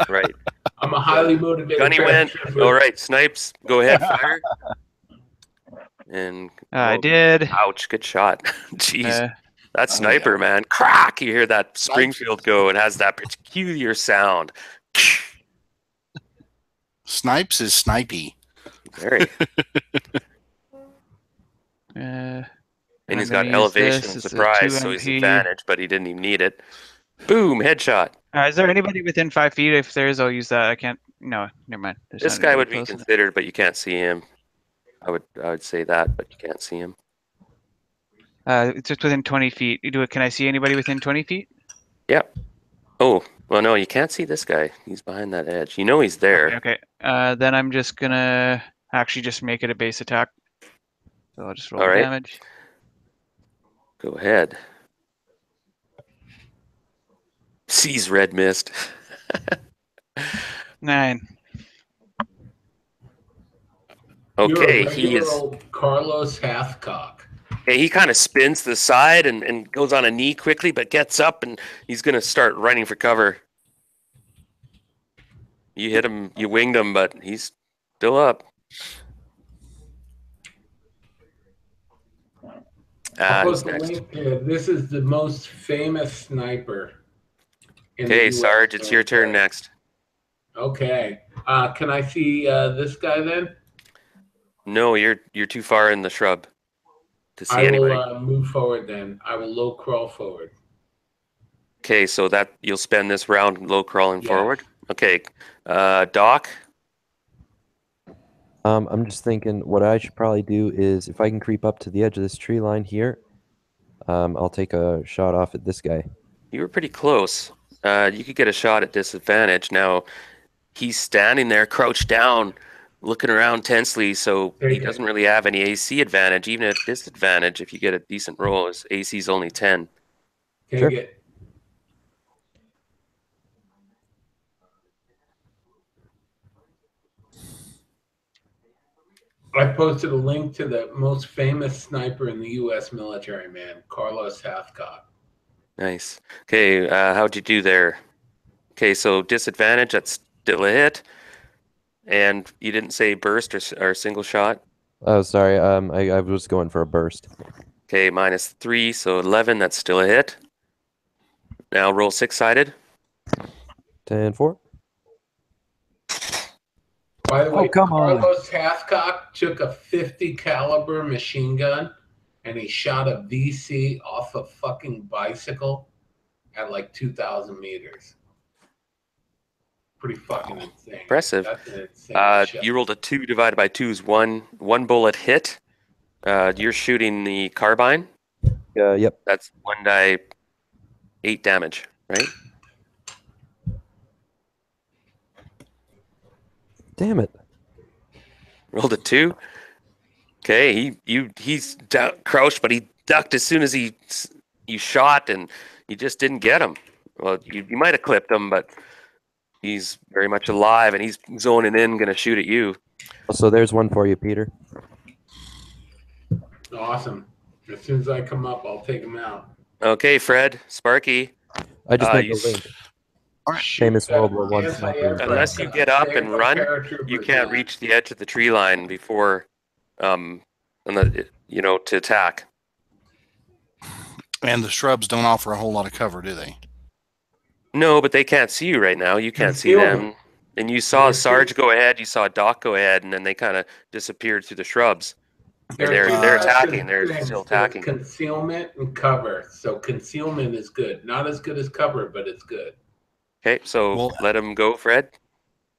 Right. I'm a highly motivated. Gunny went. All right, Snipes, go ahead, fire. And I did. Ouch! Good shot. Jeez. That sniper, man. Crack! You hear that Springfield go. It has that peculiar sound. Snipes is snipey. Very. And he's got elevation and surprise, so he's advantaged, but he didn't even need it. Boom! Headshot. Is there anybody within 5 feet? If there is, I'll use that. I can't. No, never mind. This guy would be considered, but you can't see him. I would say that, but you can't see him. It's just within 20 feet. Can I see anybody within 20 feet? Yep. Yeah. Oh, well, no, you can't see this guy. He's behind that edge. You know he's there. Okay. Then I'm just going to actually just make it a base attack. So I'll just roll the damage. Go ahead. Sees red mist. 9. Okay, he is... Carlos Hathcock. Okay, he kind of spins to the side and goes on a knee quickly, but gets up, and he's going to start running for cover. You hit him, you winged him, but he's still up. This is the most famous sniper. Okay, Sarge, it's your turn next. Okay. Can I see this guy then? No, you're too far in the shrub. I will move forward then. I will low crawl forward. Okay, so that you'll spend this round low crawling forward? Okay. Doc? I'm just thinking what I should probably do is if I can creep up to the edge of this tree line here, I'll take a shot off at this guy. You were pretty close. You could get a shot at disadvantage. Now, he's standing there crouched down, looking around tensely, so he doesn't really have any AC advantage. Even at disadvantage, if you get a decent roll, his AC is only 10. Sure. I posted a link to the most famous sniper in the U.S. military, man, Carlos Hathcock. Nice. Okay, how'd you do there? Okay, so disadvantage, that's still a hit. And you didn't say burst or single shot? Oh, sorry. I was going for a burst. Okay, -3, so 11. That's still a hit. Now roll 6-sided. 10-4. By the way, Carlos Hathcock took a 50 caliber machine gun, and he shot a VC off a fucking bicycle at like 2,000 meters. Pretty fucking insane. Impressive. Insane you rolled a 2 divided by 2 is 1. 1 bullet hit. You're shooting the carbine. Yep. That's 1d8 damage, right? Damn it! Rolled a 2. Okay, he's crouched, but he ducked as soon as you shot, and you just didn't get him. Well, you might have clipped him, but. He's very much alive, and he's zoning in, going to shoot at you. So there's one for you, Peter. Awesome. As soon as I come up, I'll take him out. Okay, Fred, Sparky. I just made the link. Famous World War I sniper. Unless you get up and run, you can't reach the edge of the tree line before, to attack. And the shrubs don't offer a whole lot of cover, do they? No, but they can't see you right now. You can't see them. And you saw Sarge go ahead, you saw Doc go ahead, and then they kind of disappeared through the shrubs. They're attacking. They're still attacking. Concealment and cover. So concealment is good. Not as good as cover, but it's good. Okay, so let them go, Fred.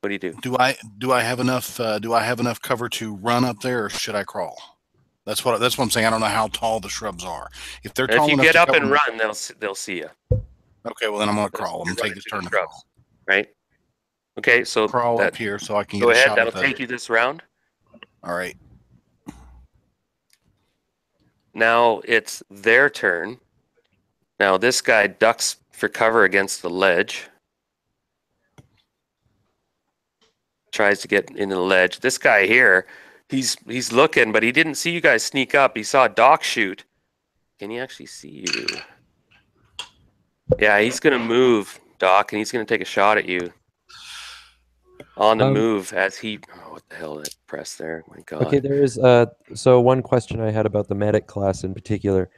What do you do? Do I have enough cover to run up there, or should I crawl? That's what I'm saying. I don't know how tall the shrubs are. If they're tall enough, if you get up and run, they'll see you. Okay, well then I'm gonna crawl. I'm gonna take this turn to crawl. Right. Okay, so crawl up here so I can get a shot. Go ahead. That'll take you this round. All right. Now it's their turn. Now this guy ducks for cover against the ledge. Tries to get into the ledge. This guy here, he's looking, but he didn't see you guys sneak up. He saw Doc shoot. Can he actually see you? Yeah, he's gonna move, Doc, and he's gonna take a shot at you. On the move as he, oh, what the hell, that press there, my God. Okay, there is, so one question I had about the medic class in particular.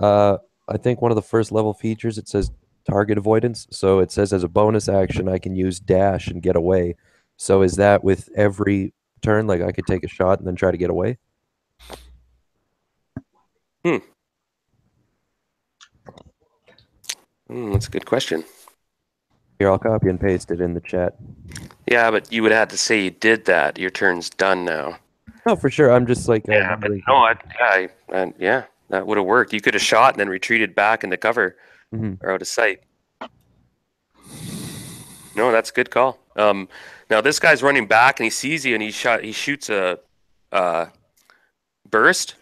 I think one of the first level features, it says target avoidance. So it says as a bonus action, I can use dash and get away. So is that with every turn, like I could take a shot and then try to get away? Hmm. That's a good question. Here, I'll copy and paste it in the chat. Yeah, but you would have to say you did that. Your turn's done now. Oh, for sure. I'm just like... Yeah, but really... no, yeah, that would have worked. You could have shot and then retreated back into cover or out of sight. No, that's a good call. Now, this guy's running back, and he sees you, and he shoots a burst,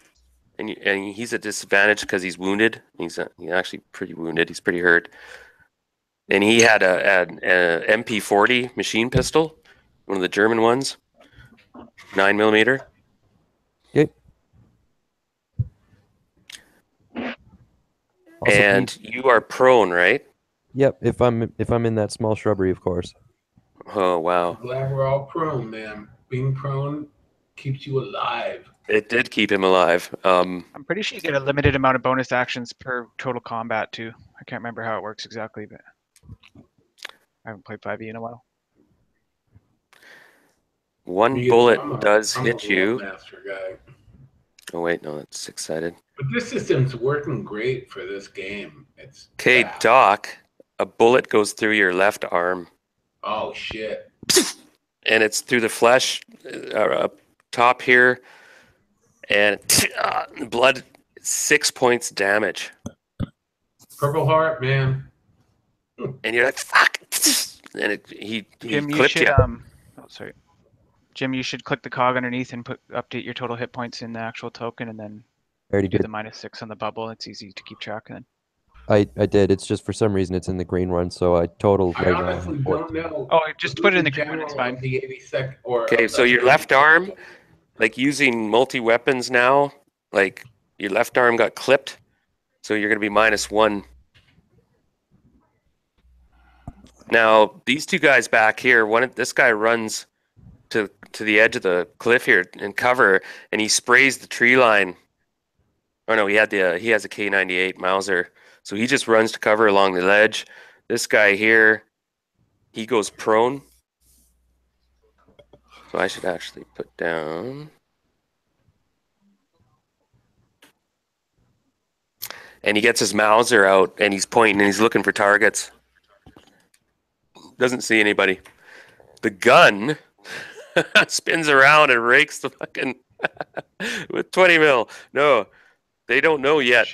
and he's at disadvantage because he's wounded. He's actually pretty wounded. He's pretty hurt. And he had a MP40 machine pistol, one of the German ones, 9mm. Yep. And you are prone, right? Yep. If I'm in that small shrubbery, of course. Oh wow. I'm glad we're all prone, man. Being prone keeps you alive. It did keep him alive. I'm pretty sure you get a limited amount of bonus actions per total combat too. I can't remember how it works exactly, but. I haven't played 5E in a while. One bullet does hit you. Oh wait, no, that's six-sided. But this system's working great for this game. It's okay, Doc. A bullet goes through your left arm. Oh shit! And it's through the flesh, up top here, and blood. 6 points damage. Purple heart, man. And you're like, fuck! And he clipped you. Oh, sorry. Jim, you should click the cog underneath and update your total hit points in the actual token, and then do the -6 on the bubble. It's easy to keep track of. I did. It's just for some reason it's in the green one, so I totaled. I honestly don't know. Oh, just put it in the green one. It's fine. Okay, so your left arm, like using multi-weapons now, like your left arm got clipped, so you're going to be -1. Now these two guys back here. This guy runs to the edge of the cliff here and cover, and he sprays the tree line. Oh no, he has a K98 Mauser, so he just runs to cover along the ledge. This guy here, he goes prone. So I should actually put down. And he gets his Mauser out, and he's pointing, and he's looking for targets. Doesn't see anybody. The gun spins around and rakes the fucking with 20mm. No, they don't know yet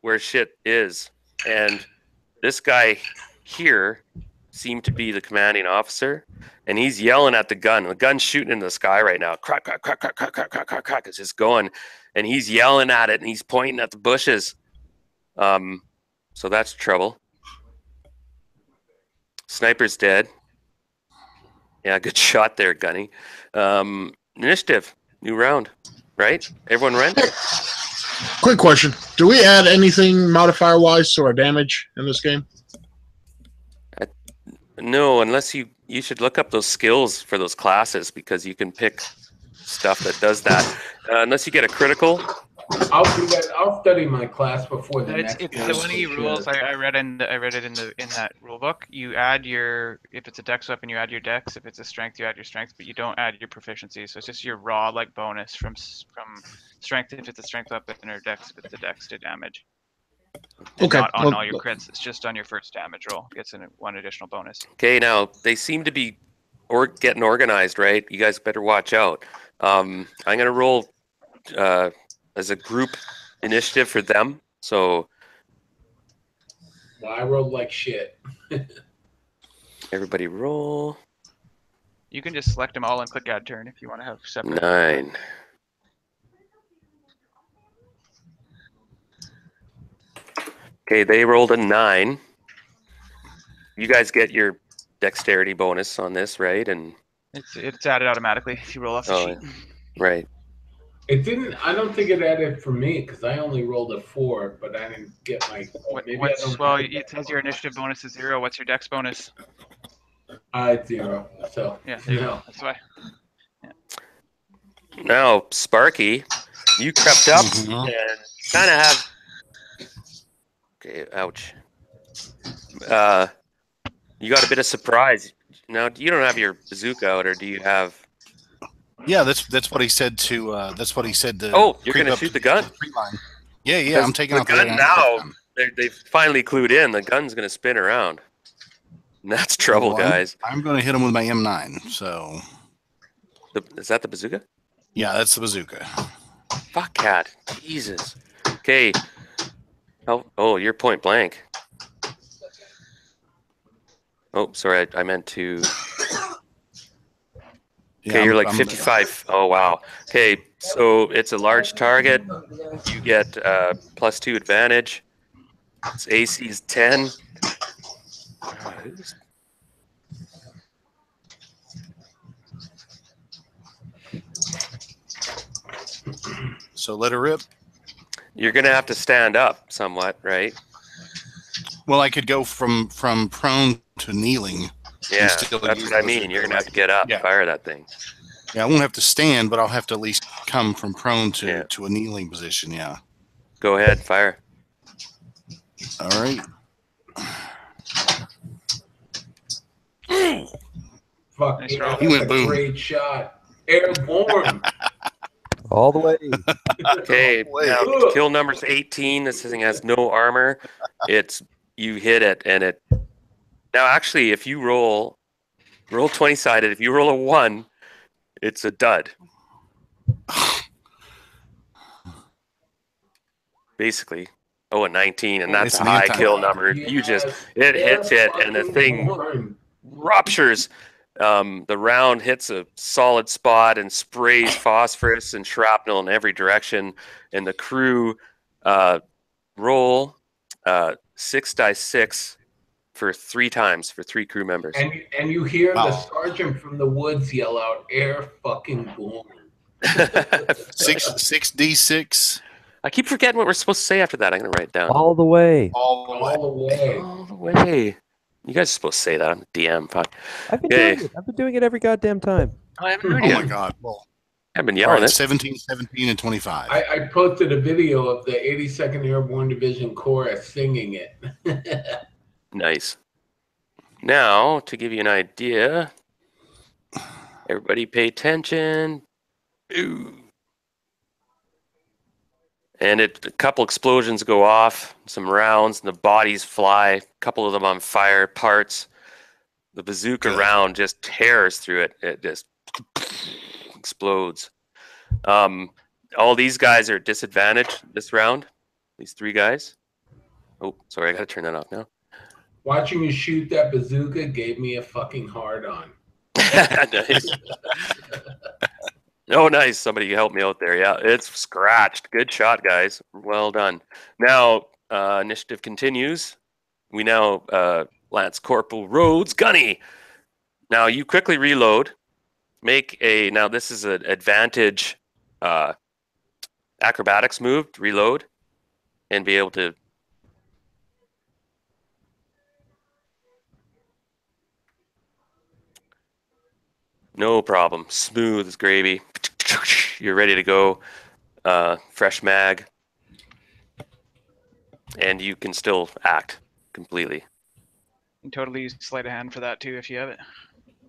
where shit is. And this guy here seemed to be the commanding officer, and he's yelling at the gun. The gun's shooting in the sky right now. Crack, crack, crack, crack, crack, crack, crack, crack, crack. It's just going, and he's yelling at it, and he's pointing at the bushes. So that's trouble. Sniper's dead. Yeah, good shot there, Gunny. Initiative, new round, right? Everyone ran? Quick question. Do we add anything modifier-wise to our damage in this game? No, unless you should look up those skills for those classes because you can pick stuff that does that. Unless you get a critical... I'll do that. I'll study my class before the next. It's the 1E rules. I read it in that rule book. You add your, if it's a dex weapon, you add your dex. If it's a strength, you add your strength, but you don't add your proficiency. So it's just your raw like bonus from strength if it's a strength weapon or dex if it's a dex to damage. It's okay. Not on all your crits. It's just on your first damage roll. It gets one additional bonus. Okay. Now they seem to be getting organized, right? You guys better watch out. I'm gonna roll. as a group initiative for them. So I rolled like shit. Everybody roll. You can just select them all and click add turn if you want to have separate. 9. Okay, they rolled a 9. You guys get your dexterity bonus on this, right? And it's added automatically if you roll off the sheet. Right. It didn't. I don't think it added for me because I only rolled a 4, but I didn't get my. Well, it says your initiative bonus is 0. What's your dex bonus? It's 0. So yeah, there you go. That's why. Yeah. Now, Sparky, you crept up and kind of have. Okay. Ouch. You got a bit of surprise. Now, you don't have your bazooka out, or do you have? Yeah, that's what he said to. That's what he said to. Oh, you're gonna shoot the gun. Yeah, I'm taking the gun now. They've finally clued in. The gun's gonna spin around. And that's trouble, guys. I'm gonna hit him with my M9. So, is that the bazooka? Yeah, that's the bazooka. Fuck cat, Jesus. Okay. Oh, you're point blank. Oh, sorry, I meant to. Okay, yeah, you're like 55. Oh, wow. Okay, so it's a large target. You get +2 advantage. Its AC is 10. So let her rip. You're going to have to stand up somewhat, right? Well, I could go from prone to kneeling. Yeah, that's what I mean. You're going to have to get up, fire that thing. Yeah, I won't have to stand, but I'll have to at least come from prone to a kneeling position, yeah. Go ahead, fire. All right. Fuck, nice roll. He went boom. Great shot. Airborne. All the way. Okay, now kill number's 18. This thing has no armor. You hit it, and it... Now, actually, if you roll 20-sided, if you roll a 1, it's a dud. Basically. Oh, a 19, and that's a high kill number. Yes. You just... It hits it, and the thing ruptures. The round hits a solid spot and sprays phosphorus and shrapnel in every direction. And the crew roll 6d6 for 3 times for 3 crew members. And you hear the sergeant from the woods yell out, "Air fucking born." 6d6. I keep forgetting what we're supposed to say after that. I'm gonna write it down. All the way. All the way. You guys are supposed to say that. I'm the DM. Fuck. I've been doing it every goddamn time. I haven't heard you. Oh my god. Well, I've been yelling at 17, 17, and 25. I posted a video of the 82nd Airborne Division chorus singing it. Nice. Now, to give you an idea, everybody pay attention. Ooh. And a couple explosions go off, some rounds, and the bodies fly, a couple of them on fire, parts. The bazooka round just tears through it. It just explodes. All these guys are disadvantaged this round, these 3 guys. Oh, sorry, I got to turn that off now. Watching you shoot that bazooka gave me a fucking hard-on. Nice. Oh, nice. Somebody help me out there. Yeah, it's scratched. Good shot, guys. Well done. Now, initiative continues. We now Lance Corporal Rhodes Gunny. Now, you quickly reload. Make a... Now, this is an advantage acrobatics move to reload and be able to... No problem. Smooth as gravy. You're ready to go. Fresh mag. And you can still act completely. You can totally use sleight of hand for that too if you have it.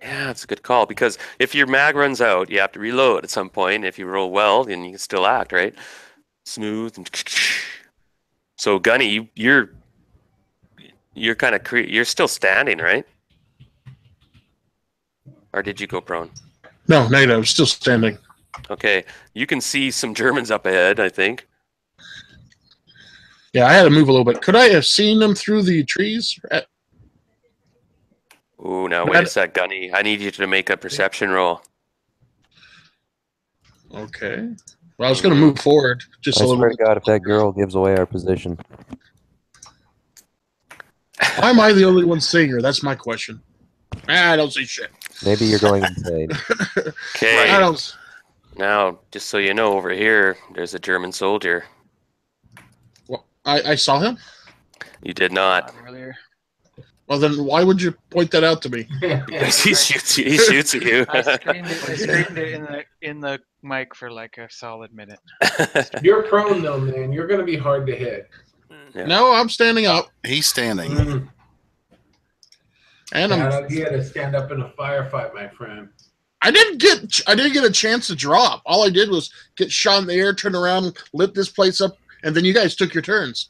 Yeah, that's a good call. Because if your mag runs out, you have to reload at some point. If you roll well, then you can still act, right? Smooth. And so, Gunny, you're kind of you're still standing, right? Or did you go prone? No, I'm still standing. Okay, you can see some Germans up ahead, I think. Yeah, I had to move a little bit. Could I have seen them through the trees? Oh, now wait a sec, Gunny. I need you to make a perception roll. Okay. Well, I was going to move forward just a little bit. I swear to God, if that girl gives away our position. Why am I the only one seeing her? That's my question. I don't see shit. Maybe you're going insane. Okay. I don't... Now, just so you know, over here, there's a German soldier. Well, I saw him? You did not. Earlier. Well, then why would you point that out to me? Because he shoots at you. I screamed it in the mic for like a solid minute. You're prone, though, man. You're going to be hard to hit. Yeah. No, I'm standing up. He's standing. Mm. And he had to stand up in a firefight, my friend. I didn't get a chance to draw up. All I did was get shot in the air, turn around, lit this place up, and then you guys took your turns.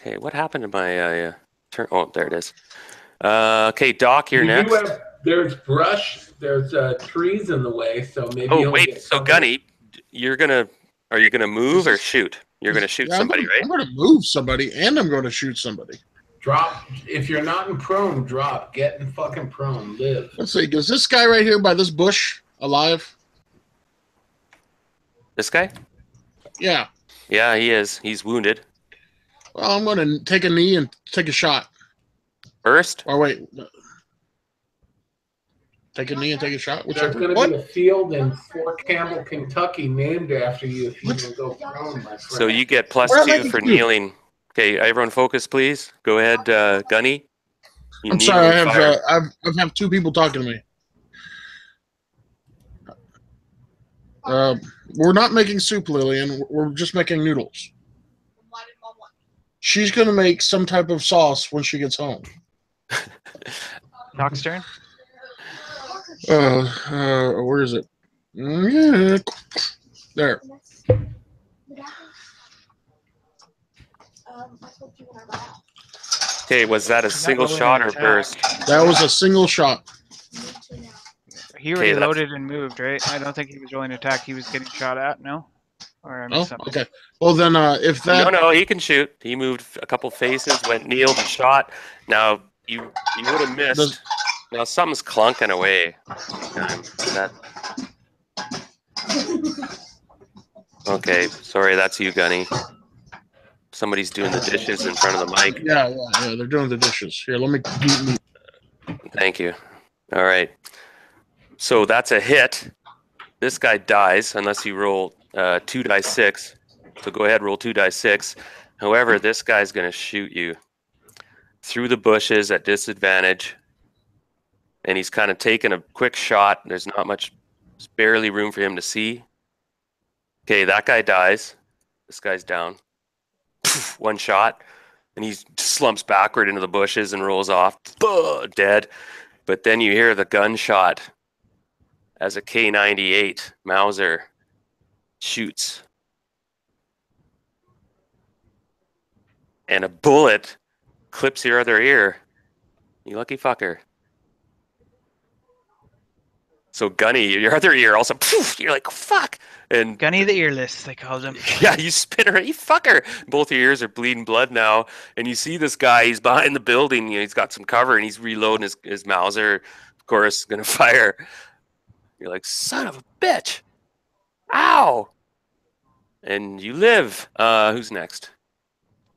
Okay, what happened to my turn? Oh, there it is. Okay, Doc, you're next. There's brush. There's trees in the way, so maybe. Oh wait, so Gunny, are you gonna move or shoot? You're gonna shoot somebody, right? I'm gonna move somebody, and I'm gonna shoot somebody. Drop. If you're not in prone, drop. Get in fucking prone. Live. Let's see. Is this guy right here by this bush alive? This guy? Yeah. Yeah, he is. He's wounded. Well, I'm going to take a knee and take a shot. First? Or wait. Take a knee and take a shot? There's going to be a field in Fort Campbell, Kentucky named after you if you can go prone, my friend. So you get +2 for kneeling. Okay, everyone focus, please. Go ahead, Gunny. I'm sorry, I have two people talking to me. We're not making soup, Lillian. We're just making noodles. She's going to make some type of sauce when she gets home. Knox turn? Where is it? There. Okay, was that a single shot or burst? That was a single shot. He already loaded and moved, right? I don't think he was rolling attack. He was getting shot at, no? Or I missed something. Okay. Well, then if that... No, he can shoot. He moved a couple faces, went kneeled and shot. Now, you would have missed. Now, something's clunking away. Okay, sorry, that's you, Gunny. Somebody's doing the dishes in front of the mic. Yeah, they're doing the dishes. Here, let me... Thank you. All right. So that's a hit. This guy dies unless you roll 2d6. So go ahead, roll 2d6. However, this guy's going to shoot you through the bushes at disadvantage. And he's kind of taking a quick shot. There's not much, there's barely room for him to see. Okay, that guy dies. This guy's down. One shot, and he slumps backward into the bushes and rolls off, dead. But then you hear the gunshot as a K98 Mauser shoots. And a bullet clips your other ear. You lucky fucker. So Gunny, your other ear also, poof, you're like, fuck. And Gunny the earless, they called him. Yeah, you spin around, you fucker. Both your ears are bleeding blood now. And you see this guy, he's behind the building. You know, he's got some cover and he's reloading his Mauser. Of course, going to fire. You're like, son of a bitch. Ow. And you live. Who's next?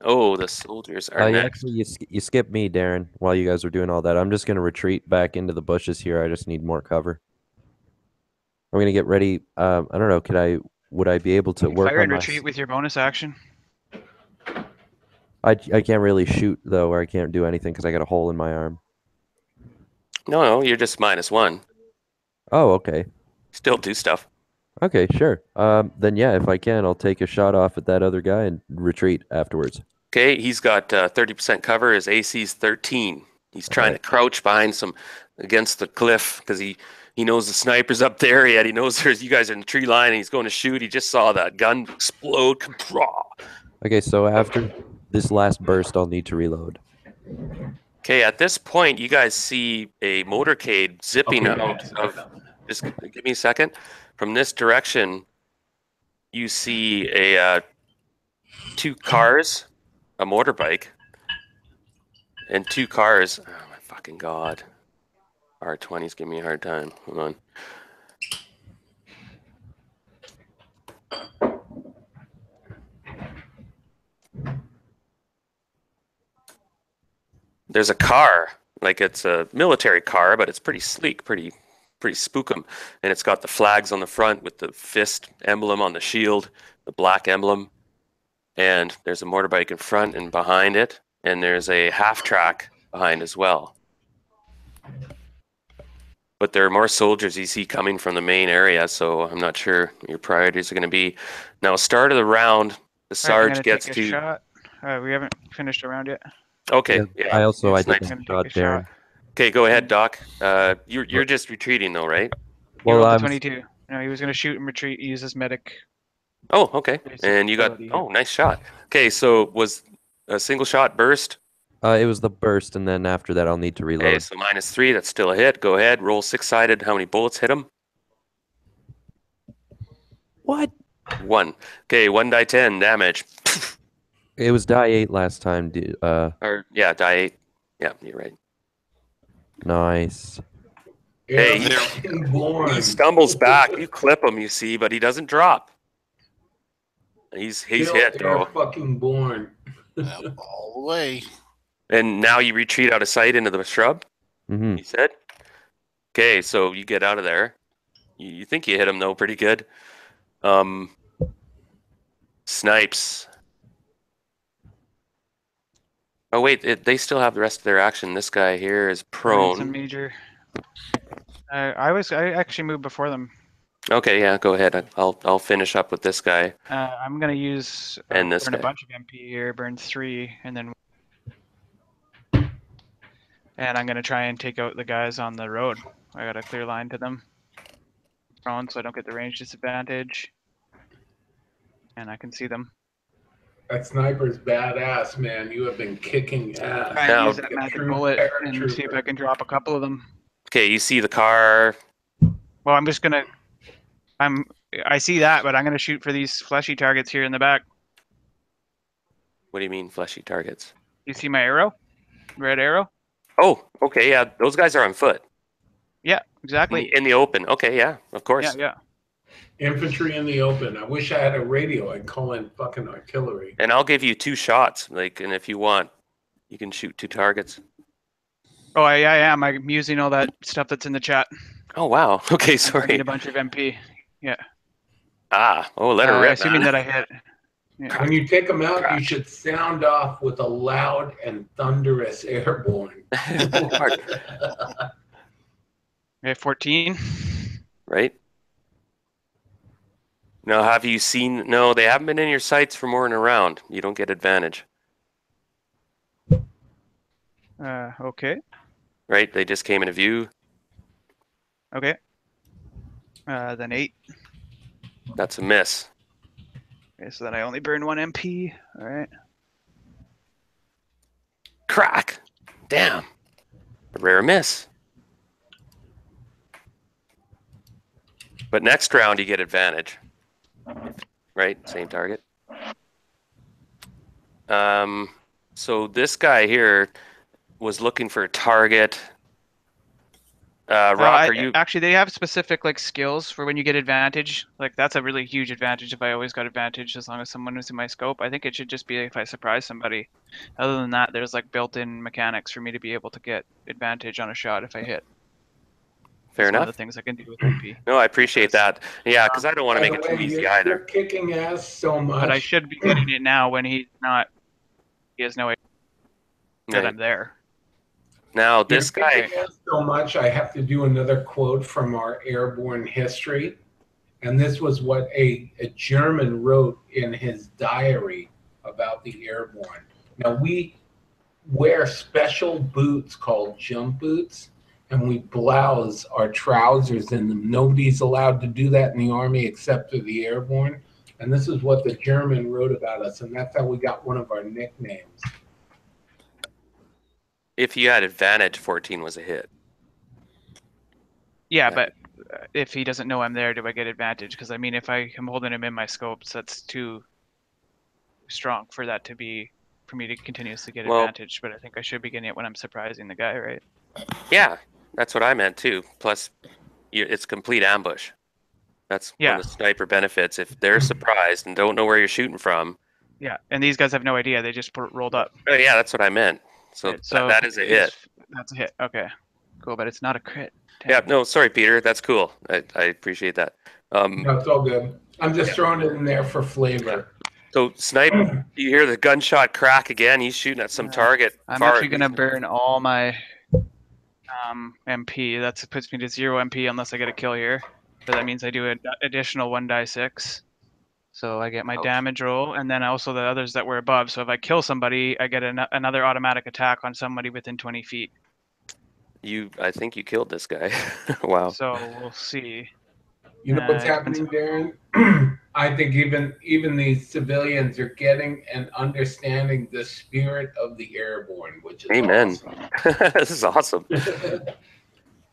Oh, the soldiers are next. Actually, you skipped me, Darren, while you guys were doing all that. I'm just going to retreat back into the bushes here. I just need more cover. I'm gonna get ready. I don't know. Would I be able to work on fire and retreat with your bonus action? I can't really shoot though, or I can't do anything because I got a hole in my arm. No, you're just -1. Oh, okay. Still do stuff. Okay, sure. Then yeah, if I can, I'll take a shot off at that other guy and retreat afterwards. Okay, he's got 30% cover. His AC's 13. He's trying to crouch behind against the cliff because he knows the sniper's up there yet. He knows you guys are in the tree line, and he's going to shoot. He just saw that gun explode. Okay, so after this last burst, I'll need to reload. Okay, at this point, you guys see a motorcade zipping out of Just give me a second. From this direction, you see a two cars, a motorbike, and two cars. Oh my fucking god! R20s give me a hard time. Hold on. There's a car, like it's a military car, but it's pretty sleek, pretty spookum. And it's got the flags on the front with the fist emblem on the shield, the black emblem. And there's a motorbike in front and behind it. And there's a half track behind as well. But there are more soldiers you see coming from the main area, so I'm not sure what your priorities are going to be. Now, start of the round, the Sarge gets to... Shot. We haven't finished a round yet. Okay. Yeah. I also I did there. Okay, go ahead, Doc. You're just retreating though, right? Well, I'm 22. No, he was going to shoot and retreat. He uses medic. Oh, okay. And you got nice shot. Okay, so was a single shot burst? It was the burst, and then after that, I'll need to reload. Okay, so -3. That's still a hit. Go ahead, roll six-sided. How many bullets hit him? What? One. Okay, 1d10 damage. It was die 8 last time, dude. Yeah, die 8. Yeah, you're right. Nice. Hey, he stumbles back. You clip him, you see, but he doesn't drop. He's hit, though. Fucking born. All the way. And now you retreat out of sight into the shrub. Mm-hmm. He said. Okay, so you get out of there. You think you hit him though, pretty good. Snipes. Oh wait, they still have the rest of their action. This guy here is prone. That's a major. I actually moved before them. Okay, yeah, go ahead. I'll finish up with this guy. I'm gonna use and this burn guy. A bunch of MP here. Burn 3 and then. And I'm gonna try and take out the guys on the road. I got a clear line to them. Prone, so I don't get the range disadvantage. And I can see them. That sniper's badass, man. You have been kicking ass. I use that magic bullet and see if I can drop a couple of them. Okay, you see the car. Well, I'm just gonna. I see that, but I'm gonna shoot for these fleshy targets here in the back. What do you mean fleshy targets? You see my arrow, red arrow. Oh, okay, yeah. Those guys are on foot. Yeah, exactly. In the open. Okay, yeah, of course. Yeah, yeah. Infantry in the open. I wish I had a radio. I'd call in fucking artillery. And I'll give you 2 shots. Like, and if you want, you can shoot 2 targets. Oh, I am. I'm using all that stuff that's in the chat. Oh, wow. Okay, sorry. I need a bunch of MP. Yeah. Ah, oh, let her rip. Assuming that I hit. Yeah. When you take them out, you should sound off with a loud and thunderous airborne. Okay, 14. Right. Now, have you seen... No, they haven't been in your sights for more than a round. You don't get advantage. Okay. Right, they just came into view. Okay. Then 8. That's a miss. Okay, so then I only burned 1 MP. All right. Crack! Damn. A rare miss. But next round, you get advantage. Right, same target. So this guy here was looking for a target. Rock, are you actually? They have specific like skills for when you get advantage. Like that's a really huge advantage. If I always got advantage, as long as someone was in my scope, I think it should just be if I surprise somebody. Other than that, there's like built-in mechanics for me to be able to get advantage on a shot if I hit. Fair enough. One of the things I can do with MP. No, I appreciate that. Yeah, because I don't want to make it too easy either. You're kicking ass so much. But I should be getting it now when he's not. He has no idea that I'm there. Now this guy. Kicking ass so much, I have to do another quote from our airborne history, and this was what a German wrote in his diary about the airborne. Now we wear special boots called jump boots. And we blouse our trousers in them. Nobody's allowed to do that in the Army except for the airborne. And this is what the German wrote about us, and that's how we got one of our nicknames. If you had advantage, 14 was a hit. Yeah, but if he doesn't know I'm there, do I get advantage? Because I mean, if I am holding him in my scopes, that's too strong for that to be for me to continuously get advantage. But I think I should be getting it when I'm surprising the guy, right? Yeah, that's what I meant too. Plus, it's complete ambush. That's one of the sniper benefits. If they're surprised and don't know where you're shooting from. Yeah, and these guys have no idea. They just rolled up. Oh, yeah, that's what I meant. So, that is a hit. That's a hit. Okay, cool. But it's not a crit. Damn. Yeah, no, sorry, Peter. That's cool. I appreciate that. No, it's all good. I'm just throwing it in there for flavor. So, sniper, you hear the gunshot crack again. He's shooting at some target. I'm actually going to burn all my MP. That puts me to 0 MP unless I get a kill here. But that means I do an additional 1d6. So I get my damage roll, and then also the others that were above. So if I kill somebody, I get another automatic attack on somebody within 20 feet. I think you killed this guy. Wow. So we'll see. You know what's happening, Darren? I think even these civilians are getting and understanding the spirit of the airborne, which is awesome. This is awesome.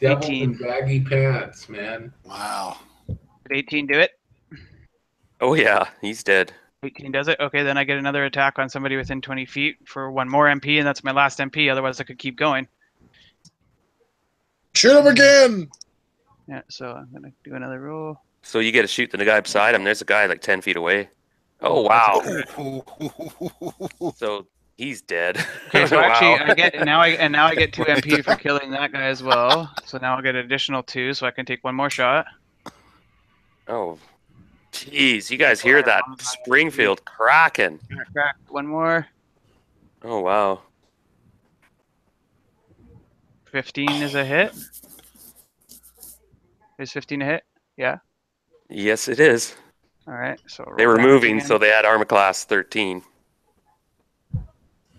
Devil in baggy pants, man. Wow. Did 18 do it? Oh yeah, he's dead. 18 does it? Okay, then I get another attack on somebody within 20 feet for 1 more MP, and that's my last MP. Otherwise, I could keep going. Shoot him again! Yeah, so I'm going to do another roll. So you get to shoot the guy beside him. There's a guy like 10 feet away. Oh, wow. So... he's dead. Okay, so actually, now I get 2 MP for killing that guy as well. So now I'll get an additional 2, so I can take 1 more shot. Oh, jeez! You guys hear that? Springfield cracking. Crack 1 more. Oh wow. 15 is a hit. Is 15 a hit? Yeah. Yes, it is. All right. So they were moving, so they had armor class 13.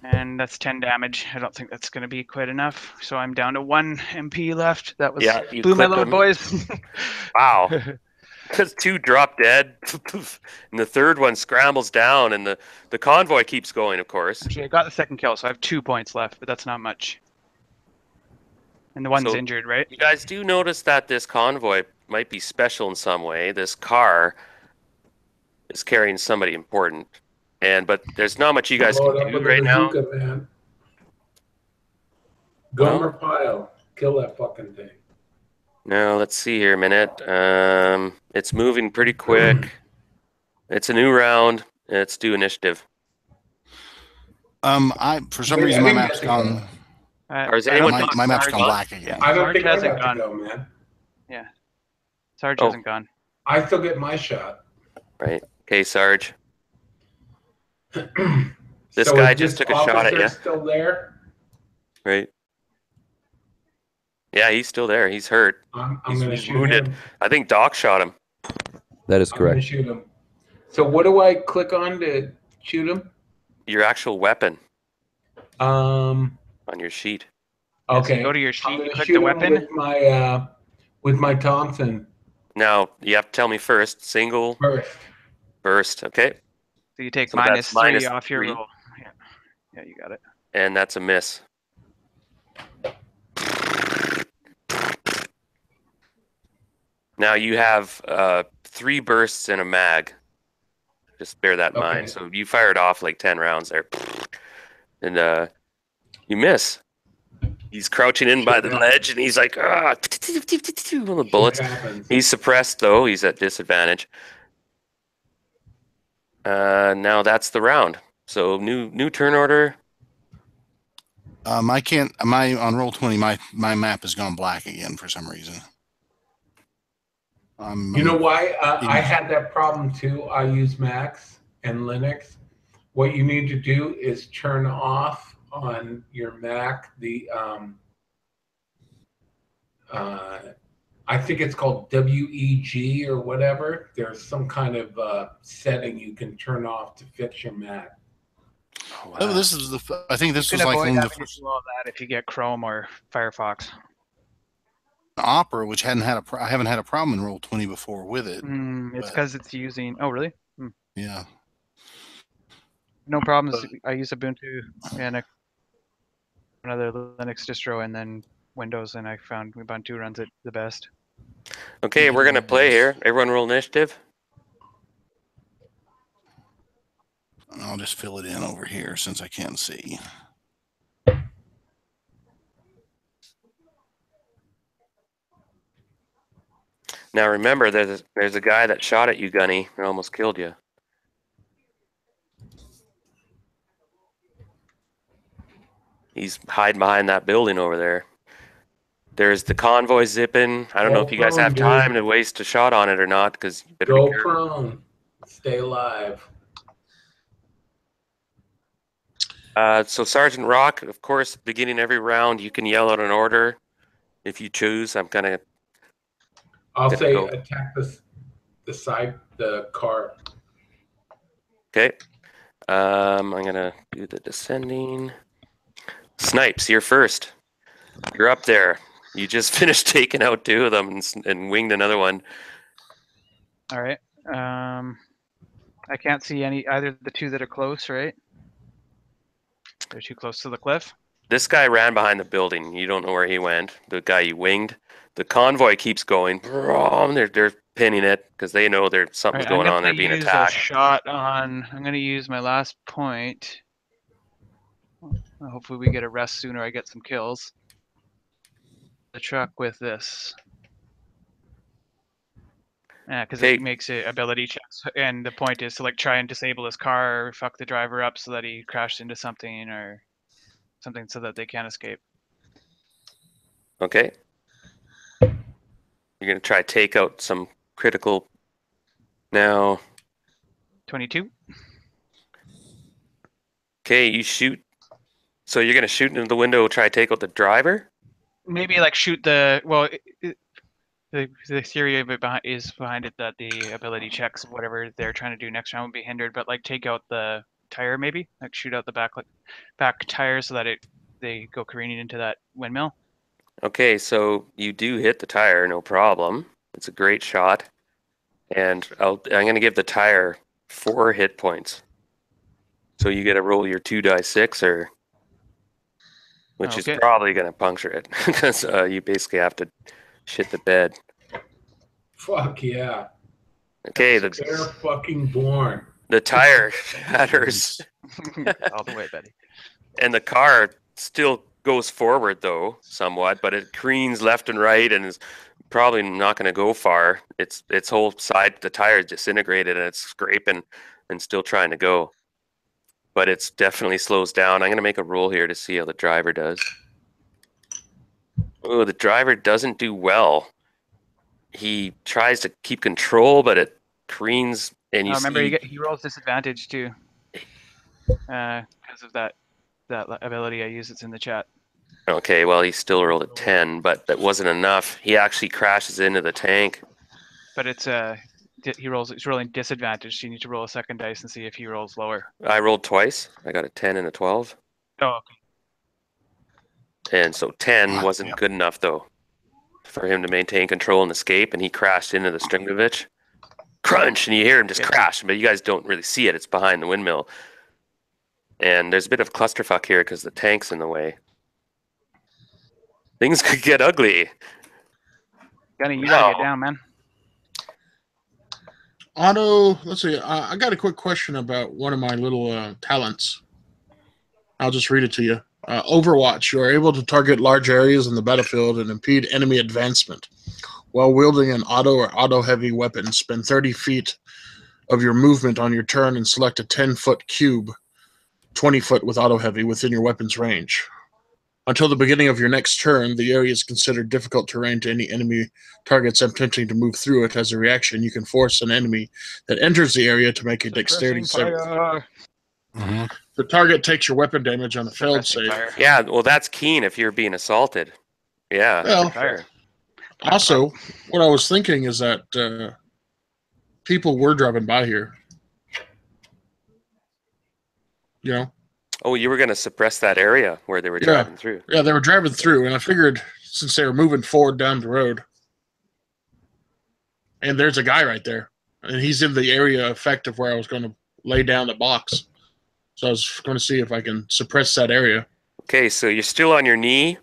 And that's 10 damage. I don't think that's going to be quite enough. So I'm down to 1 MP left. That was blew my load, boys. Wow. Because 2 drop dead. And the 3rd one scrambles down. And the convoy keeps going, of course. Actually, I got the 2nd kill, so I have 2 points left. But that's not much. And the one's injured, right? You guys do notice that this convoy might be special in some way. This car is carrying somebody important. But there's not much you guys can do right now. Gomer pile. Kill that fucking thing. Now, let's see here a minute. It's moving pretty quick. It's a new round. It's due initiative. For some reason, my map's gone. My map's gone black again. I don't think I have to go, man. Yeah. Sarge hasn't gone. I still get my shot. Right. Okay, Sarge. This guy just took a shot at you. Still there? Right. Yeah, he's still there. He's hurt. He's wounded. I think Doc shot him. That is correct. Shoot him. So what do I click on to shoot him? Your actual weapon. On your sheet. Okay. So go to your sheet. You click the weapon. With my Thompson. Now you have to tell me first. Single. Burst. Okay. So you take minus 3 off your roll. Yeah, you got it. And that's a miss. Now you have 3 bursts and a mag. Just bear that in mind. So you fired off like 10 rounds there. And you miss. He's crouching in by the ledge, and he's like, ah, all the bullets. He's suppressed, though. He's at disadvantage. Now that's the round. So new turn order. I can't. On Roll20, my map has gone black again for some reason. You know why? I had that problem too. I use Macs and Linux. What you need to do is turn off on your Mac the. I think it's called WEG or whatever. There's some kind of setting you can turn off to fix your Mac. Oh, wow. This is the. I think this was like one of the first. All that if you get Chrome or Firefox. Opera, which I haven't had a problem in Roll20 before with it. It's because it's using. Oh, really? Yeah. No problems. I use Ubuntu and another Linux distro, and then Windows, and I found Ubuntu runs it the best. Okay, we're going to play here. Everyone roll initiative. I'll just fill it in over here since I can't see. Now remember, there's a guy that shot at you, Gunny, and almost killed you. He's hiding behind that building over there. There's the convoy zipping. I don't know if you guys have time to waste a shot on it or not, because you better be careful. Go prone. Stay alive. So Sergeant Rock, of course, beginning every round, you can yell out an order if you choose. I'll say attack the car. Okay. I'm going to do the descending. Snipes, you're first. You're up there. You just finished taking out two of them and winged another one. All right. I can't see either the two that are close, right? They're too close to the cliff. This guy ran behind the building. You don't know where he went. The guy you winged. The convoy keeps going. They're pinning it because they know there's something's going on. They're being attacked. I'm going to use my last point. Hopefully we get a rest sooner. I get some kills. The truck with this. Yeah, because it makes ability checks, and the point is to like try and disable his car, or fuck the driver up so that he crashed into something or something, so that they can't escape. Okay. You're gonna try take out some critical. Now. 22. Okay, you shoot. So you're gonna shoot into the window, try take out the driver. Maybe like shoot the The theory of it behind it that the ability checks, whatever they're trying to do next round, would be hindered. But like take out the tire, maybe like shoot out the back tire so that they go careening into that windmill. Okay, so you do hit the tire, no problem. It's a great shot, and I'm going to give the tire 4 hit points. So you get to roll your 2d6, or which is probably going to puncture it because you basically have to. Shit the bed. Fuck yeah. Okay, they're fucking born. The tire shatters all the way, buddy. And the car still goes forward though, somewhat, but it careens left and right and is probably not going to go far. Its whole side, the tire is disintegrated and it's scraping and still trying to go. But it's definitely slows down. I'm going to make a roll here to see how the driver does. Oh, the driver doesn't do well. He tries to keep control, but it careens. And you remember, he rolls disadvantage too, because of that ability I use. It's in the chat. Okay, well, he still rolled a 10, but that wasn't enough. He actually crashes into the tank. But it's he's rolling disadvantage. So you need to roll a second dice and see if he rolls lower. I rolled twice. I got a 10 and a 12. Oh. Okay. And so 10 wasn't good enough, though, for him to maintain control and escape, and he crashed into the Sturmgeschütz. Crunch! And you hear him just crash, but you guys don't really see it. It's behind the windmill. And there's a bit of clusterfuck here because the tank's in the way. Things could get ugly. Gunny, you gotta get down, man. Otto, let's see. I got a quick question about one of my little talents. I'll just read it to you. Overwatch, you are able to target large areas on the battlefield and impede enemy advancement. While wielding an auto or auto-heavy weapon, spend 30 feet of your movement on your turn and select a 10-foot cube, 20-foot with auto-heavy, within your weapon's range. Until the beginning of your next turn, the area is considered difficult terrain to any enemy targets attempting to move through it. As a reaction, you can force an enemy that enters the area to make a dexterity save. Mm-hmm. The target takes your weapon damage on the failed save. Yeah, well, that's keen if you're being assaulted. Yeah. Well, also, what I was thinking is that people were driving by here. You know? Oh, you were going to suppress that area where they were driving through. Yeah, they were driving through, and I figured since they were moving forward down the road, and there's a guy right there, and he's in the area effect of where I was going to lay down the box. So I was going to see if I can suppress that area. Okay, so you're still on your knee,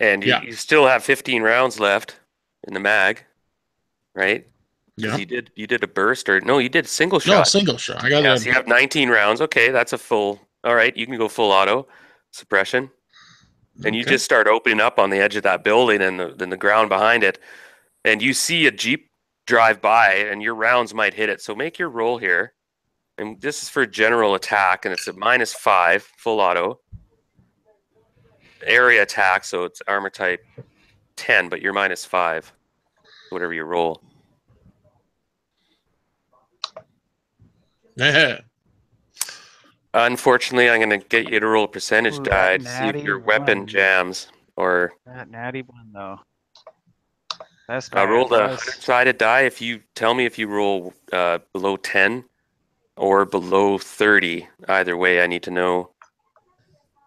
and you still have 15 rounds left in the mag. right? Yeah. You did a burst, or no, you did single shot. No, single shot. I got that. So you have 19 rounds. Okay, that's a full. All right, you can go full auto suppression, and you just start opening up on the edge of that building and the ground behind it, and you see a Jeep drive by, and your rounds might hit it. So make your roll here, and this is for general attack, and it's a -5 full auto area attack, so it's armor type 10, but you're -5, whatever you roll. Unfortunately, I'm going to get you to roll a percentage die to see if your weapon jams. Or that natty one, though. That's I rolled a 100-sided die. If you tell me if you roll below 10 or below 30, either way, I need to know.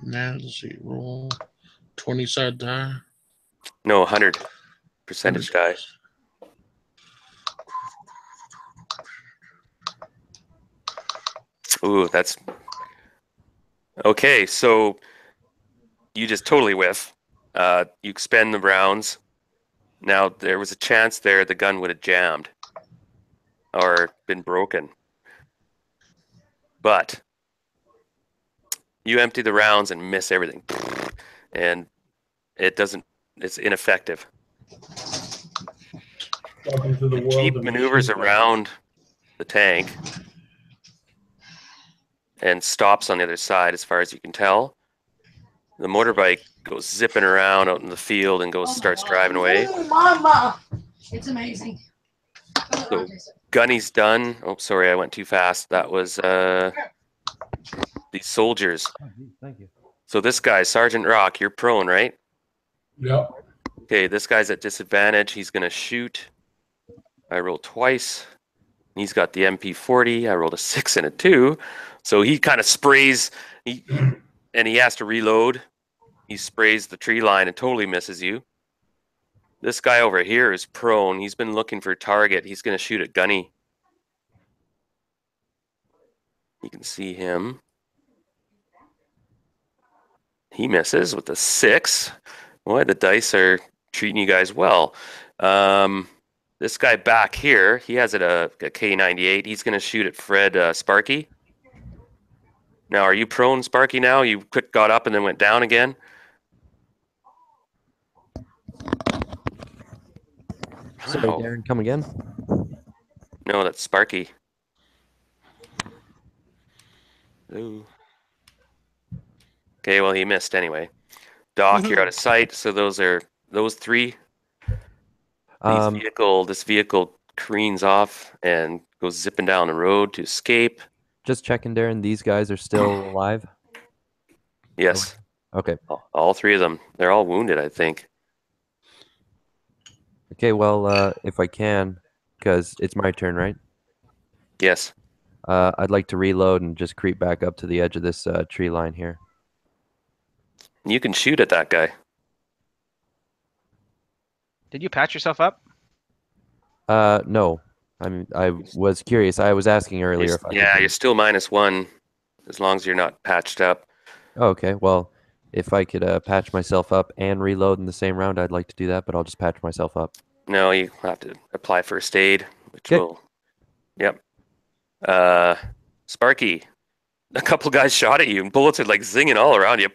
Now, let's see, roll 20-sided die. No, 100 percentage die. Ooh, that's... Okay, so you just totally whiff. You expend the rounds. Now, there was a chance there the gun would have jammed or been broken. But you empty the rounds and miss everything. And it doesn't... It's ineffective. The Jeep maneuvers around the tank and stops on the other side, as far as you can tell. The motorbike goes zipping around out in the field and goes starts driving away. Mama, it's amazing. So Gunny's done. Oh, sorry, I went too fast. That was these soldiers. Thank you. So this guy, Sergeant Rock, you're prone, right? Yep. Okay, this guy's at disadvantage. He's gonna shoot. I rolled twice. He's got the MP40. I rolled a 6 and a 2. So he kind of sprays, and he has to reload. He sprays the tree line and totally misses you. This guy over here is prone. He's been looking for a target. He's going to shoot at Gunny. You can see him. He misses with a 6. Boy, the dice are treating you guys well. This guy back here, he has a K98. He's going to shoot at Fred Sparky. Now, are you prone, Sparky, now? You got up and then went down again? So, Darren, come again? No, that's Sparky. Ooh. Okay, well, he missed anyway. Doc, you're out of sight, so those are those three. This vehicle careens off and goes zipping down the road to escape. Just checking, Darren, these guys are still alive? Yes. Okay. All three of them. They're all wounded, I think. Okay, well, if I can, because it's my turn, right? Yes. I'd like to reload and just creep back up to the edge of this tree line here. You can shoot at that guy. Did you patch yourself up? No. I was curious. I was asking earlier. You're still -1 as long as you're not patched up. Okay, well, if I could patch myself up and reload in the same round, I'd like to do that, but I'll just patch myself up. No, you have to apply first aid, which will... Yep. Sparky, a couple guys shot at you, and bullets are like zinging all around you.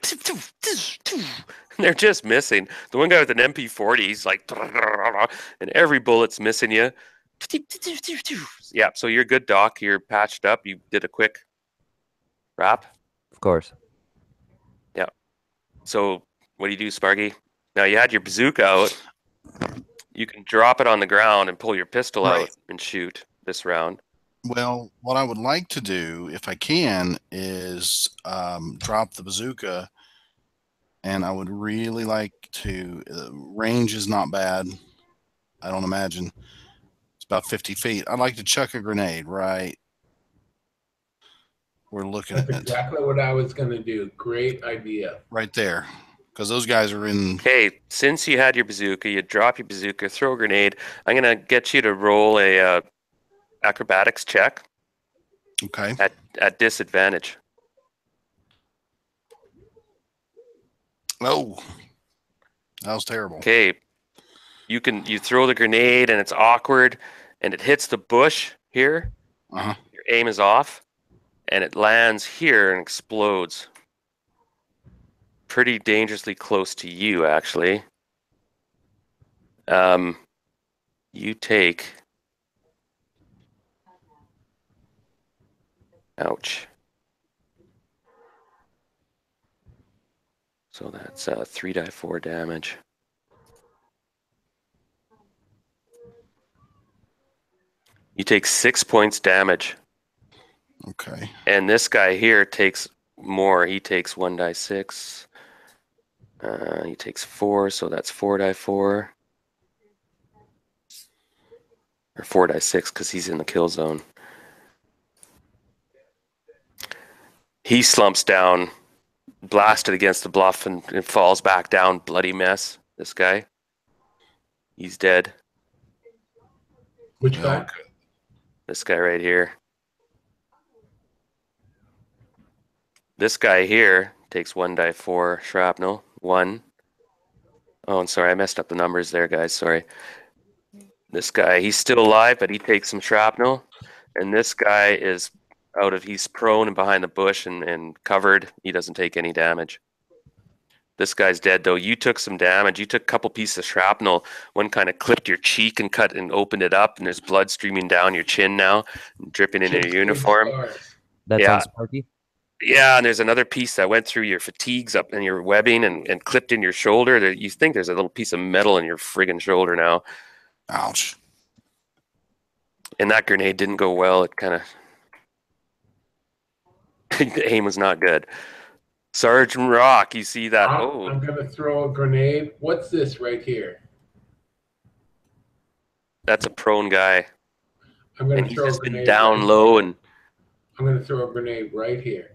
They're just missing. The one guy with an MP40, he's like... And every bullet's missing you. Yeah, so you're good, Doc. You're patched up. You did a quick wrap. Of course. Yeah. So what do you do, Sparky? Now, you had your bazooka out. You can drop it on the ground and pull your pistol out and shoot this round. Well, what I would like to do, if I can, is drop the bazooka. And I would really like to... range is not bad, I don't imagine. About 50 feet. I'd like to chuck a grenade, right? We're looking at exactly what I was going to do. Great idea. Right there. Because those guys are in... Okay, since you had your bazooka, you drop your bazooka, throw a grenade. I'm going to get you to roll a acrobatics check. Okay. At disadvantage. Oh. That was terrible. Okay. you throw the grenade and it's awkward and it hits the bush here. Uh-huh. Your aim is off and it lands here and explodes. Pretty dangerously close to you, actually. You take... Ouch. So that's 3d4 damage. You take 6 points damage. Okay. And this guy here takes more. He takes 1d6. He takes 4, so that's 4d4. Or 4d6 because he's in the kill zone. He slumps down, blasted against the bluff, and falls back down. Bloody mess. This guy. He's dead. Which guy? This guy right here. This guy here takes 1d4 shrapnel. 1. Oh, I'm sorry. I messed up the numbers there, guys. Sorry. This guy, he's still alive, but he takes some shrapnel. And this guy is... he's prone and behind the bush and covered. He doesn't take any damage. This guy's dead though. You took some damage. You took a couple pieces of shrapnel. One kind of clipped your cheek and cut and opened it up, and there's blood streaming down your chin now, dripping into your uniform. That sounds sparky. Yeah, and there's another piece that went through your fatigues up in your webbing and clipped in your shoulder. There, you think there's a little piece of metal in your friggin' shoulder now. Ouch. And that grenade didn't go well. It kind of... The aim was not good. Sergeant Rock, you see that? Oh. I'm going to throw a grenade. What's this right here? That's a prone guy. I'm going to throw a grenade. He's down low. And I'm going to throw a grenade right here.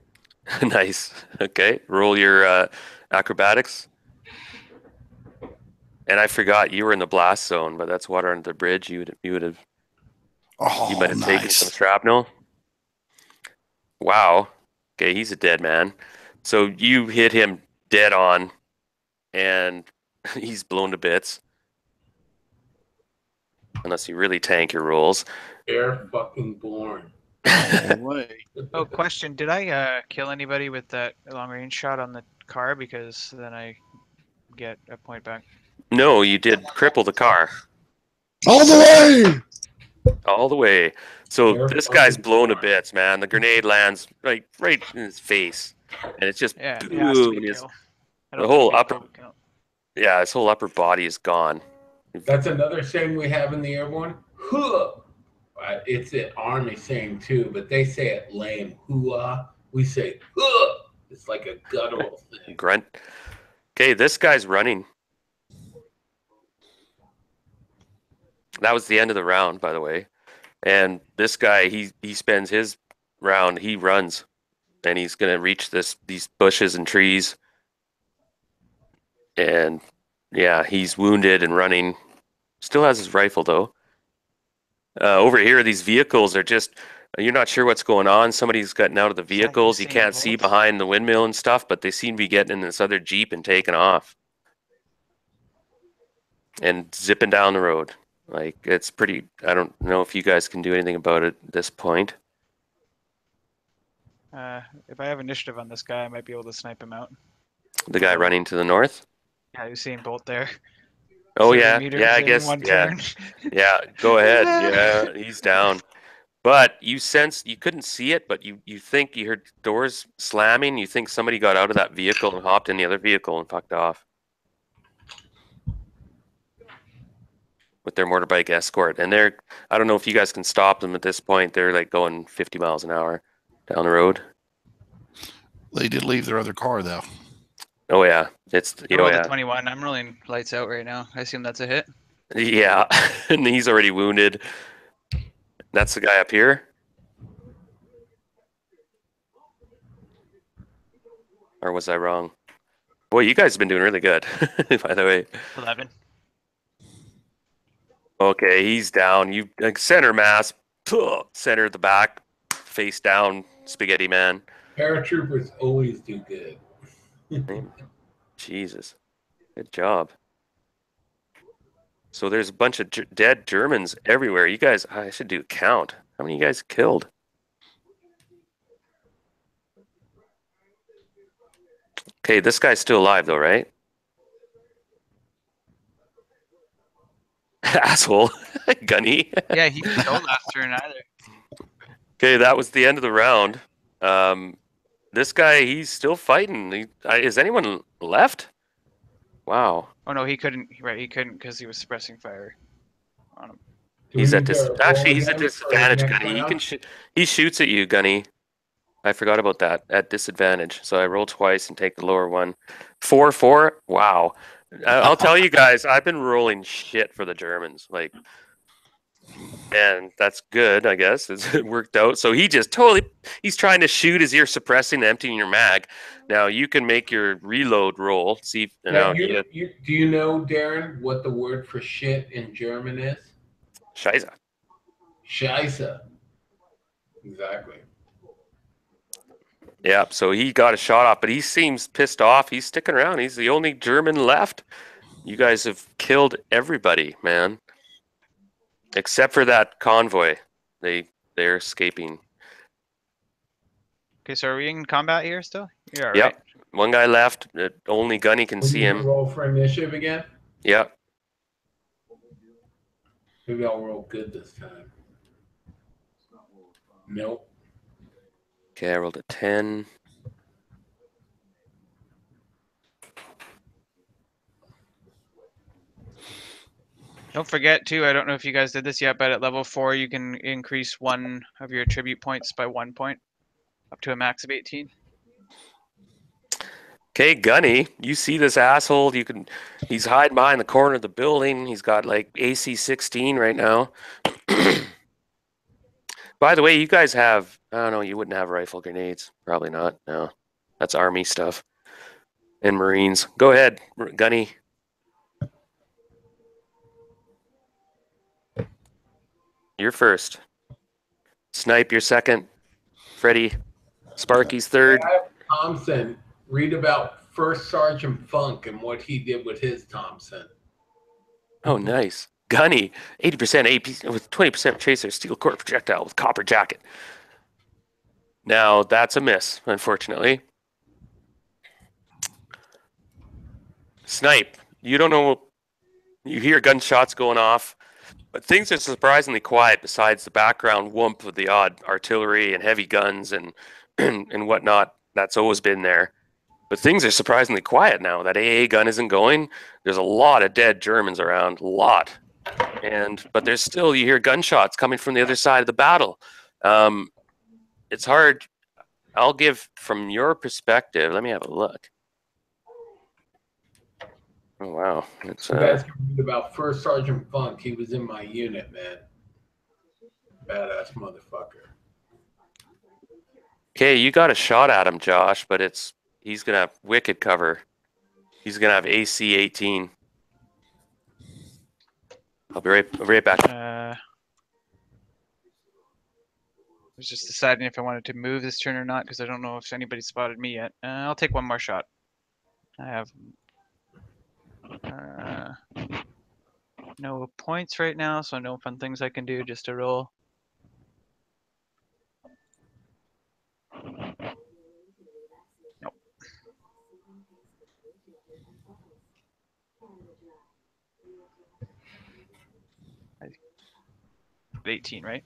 Nice. Okay. Roll your acrobatics. And I forgot you were in the blast zone, but that's water under the bridge. You might have taken some shrapnel. Wow. Okay, he's a dead man. So you hit him dead on, and he's blown to bits. Unless you really tank your rolls. Air fucking born. Oh, question. Did I kill anybody with that long-range shot on the car? Because then I get a point back. No, you did cripple the car. All the way! All the way. So this guy's blown to bits, man. The grenade lands right in his face, and it's just boom. The whole upper, his whole upper body is gone. That's another saying we have in the airborne. Hoo-ah. It's an army saying too, but they say it lame. Hoo-ah. We say hoo-ah. It's like a guttural thing. Grunt. Okay, this guy's running. That was the end of the round, by the way. And this guy, he spends his round, he runs, and he's gonna reach these bushes and trees. And yeah, he's wounded and running. Still has his rifle though. Over here, these vehicles are just, you're not sure what's going on. Somebody's gotten out of the vehicles. You can't see behind the windmill and stuff, but they seem to be getting in this other Jeep and taking off and zipping down the road. Like, it's pretty... I don't know if you guys can do anything about it at this point. If I have initiative on this guy, I might be able to snipe him out. The guy running to the north? Yeah, you've seen Bolt there. Oh, yeah. Yeah, I guess. Yeah. Yeah, go ahead. Yeah, he's down. But you sense... You couldn't see it, but you think you heard doors slamming. You think somebody got out of that vehicle and hopped in the other vehicle and fucked off with their motorbike escort, and I don't know if you guys can stop them at this point. They're like going 50 miles an hour down the road. They did leave their other car though. Oh yeah, it's the 21. I'm rolling lights out right now. I assume that's a hit. Yeah, and he's already wounded. That's the guy up here. Or was I wrong? Boy, you guys have been doing really good. By the way, 11. Okay, he's down. You center mass, center at the back, face down, spaghetti man. Paratroopers always do good. Jesus, good job. So there's a bunch of dead Germans everywhere. You guys, I should do a count. How many of you guys killed? Okay, this guy's still alive though, right? Asshole. Gunny. Yeah, he didn't kill last turn either. Okay, that was the end of the round. This guy, he's still fighting. Is anyone left? Wow. Oh no, he couldn't. Right, he couldn't because he was suppressing fire on him. He's at disadvantage, Gunny. He shoots at you, Gunny. I forgot about that. At disadvantage, so I roll twice and take the lower one. 4-4. Wow. I'll tell you guys, I've been rolling shit for the Germans, like, and that's good, I guess. It worked out. So he just he's trying to shoot as you're suppressing, emptying your mag. Now you can make your reload roll. See, now, do you know, Darren, what the word for shit in German is? Scheiße. Scheiße. Exactly. Yeah, so he got a shot off, but he seems pissed off. He's sticking around. He's the only German left. You guys have killed everybody, man. Except for that convoy. They're escaping. Okay, so are we in combat here still? Yeah, yep. Right? One guy left. Only Gunny can see him. Roll for initiative again? Yeah. Maybe I'll roll good this time. Nope. Okay, I rolled a 10. Don't forget, too, I don't know if you guys did this yet, but at level 4, you can increase one of your attribute points by 1 point, up to a max of 18. Okay, Gunny, you see this asshole. He's hiding behind the corner of the building. He's got, like, AC 16 right now. By the way, you guys have, I don't know, you wouldn't have rifle grenades. Probably not, no. That's Army stuff. And Marines. Go ahead, Gunny. You're first. Snipe, you're second. Freddy. Sparky's third. Thompson, read about First Sergeant Funk and what he did with his Thompson. Oh, nice. Gunny, 80% AP with 20% tracer, steel core projectile with copper jacket. Now, that's a miss, unfortunately. Snipe, you don't know, you hear gunshots going off, but things are surprisingly quiet besides the background whoomp of the odd artillery and heavy guns and whatnot. That's always been there. But things are surprisingly quiet now. That AA gun isn't going. There's a lot of dead Germans around, a lot. But there's still, you hear gunshots coming from the other side of the battle. It's hard. I'll give from your perspective. Let me have a look. Oh wow, it's about First Sergeant Funk. He was in my unit, man. Badass motherfucker. Okay, you got a shot at him, Josh, but he's gonna have wicked cover. He's gonna have AC 18. I'll be right back. I was just deciding if I wanted to move this turn or not because I don't know if anybody spotted me yet. I'll take one more shot. I have no points right now, so no fun things I can do. Just a roll. Nope. I 18, right?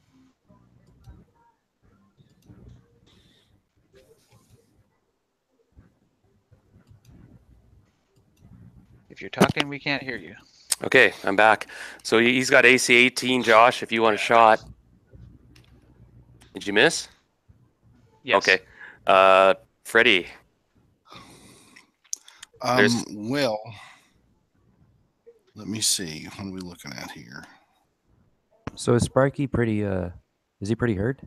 If you're talking, we can't hear you. Okay, I'm back. So he's got AC 18, Josh, if you want a shot. Did you miss? Yes. Okay. Freddy. Well, let me see. What are we looking at here? So is Sparky pretty, is he pretty hurt?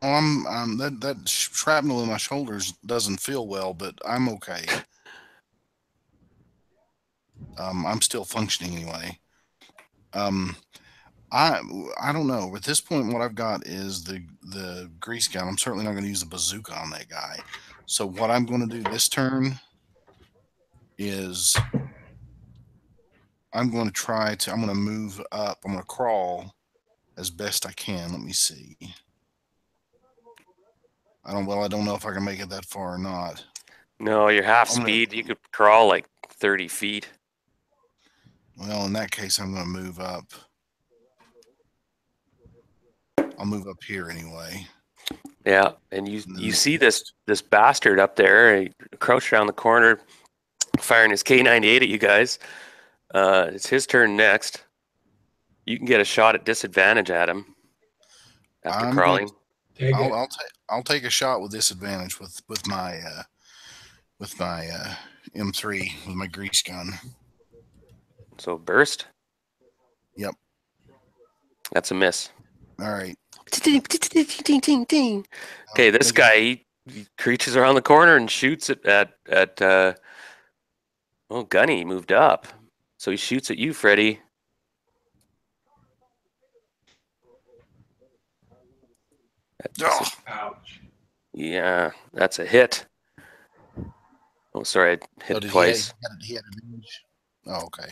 That shrapnel in my shoulders doesn't feel well, but I'm okay. I'm still functioning anyway. I don't know. At this point, what I've got is the grease gun. I'm certainly not going to use the bazooka on that guy. So what I'm going to do this turn is I'm going to try to, I'm going to move up. I'm going to crawl as best I can. Let me see. I don't know if I can make it that far or not. No, you're half speed. You could crawl like 30 feet. Well, in that case, I'm going to move up. I'll move up here anyway. Yeah, and you see this bastard up there, he crouched around the corner, firing his K98 at you guys. It's his turn next. You can get a shot at disadvantage at him after crawling. I'll take a shot with disadvantage with my M3 with my grease gun. So burst. Yep. That's a miss. All right. Ding, ding, ding, ding, ding. Okay, this guy he creeches around the corner and shoots at Gunny moved up, so he shoots at you, Freddy. Ouch. Yeah, that's a hit. Oh, sorry, I hit twice. He had an inch. Oh, okay.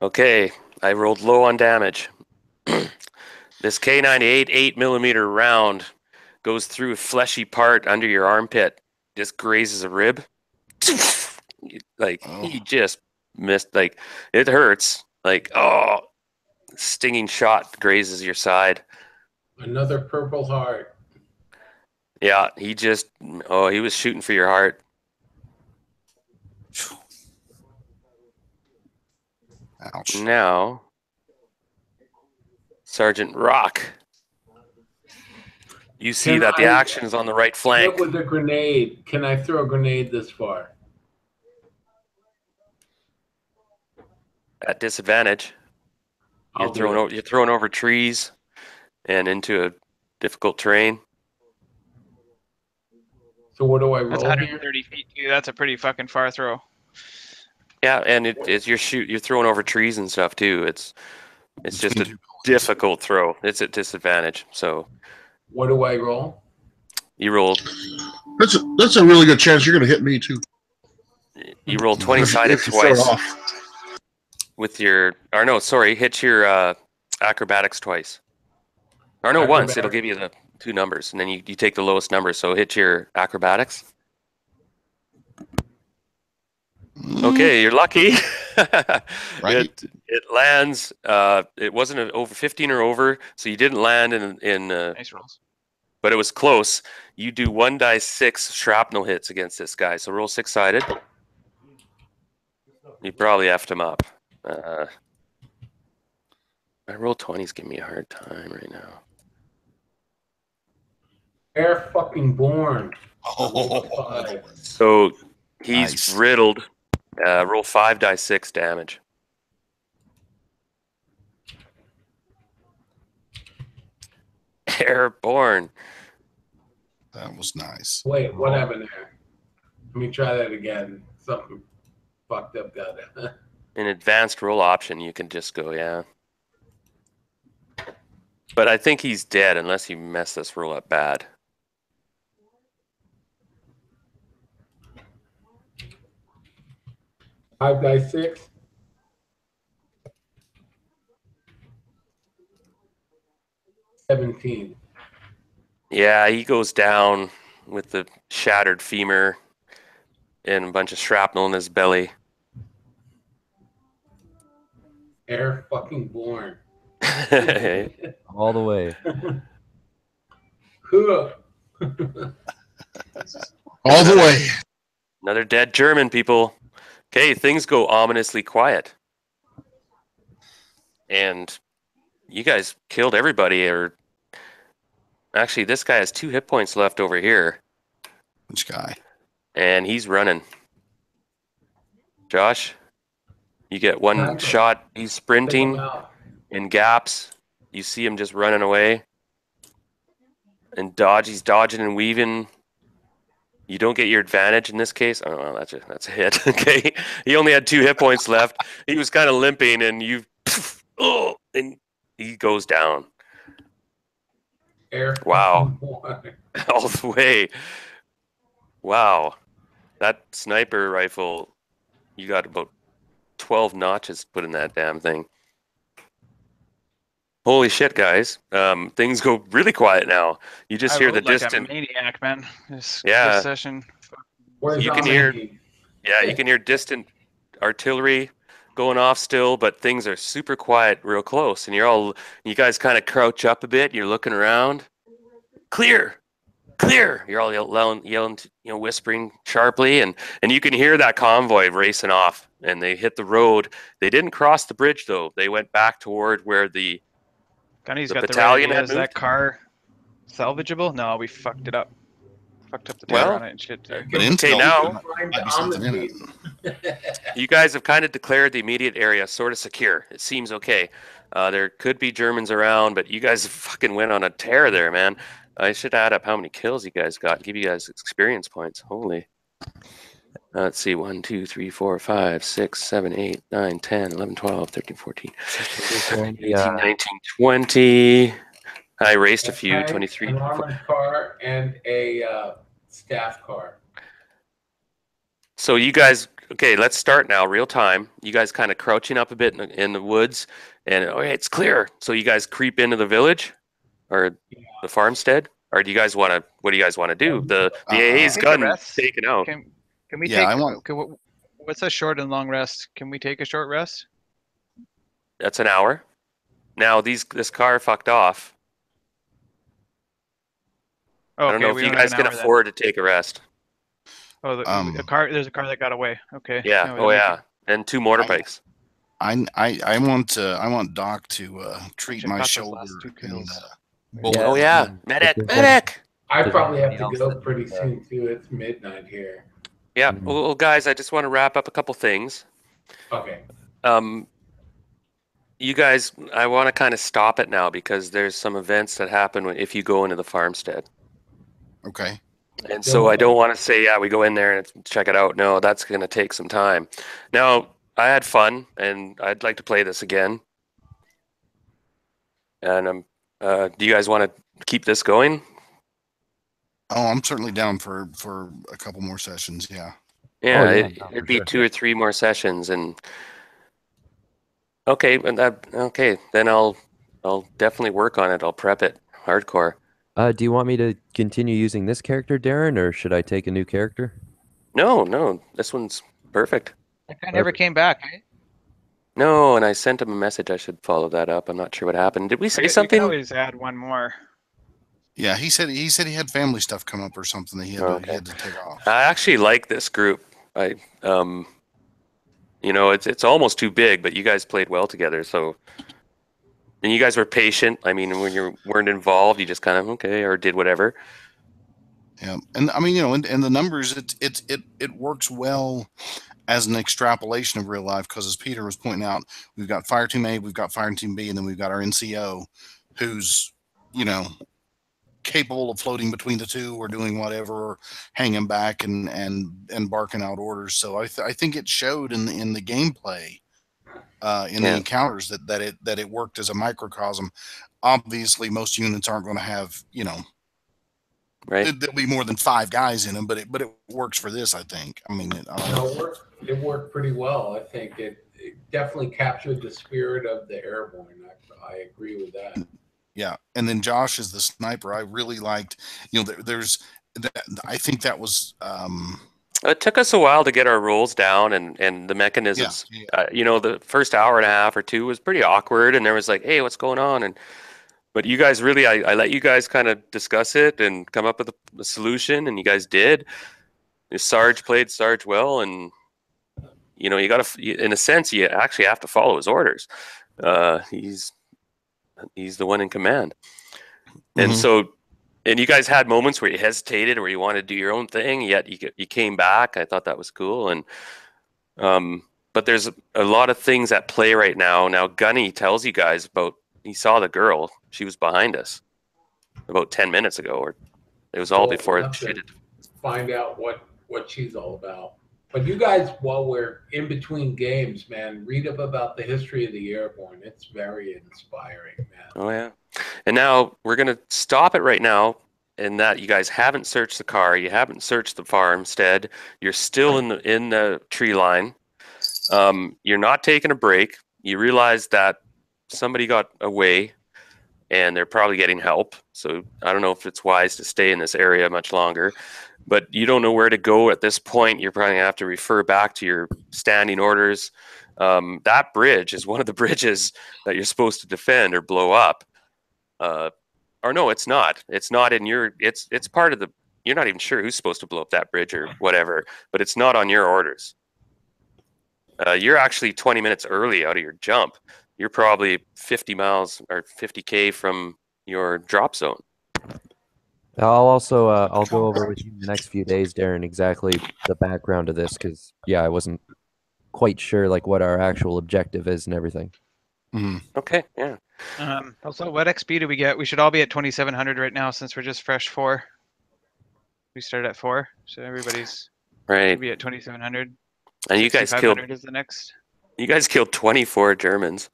Okay, I rolled low on damage. This K98 8mm round goes through a fleshy part under your armpit. Just grazes a rib. He just missed. Like, it hurts. Like, oh, stinging shot grazes your side. Another purple heart. Yeah, he was shooting for your heart. Ouch. Now, Sergeant Rock, you see that the action is on the right flank. With a grenade, can I throw a grenade this far? At disadvantage, you're throwing over trees and into a difficult terrain. So what do I roll? That's 130 feet too. That's a pretty fucking far throw. Yeah, and you're throwing over trees and stuff too. It's just a difficult throw. It's at disadvantage. So, what do I roll? You rolled. That's a really good chance you're going to hit me too. You roll 20-sided twice. With your hit your acrobatics twice. Or no, once it'll give you the two numbers, and then you take the lowest number. So hit your acrobatics. Okay, you're lucky. Right. It lands. It wasn't over 15 or over, so you didn't land in nice rolls, but it was close. You do 1d6 shrapnel hits against this guy, so roll 6-sided. You probably effed him up. My roll 20's giving me a hard time right now. Air fucking born. Oh. So he's nice. Riddled. Roll 5d6 damage. Airborne. That was nice. Wait, what happened there? Let me try that again. Something fucked up got it. An advanced roll option, you can just go, yeah. But I think he's dead unless you mess this roll up bad. Five by six. Yeah, he goes down with the shattered femur and a bunch of shrapnel in his belly. Air fucking born. All the way. All the way. Another dead German, people. Okay, things go ominously quiet. And you guys killed everybody. Or actually, this guy has 2 hit points left over here. Which guy? And he's running. Josh, you get one shot. He's sprinting in gaps. You see him just running away. And he's dodging and weaving. You don't get your advantage in this case. Oh, well, that's a hit. Okay, he only had 2 hit points left. He was kind of limping, and and he goes down. Wow, all the way. Wow, That sniper rifle, you got about 12 notches put in that damn thing. Holy shit, guys. Things go really quiet now. You just hear the distant... I'm a maniac, man. This session. You can hear... Yeah, you can hear distant artillery going off still, but things are super quiet real close. And you're all... You guys kind of crouch up a bit. You're looking around. Clear! Clear! You're all yelling, you know, whispering sharply, and you can hear that convoy racing off, and they hit the road. They didn't cross the bridge, though. They went back toward where the Gunny's got battalion had moved. Is that car salvageable? No, we fucked it up. Fucked up the tail on it and shit. But okay, now, you guys have kind of declared the immediate area sort of secure. It seems okay. There could be Germans around, but you guys fucking went on a tear there, man. I should add up how many kills you guys got and give you guys experience points. Holy. Let's see. 1, 2, 3, 4, 5, 6, 7, 8, 9, 10, 11, 12, 13, 14, 18, 19, 20. I raced a few. 23. An armored car and a staff car. So you guys, okay, let's start now, real time. You guys kind of crouching up a bit in the woods, and it's clear. So you guys creep into the village? Or the farmstead? Or do you guys want to? What do you guys want to do? The AA's gun is taken out. Can we take? I want. What's a short and long rest? Can we take a short rest? That's an hour. Now this car fucked off. Oh, I don't know if you guys can afford to take a rest. Oh, the car. There's a car that got away. Okay. Yeah. No, and two motorbikes. I want Doc to treat my shoulder. Well, yeah. Oh yeah, medic. I probably have to go pretty soon too. It's midnight here. Yeah, well, guys, I just want to wrap up a couple things. Okay. You guys, I want to kind of stop it now because there's some events that happen if you go into the farmstead. Okay. And so I don't want to say, yeah, we go in there and check it out. No, that's going to take some time. Now, I had fun, and I'd like to play this again. And I'm. Do you guys want to keep this going? Oh, I'm certainly down for a couple more sessions. Yeah. Yeah, it'd be sure. 2 or 3 more sessions, and then I'll definitely work on it. I'll prep it hardcore. Do you want me to continue using this character, Darren, or should I take a new character? No, this one's perfect. That guy never came back, eh? No, and I sent him a message. I should follow that up. I'm not sure what happened. Did we say something? We always add one more. Yeah, he said he had family stuff come up or something that he had to take off. I actually like this group. It's almost too big, but you guys played well together. So, and you guys were patient. I mean, when you weren't involved, you just kind of or did whatever. Yeah, and I mean, and the numbers, it works well as an extrapolation of real life, because as Peter was pointing out, we've got Fire Team A, we've got Fire Team B, and then we've got our NCO, who's, capable of floating between the two or doing whatever, or hanging back and barking out orders. So I think it showed in the gameplay, in the encounters that it worked as a microcosm. Obviously, most units aren't going to have, right. There'll be more than 5 guys in them, but it works for this, I think. I mean, it worked pretty well. I think it definitely captured the spirit of the airborne. I agree with that. Yeah, and then Josh is the sniper. I really liked. I think that was. It took us a while to get our roles down and the mechanisms. Yeah, yeah. The first hour and a half or two was pretty awkward, and there was like, hey, what's going on? But you guys really, I let you guys kind of discuss it and come up with a solution, and you guys did. Sarge played Sarge well, and you got to, in a sense, you actually have to follow his orders. He's the one in command, and so, and you guys had moments where you hesitated or you wanted to do your own thing, yet you came back. I thought that was cool, and but there's a lot of things at play right now. Now Gunny tells you guys about. He saw the girl. She was behind us about 10 minutes ago, or it was all before she did. Find out what she's all about. But you guys, while we're in between games, man, read up about the history of the airborne. It's very inspiring, man. Oh yeah. And now we're gonna stop it right now in that you guys haven't searched the car, you haven't searched the farmstead, you're still in the tree line. You're not taking a break. You realize that somebody got away and they're probably getting help. So I don't know if it's wise to stay in this area much longer, but you don't know where to go at this point. You're probably gonna have to refer back to your standing orders. That bridge is one of the bridges that you're supposed to defend or blow up. Or no, it's not. It's not in your, it's part of the, you're not even sure who's supposed to blow up that bridge or whatever, but it's not on your orders. You're actually 20 minutes early out of your jump. You're probably 50 miles or 50K from your drop zone. I'll also, I'll go over with you in the next few days, Darren, exactly the background of this. Cause yeah, I wasn't quite sure like what our actual objective is and everything. Mm. Okay. Yeah. Also, what XP do we get? We should all be at 2,700 right now since we're just fresh 4. We start at 4, so everybody's right. We'll be at 2,700. And you guys killed. Is the next. You guys killed 24 Germans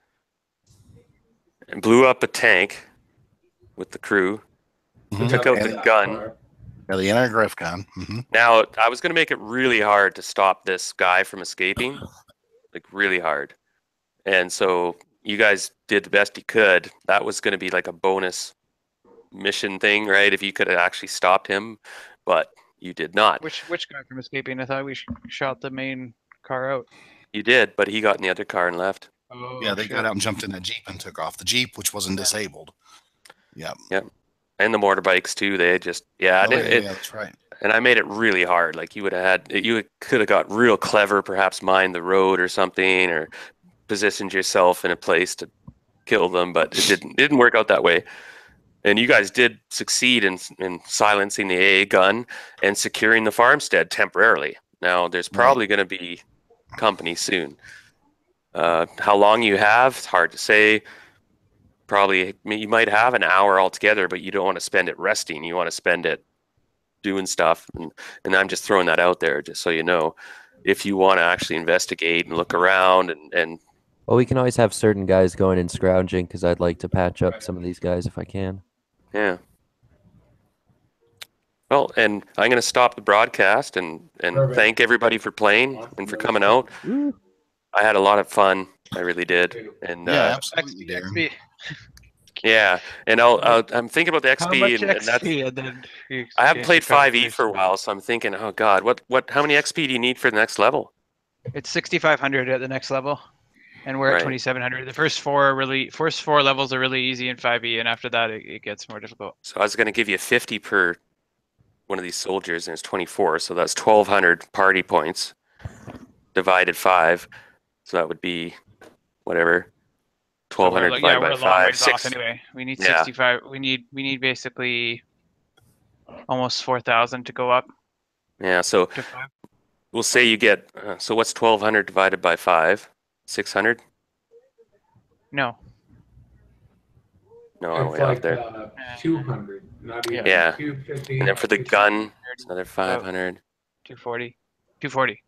and blew up a tank with the crew. Mm-hmm. Took out the gun. Yeah, the anti-griff gun. Mm-hmm. Now I was going to make it really hard to stop this guy from escaping, like really hard, and so. You guys did the best you could. That was going to be like a bonus mission thing, right? If you could have actually stopped him, but you did not. Which guy from escaping? I thought we shot the main car out. You did, but he got in the other car and left. Oh, yeah, they got out and jumped in a Jeep and took off. The Jeep, which wasn't disabled. Yeah. Yeah. And the motor bikes too. They just, yeah. Oh, yeah, that's right. And I made it really hard. Like you would have had, you could have got real clever, perhaps mined the road or something, or positioned yourself in a place to kill them, but it didn't work out that way. And you guys did succeed in silencing the AA gun and securing the farmstead temporarily. Now there's probably going to be company soon. How long you have, it's hard to say. Probably you might have an hour altogether, but you don't want to spend it resting. You want to spend it doing stuff. And I'm just throwing that out there just so you know, if you want to actually investigate and look around and well, we can always have certain guys going and scrounging because I'd like to patch up some of these guys if I can. Yeah. Well, and I'm going to stop the broadcast and thank everybody for playing and for coming out. I had a lot of fun. I really did. And yeah, absolutely, Darren. Yeah, and I'm thinking about the XP, and I haven't played 5E for a while, so I'm thinking, oh god, how many XP do you need for the next level? It's 6,500 at the next level. And we're at 2,700. The first four levels are really easy in 5E, and after that, it gets more difficult. So I was going to give you 50 per one of these soldiers, and it's 24. So that's 1,200 party points divided 5. So that would be whatever 1,200 divided by 5. Off anyway, we need 65. Yeah. We need basically almost 4,000 to go up. Yeah. So we'll say you get. So what's 1,200 divided by 5? 600? No. No, it's way like, out there. 200. Not even 250. And then for the gun, it's another 500. 240. 240.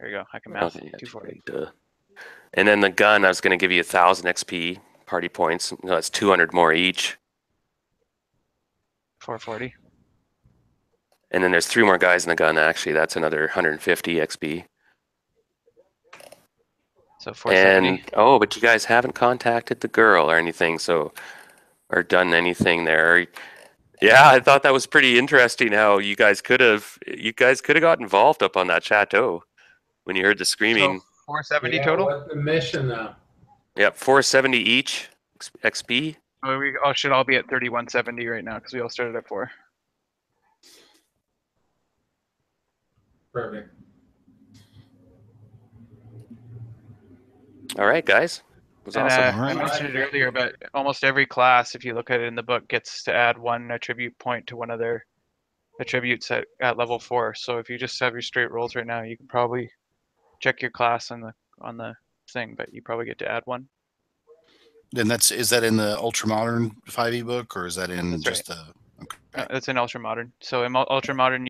There you go. I can math it. 240. And then the gun, I was going to give you 1,000 XP party points. No, that's 200 more each. 440. And then there's 3 more guys in the gun, actually. That's another 150 XP. So and oh, but you guys haven't contacted the girl or anything, so or done anything there. Yeah, I thought that was pretty interesting how you guys could have got involved up on that chateau when you heard the screaming. So 470 total. What's the mission now? Yep, 470 each XP. Oh, we should all be at 3170 right now because we all started at 4. Perfect. All right, guys. It was awesome. I mentioned it earlier, but almost every class, if you look at it in the book, gets to add 1 attribute point to one of their attributes at level 4. So if you just have your straight rolls right now, you can probably check your class on the thing, but you probably get to add 1. And is that in the ultramodern 5e book, or is that in that's just the? Okay. That's in ultramodern. So in ultramodern.